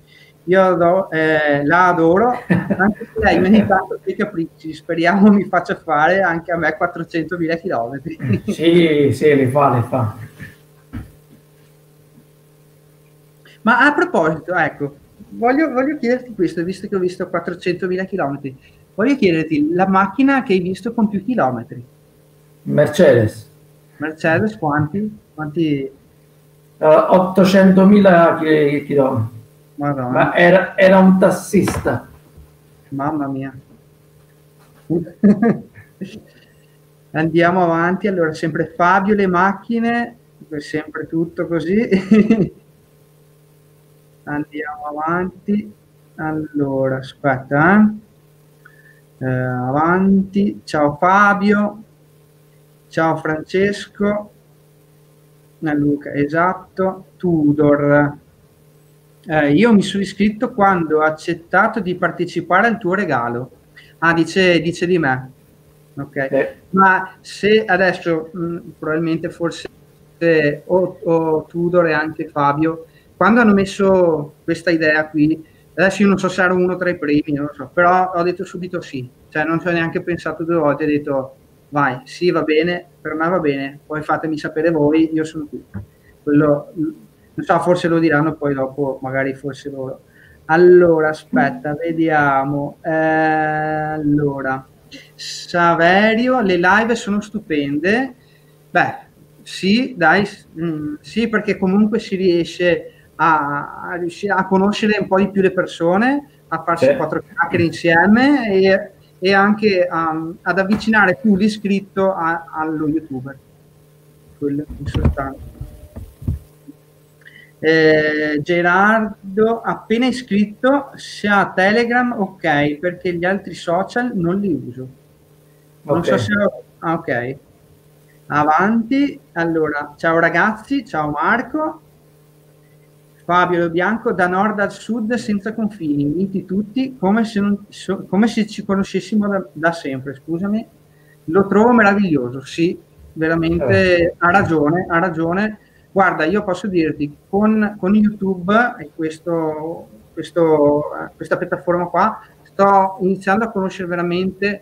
Io do, eh, la adoro, anche se lei ogni tanto dei capricci, speriamo mi faccia fare anche a me quattrocentomila chilometri. Sì, sì, li fa, li fa. Ma a proposito, ecco, voglio, voglio chiederti questo, visto che ho visto quattrocentomila chilometri, voglio chiederti la macchina che hai visto con più chilometri. Mercedes. Mercedes, quanti? Quanti? Uh, ottocentomila chilometri. Madonna. Ma era, era un tassista, mamma mia. Andiamo avanti, allora sempre Fabio, le macchine, sempre tutto così. Andiamo avanti, allora aspetta eh. Eh, avanti, ciao Fabio, ciao Francesco, Luca, esatto, Tudor. Eh, io mi sono iscritto quando ho accettato di partecipare al tuo regalo. Ah, dice, dice di me. Ok. Eh. Ma se adesso, mh, probabilmente forse eh, o, o Tudor e anche Fabio, quando hanno messo questa idea qui, adesso io non so se ero uno tra i primi, non lo so, però ho detto subito sì. Cioè non ci ho neanche pensato due volte, ho detto vai, sì va bene, per me va bene, poi fatemi sapere voi, io sono qui. Quello... Non so, forse lo diranno poi dopo, magari forse loro. Allora, aspetta, vediamo. Eh, allora, Saverio, le live sono stupende. Beh, sì, dai, mh, sì, perché comunque si riesce a, a, riuscire a conoscere un po' di più le persone, a farsi quattro chiacchiere insieme e, e anche um, ad avvicinare più l'iscritto a, allo youtuber. Quello in sostanza. Eh, Gerardo, appena iscritto, se ha Telegram, ok, perché gli altri social non li uso. Non okay. so se ho... ah, ok, avanti. Allora, ciao ragazzi, ciao Marco, Fabio Lo Bianco, da nord al sud senza confini, uniti tutti come se, non, so, come se ci conoscessimo da, da sempre. Scusami, lo trovo meraviglioso. Sì, veramente, oh. ha ragione, ha ragione. Guarda, io posso dirti, con, con YouTube e questo, questo, questa piattaforma qua, sto iniziando a conoscere veramente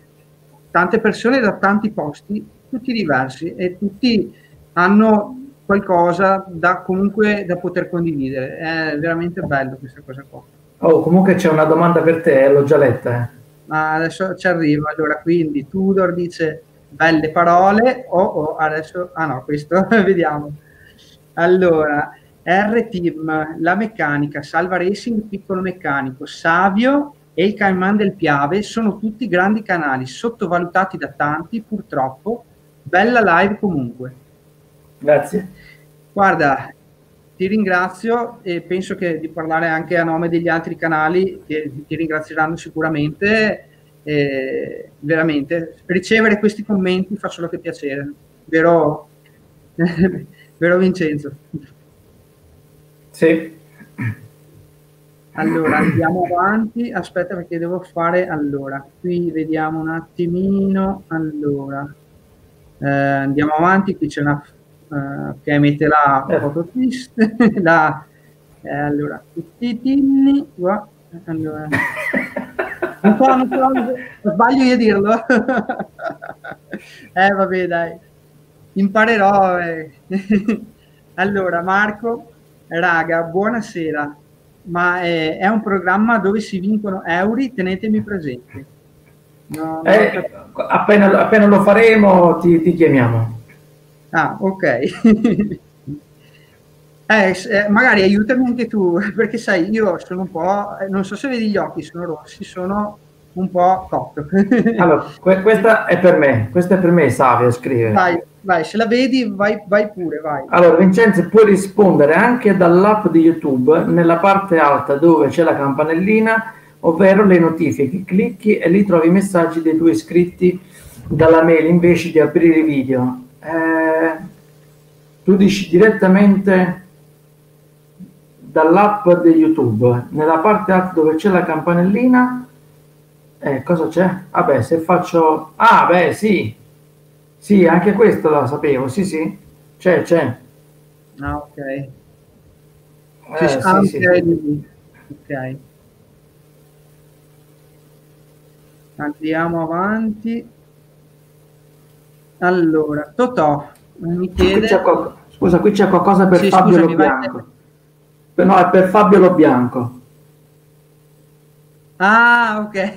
tante persone da tanti posti, tutti diversi, e tutti hanno qualcosa da comunque da poter condividere. È veramente bello questa cosa qua. Oh, comunque c'è una domanda per te, l'ho già letta. Eh. Ma adesso ci arrivo. Allora, quindi Tudor dice, belle parole, oh, oh adesso, ah no, questo, vediamo. Allora, R-Team, La Meccanica, Salva Racing, Piccolo Meccanico, Savio e il Caiman del Piave sono tutti grandi canali, sottovalutati da tanti, purtroppo. Bella live comunque. Grazie. Guarda, ti ringrazio e penso che di parlare anche a nome degli altri canali che ti ringrazieranno sicuramente. Eh, veramente, ricevere questi commenti fa solo che piacere. Vero, vero Vincenzo? Sì. Allora andiamo avanti, aspetta perché devo fare, allora qui vediamo un attimino, allora eh, andiamo avanti, qui c'è una eh, che mette la foto triste, la, eh, allora tutti qua, allora non so, non so, sbaglio io a dirlo. Eh vabbè dai, imparerò. Eh. Allora Marco, raga, buonasera, ma è, è un programma dove si vincono euro, tenetemi presente. No, eh, non... appena, appena lo faremo ti, ti chiamiamo. Ah, ok. Eh, magari aiutami anche tu, perché sai, io sono un po', non so se vedi gli occhi, sono rossi, sono un po' cotto. Allora, que questa è per me, questa è per me, Savio, scrive. Vai, vai, se la vedi, vai, vai pure, vai. Allora, Vincenzo, puoi rispondere anche dall'app di YouTube, nella parte alta dove c'è la campanellina, ovvero le notifiche, clicchi e lì trovi i messaggi dei tuoi iscritti dalla mail, invece di aprire i video. Eh, tu dici direttamente... dall'app di YouTube, nella parte alta dove c'è la campanellina, eh, cosa c'è? Vabbè, se faccio... Ah, beh, sì! Sì, anche questo lo sapevo, sì, sì. C'è, c'è. Ah, ok. Eh, sì, ah, sì, okay. Sì. Ok. Andiamo avanti. Allora, Totò, mi chiede... Qui qual... Scusa, qui c'è qualcosa per sì, Fabio scusami, Lo Bianco. Vai... No, è per Fabio Lo Bianco. Ah, ok.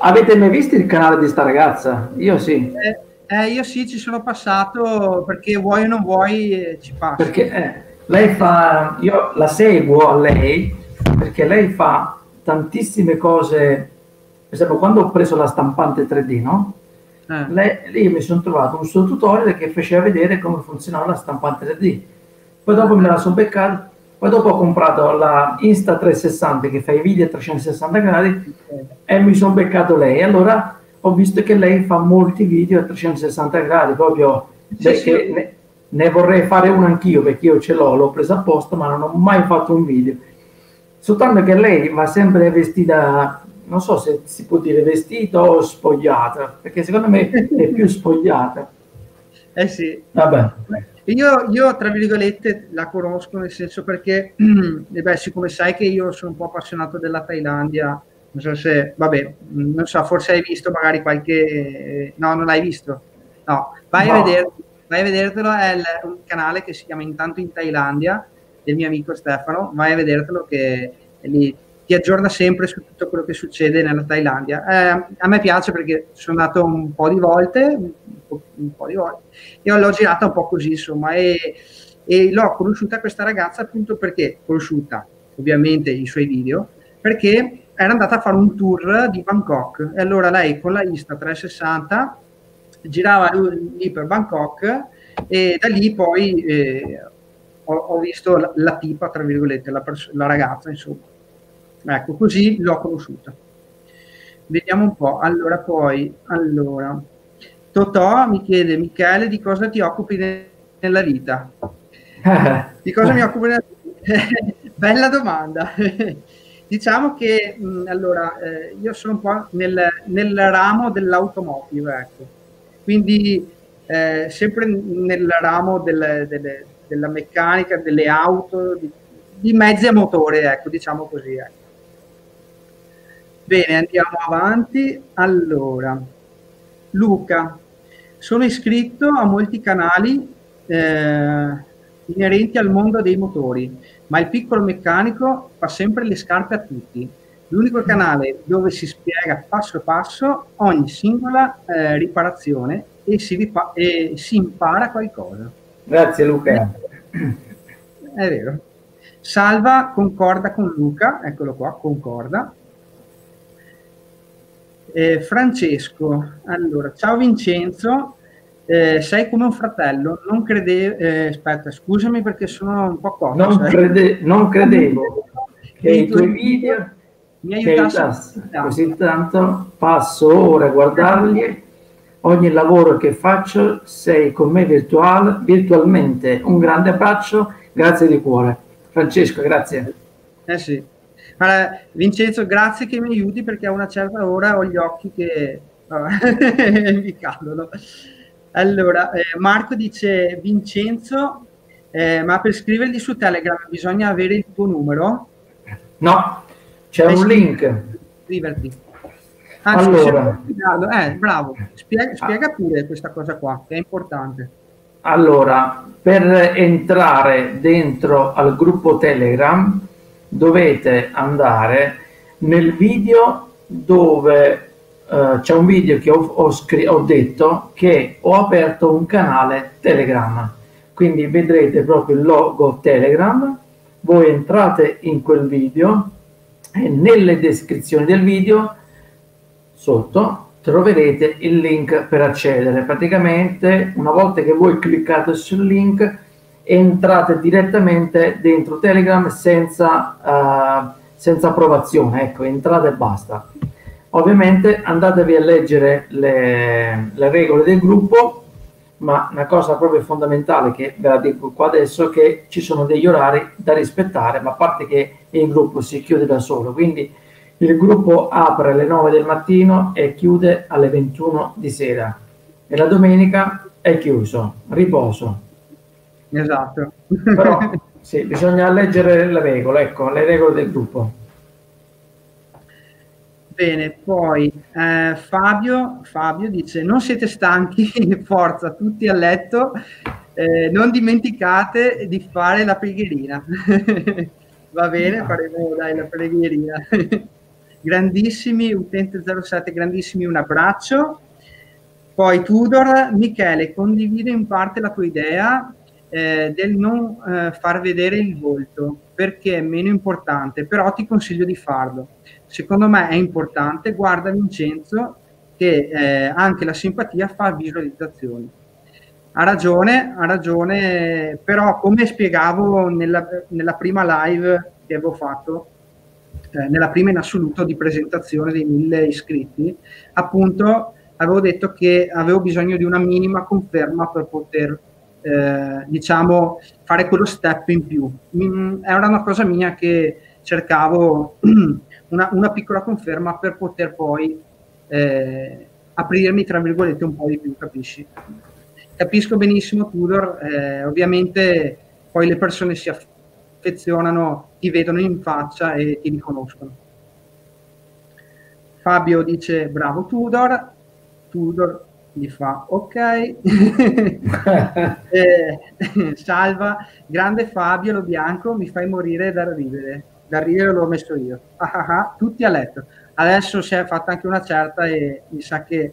Avete mai visto il canale di sta ragazza? Io sì. Eh, eh, io sì, ci sono passato perché vuoi o non vuoi eh, ci passo. Perché eh, lei fa... Io la seguo a lei perché lei fa tantissime cose. Per esempio, quando ho preso la stampante tre D, no? Eh. Lei, lì mi sono trovato un suo tutorial che faceva vedere come funzionava la stampante tre D. Poi dopo me la sono beccata, poi dopo ho comprato la Insta trecentosessanta che fa i video a trecentosessanta gradi e mi sono beccato lei. Allora ho visto che lei fa molti video a trecentosessanta gradi, proprio sì, sì. Ne, ne vorrei fare uno anch'io perché io ce l'ho, l'ho preso apposta ma non ho mai fatto un video. Soltanto che lei va sempre vestita, non so se si può dire vestita o spogliata, perché secondo me è più spogliata. Eh sì. Vabbè. Io, io, tra virgolette, la conosco nel senso perché, eh beh, siccome sai che io sono un po' appassionato della Thailandia, non so se, vabbè, non so, forse hai visto magari qualche... No, non l'hai visto? No, vai, no. A vederlo, vai a vedertelo, è il, un canale che si chiama Intanto in Thailandia, del mio amico Stefano, vai a vedertelo che lì ti aggiorna sempre su tutto quello che succede nella Thailandia. Eh, a me piace perché sono andato un po' di volte, un po', un po' di volte, e l'ho girata un po' così, insomma, e, e l'ho conosciuta questa ragazza appunto perché, conosciuta ovviamente i suoi video, perché era andata a fare un tour di Bangkok, e allora lei con la Insta trecentosessanta girava lì per Bangkok, e da lì poi eh, ho, ho visto la, la tipa, tra virgolette, la, la ragazza, insomma. Ecco, così l'ho conosciuta. Vediamo un po'. Allora, poi, allora, Totò mi chiede, Michele, di cosa ti occupi ne nella vita? Di cosa mi occupo nella vita? Bella domanda. Diciamo che, mh, allora, eh, io sono un po' nel, nel ramo dell'automotive, ecco. Quindi, eh, sempre nel ramo del, delle, della meccanica, delle auto, di, di mezzi a motore, ecco, diciamo così, ecco. Bene, andiamo avanti. Allora, Luca, sono iscritto a molti canali eh, inerenti al mondo dei motori, ma il piccolo meccanico fa sempre le scarpe a tutti. L'unico canale dove si spiega passo passo ogni singola eh, riparazione e si, e si impara qualcosa. Grazie Luca. È vero. Salva concorda con Luca, eccolo qua, concorda. Eh, Francesco, allora, ciao Vincenzo, eh, sei come un fratello, non credevo, eh, aspetta, scusami perché sono un po' corto. Non, crede, non credevo che i tuoi video mi aiutassi così tanto, passo ore a guardarli, ogni lavoro che faccio sei con me virtual, virtualmente, un grande abbraccio, grazie di cuore. Francesco, grazie. Eh sì. Allora, Vincenzo, grazie che mi aiuti perché a una certa ora ho gli occhi che mi cadono. Allora, eh, Marco dice, Vincenzo, eh, ma per scrivergli su Telegram bisogna avere il tuo numero? No, c'è un link. Scriverti. Anzi, allora, eh, bravo, spiega, spiega pure questa cosa qua, che è importante. Allora, per entrare dentro al gruppo Telegram dovete andare nel video dove eh, c'è un video che ho, ho, ho detto che ho aperto un canale Telegram, quindi vedrete proprio il logo Telegram, voi entrate in quel video e nelle descrizioni del video sotto troverete il link per accedere. Praticamente una volta che voi cliccate sul link entrate direttamente dentro Telegram senza, uh, senza approvazione, ecco, entrate e basta. Ovviamente andatevi a leggere le, le regole del gruppo, ma una cosa proprio fondamentale che ve la dico qua adesso è che ci sono degli orari da rispettare, ma a parte che il gruppo si chiude da solo, quindi il gruppo apre alle nove del mattino e chiude alle ventuno di sera e la domenica è chiuso, riposo. Esatto. Però sì, bisogna leggere le regole, ecco, le regole del gruppo. Bene, poi eh, Fabio, Fabio dice, non siete stanchi, forza, tutti a letto, eh, non dimenticate di fare la pregherina. Va bene, no. Faremo dai, la pregherina. Grandissimi, utente zero sette, grandissimi, un abbraccio. Poi Tudor, Michele, condivido in parte la tua idea Eh, del non eh, far vedere il volto perché è meno importante, però ti consiglio di farlo, secondo me è importante, guarda Vincenzo che eh, anche la simpatia fa visualizzazioni. Ha ragione, ha ragione, però come spiegavo nella, nella prima live che avevo fatto, eh, nella prima in assoluto di presentazione dei mille iscritti, appunto avevo detto che avevo bisogno di una minima conferma per poter Eh, diciamo fare quello step in più. Mm, era una cosa mia che cercavo una, una piccola conferma per poter poi eh, aprirmi tra virgolette un po' di più, capisci? Capisco benissimo Tudor, eh, ovviamente poi le persone si affezionano, ti vedono in faccia e ti riconoscono. Fabio dice bravo Tudor, Tudor gli fa ok. eh, Salva, grande Fabio Lo Bianco, mi fai morire da ridere, da ridere l'ho messo io. Ah, ah, ah, tutti a letto, adesso si è fatta anche una certa e mi sa che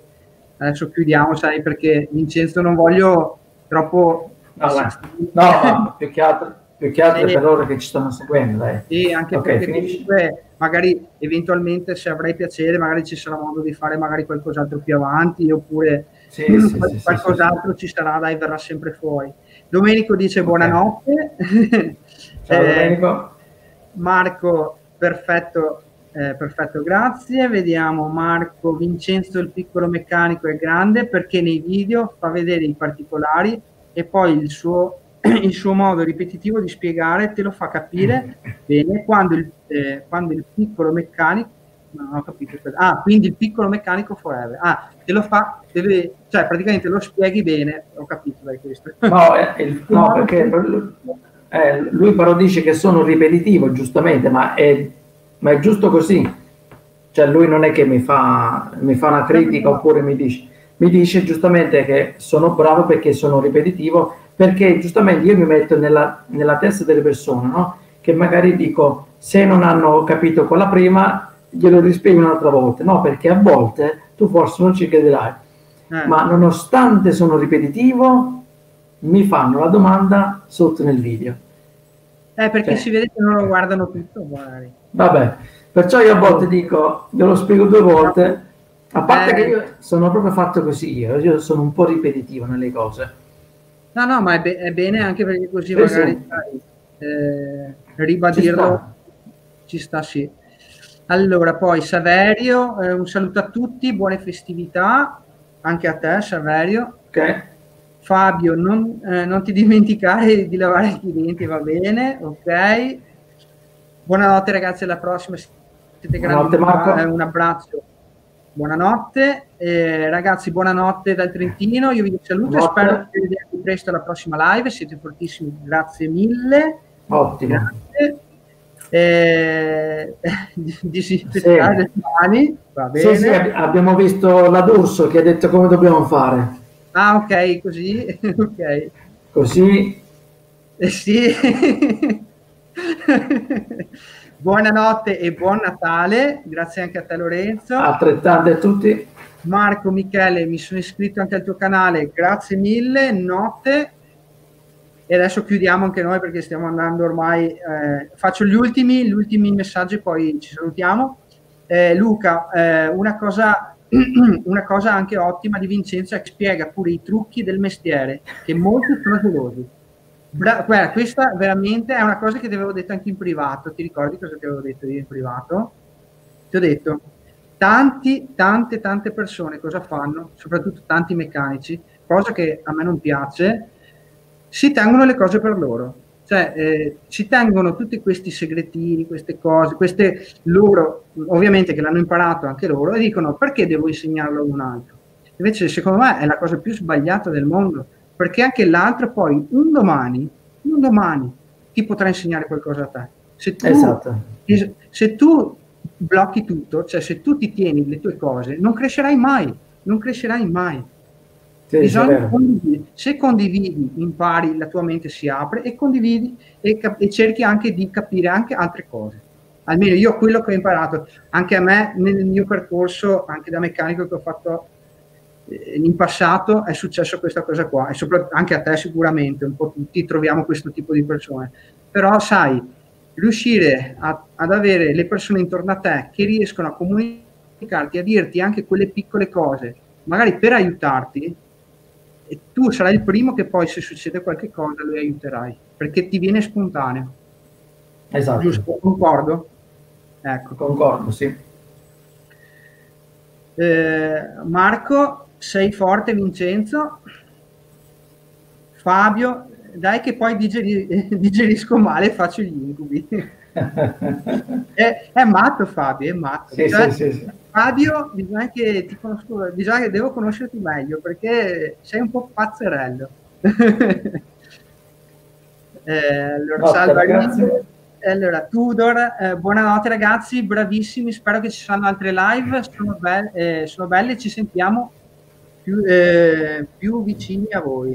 adesso chiudiamo, sai, perché Vincenzo non voglio troppo allora, no, più che altro, più che altro e, per loro che ci stanno seguendo, eh. Sì, anche okay, perché comunque magari eventualmente se avrai piacere magari ci sarà modo di fare magari qualcos'altro più avanti oppure sì, mh, sì, qual sì, qualcos'altro sì, ci sarà, dai, verrà sempre fuori. Domenico dice buonanotte. Ciao, eh, Domenico. Marco, perfetto, eh, perfetto, grazie. Vediamo Marco, Vincenzo il piccolo meccanico è grande perché nei video fa vedere i particolari e poi il suo il suo modo ripetitivo di spiegare te lo fa capire bene quando il, eh, quando il piccolo meccanico non ho capito, ah quindi il piccolo meccanico forever, ah te lo fa te lo, cioè praticamente lo spieghi bene, ho capito da questo no, eh, il, no perché eh, lui però dice che sono ripetitivo giustamente, ma è, ma è giusto così, cioè lui non è che mi fa, mi fa una critica oppure mi dice mi dice giustamente che sono bravo perché sono ripetitivo, perché giustamente io mi metto nella, nella testa delle persone, no? Che magari dico, se non hanno capito quella prima, glielo rispiego un'altra volta, no? Perché a volte tu forse non ci crederai, eh. Ma nonostante sono ripetitivo, mi fanno la domanda sotto nel video. Eh, perché cioè, si vede che non lo guardano tutto, magari. Vabbè, perciò io a volte dico, ve lo spiego due volte, a parte eh. che io sono proprio fatto così, io, io sono un po' ripetitivo nelle cose. No, no, ma è, be è bene anche perché così per magari eh, ribadirlo ci sta. ci sta, sì. Allora, poi Saverio, eh, un saluto a tutti, buone festività, anche a te Saverio. Ok. Fabio, non, eh, non ti dimenticare di lavare i clienti, va bene, ok. Buonanotte ragazzi, alla prossima. Siete grandi, eh, un abbraccio. Buonanotte, eh, ragazzi, buonanotte dal Trentino, io vi saluto e spero che vi vediamo presto alla prossima live, siete fortissimi, grazie mille. Ottimo. Grazie. Eh, disinfettare sì. le mani, va bene. Sì, sì, abbiamo visto la D'Urso che ha detto come dobbiamo fare. Ah, ok, così, ok. Così? Eh, sì. Buonanotte e buon Natale, grazie anche a te Lorenzo. Altrettanto a tutti. Marco, Michele, mi sono iscritto anche al tuo canale, grazie mille, notte. E adesso chiudiamo anche noi perché stiamo andando ormai, eh, faccio gli ultimi, gli ultimi messaggi e poi ci salutiamo. Eh, Luca, eh, una cosa... una cosa anche ottima di Vincenzo è che spiega pure i trucchi del mestiere che molti sono gelosi. Guarda, questa veramente è una cosa che ti avevo detto anche in privato, ti ricordi cosa ti avevo detto io in privato? Ti ho detto tanti, tante tante persone cosa fanno, soprattutto tanti meccanici, cosa che a me non piace, si tengono le cose per loro, cioè eh, ci tengono tutti questi segretini, queste cose, queste loro, ovviamente che l'hanno imparato anche loro, e dicono perché devo insegnarlo a un altro? Invece secondo me è la cosa più sbagliata del mondo, perché anche l'altro poi un domani, un domani ti potrà insegnare qualcosa a te. Se tu, esatto. se tu blocchi tutto, cioè se tu ti tieni le tue cose, non crescerai mai, non crescerai mai. Bisogna condividere. Se condividi, impari, la tua mente si apre e condividi e, e cerchi anche di capire anche altre cose. Almeno io quello che ho imparato, anche a me nel mio percorso, anche da meccanico che ho fatto eh, in passato, è successo questa cosa qua, e soprattutto anche a te sicuramente, un po' tutti troviamo questo tipo di persone. Però sai, riuscire a, ad avere le persone intorno a te che riescono a comunicarti, a dirti anche quelle piccole cose, magari per aiutarti, e tu sarai il primo che poi se succede qualche cosa lo aiuterai, perché ti viene spontaneo. Esatto. Giusto, concordo? Ecco, concordo, sì. Eh, Marco, sei forte Vincenzo. Fabio, dai che poi digeri, digerisco male e faccio gli incubi. è, è matto Fabio, è matto. Sì, cioè, sì, sì, sì. Fabio, bisogna che ti conosco, bisogna che devo conoscerti meglio perché sei un po' pazzerello. eh, allora, salve, allora, Tudor, eh, buonanotte ragazzi, bravissimi, spero che ci saranno altre live, sono, be eh, sono belle, ci sentiamo più, eh, più vicini a voi.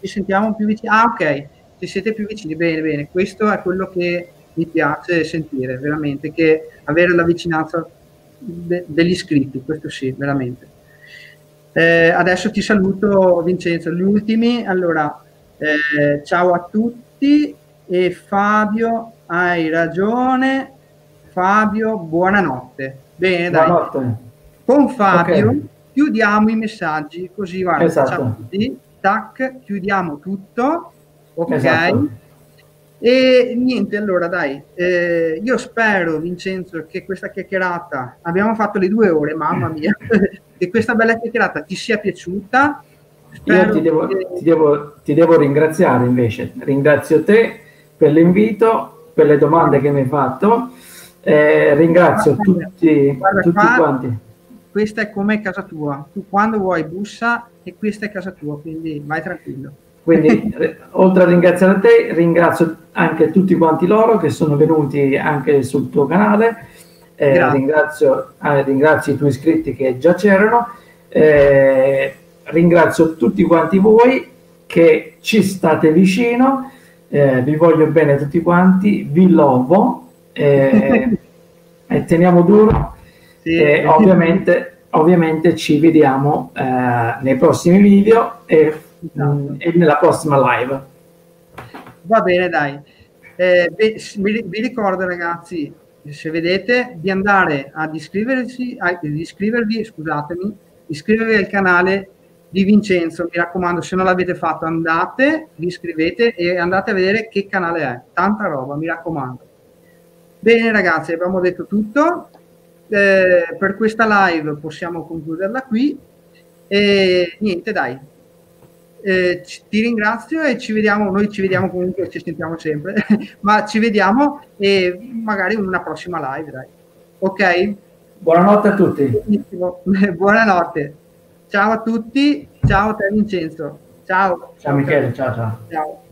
Ci sentiamo più vicini, ah ok, ci siete più vicini, bene, bene, questo è quello che mi piace sentire, veramente, che avere la vicinanza degli iscritti, questo sì, veramente. Eh, adesso ti saluto Vincenzo, gli ultimi, allora eh, ciao a tutti e Fabio hai ragione, Fabio buonanotte, bene dai, buonanotte. Con Fabio okay. chiudiamo i messaggi così, guarda, esatto. Ciao a tutti, tac, chiudiamo tutto, ok? Esatto. E niente, allora dai, eh, io spero Vincenzo che questa chiacchierata, abbiamo fatto le due ore, mamma mia, che questa bella chiacchierata ti sia piaciuta. Spero io ti devo, che... ti, devo, ti devo ringraziare invece, ringrazio te per l'invito, per le domande che mi hai fatto, eh, ringrazio guarda, tutti, guarda, tutti quanti. Questa è come casa tua, tu quando vuoi bussa e questa è casa tua, quindi vai tranquillo. Quindi oltre a ringraziare te, ringrazio anche tutti quanti loro che sono venuti anche sul tuo canale, eh, ringrazio, eh, ringrazio i tuoi iscritti che già c'erano, eh, ringrazio tutti quanti voi che ci state vicino, eh, vi voglio bene tutti quanti, vi lovo eh, e teniamo duro sì. e ovviamente, ovviamente ci vediamo eh, nei prossimi video e esatto. E nella prossima live. Va bene, dai. Eh, vi, vi ricordo, ragazzi, se vedete, di andare ad iscriversi, a, di iscrivervi, scusatemi, iscrivervi al canale di Vincenzo, mi raccomando, se non l'avete fatto andate, vi iscrivete e andate a vedere che canale è, tanta roba, mi raccomando. Bene ragazzi, abbiamo detto tutto, eh, per questa live possiamo concluderla qui e niente dai, eh, ti ringrazio e ci vediamo, noi ci vediamo comunque, ci sentiamo sempre, ma ci vediamo e magari in una prossima live, dai. Ok? Buonanotte a tutti. Benissimo. Buonanotte. Ciao a tutti, ciao a te Vincenzo, ciao. Ciao Michele, ciao ciao. Ciao.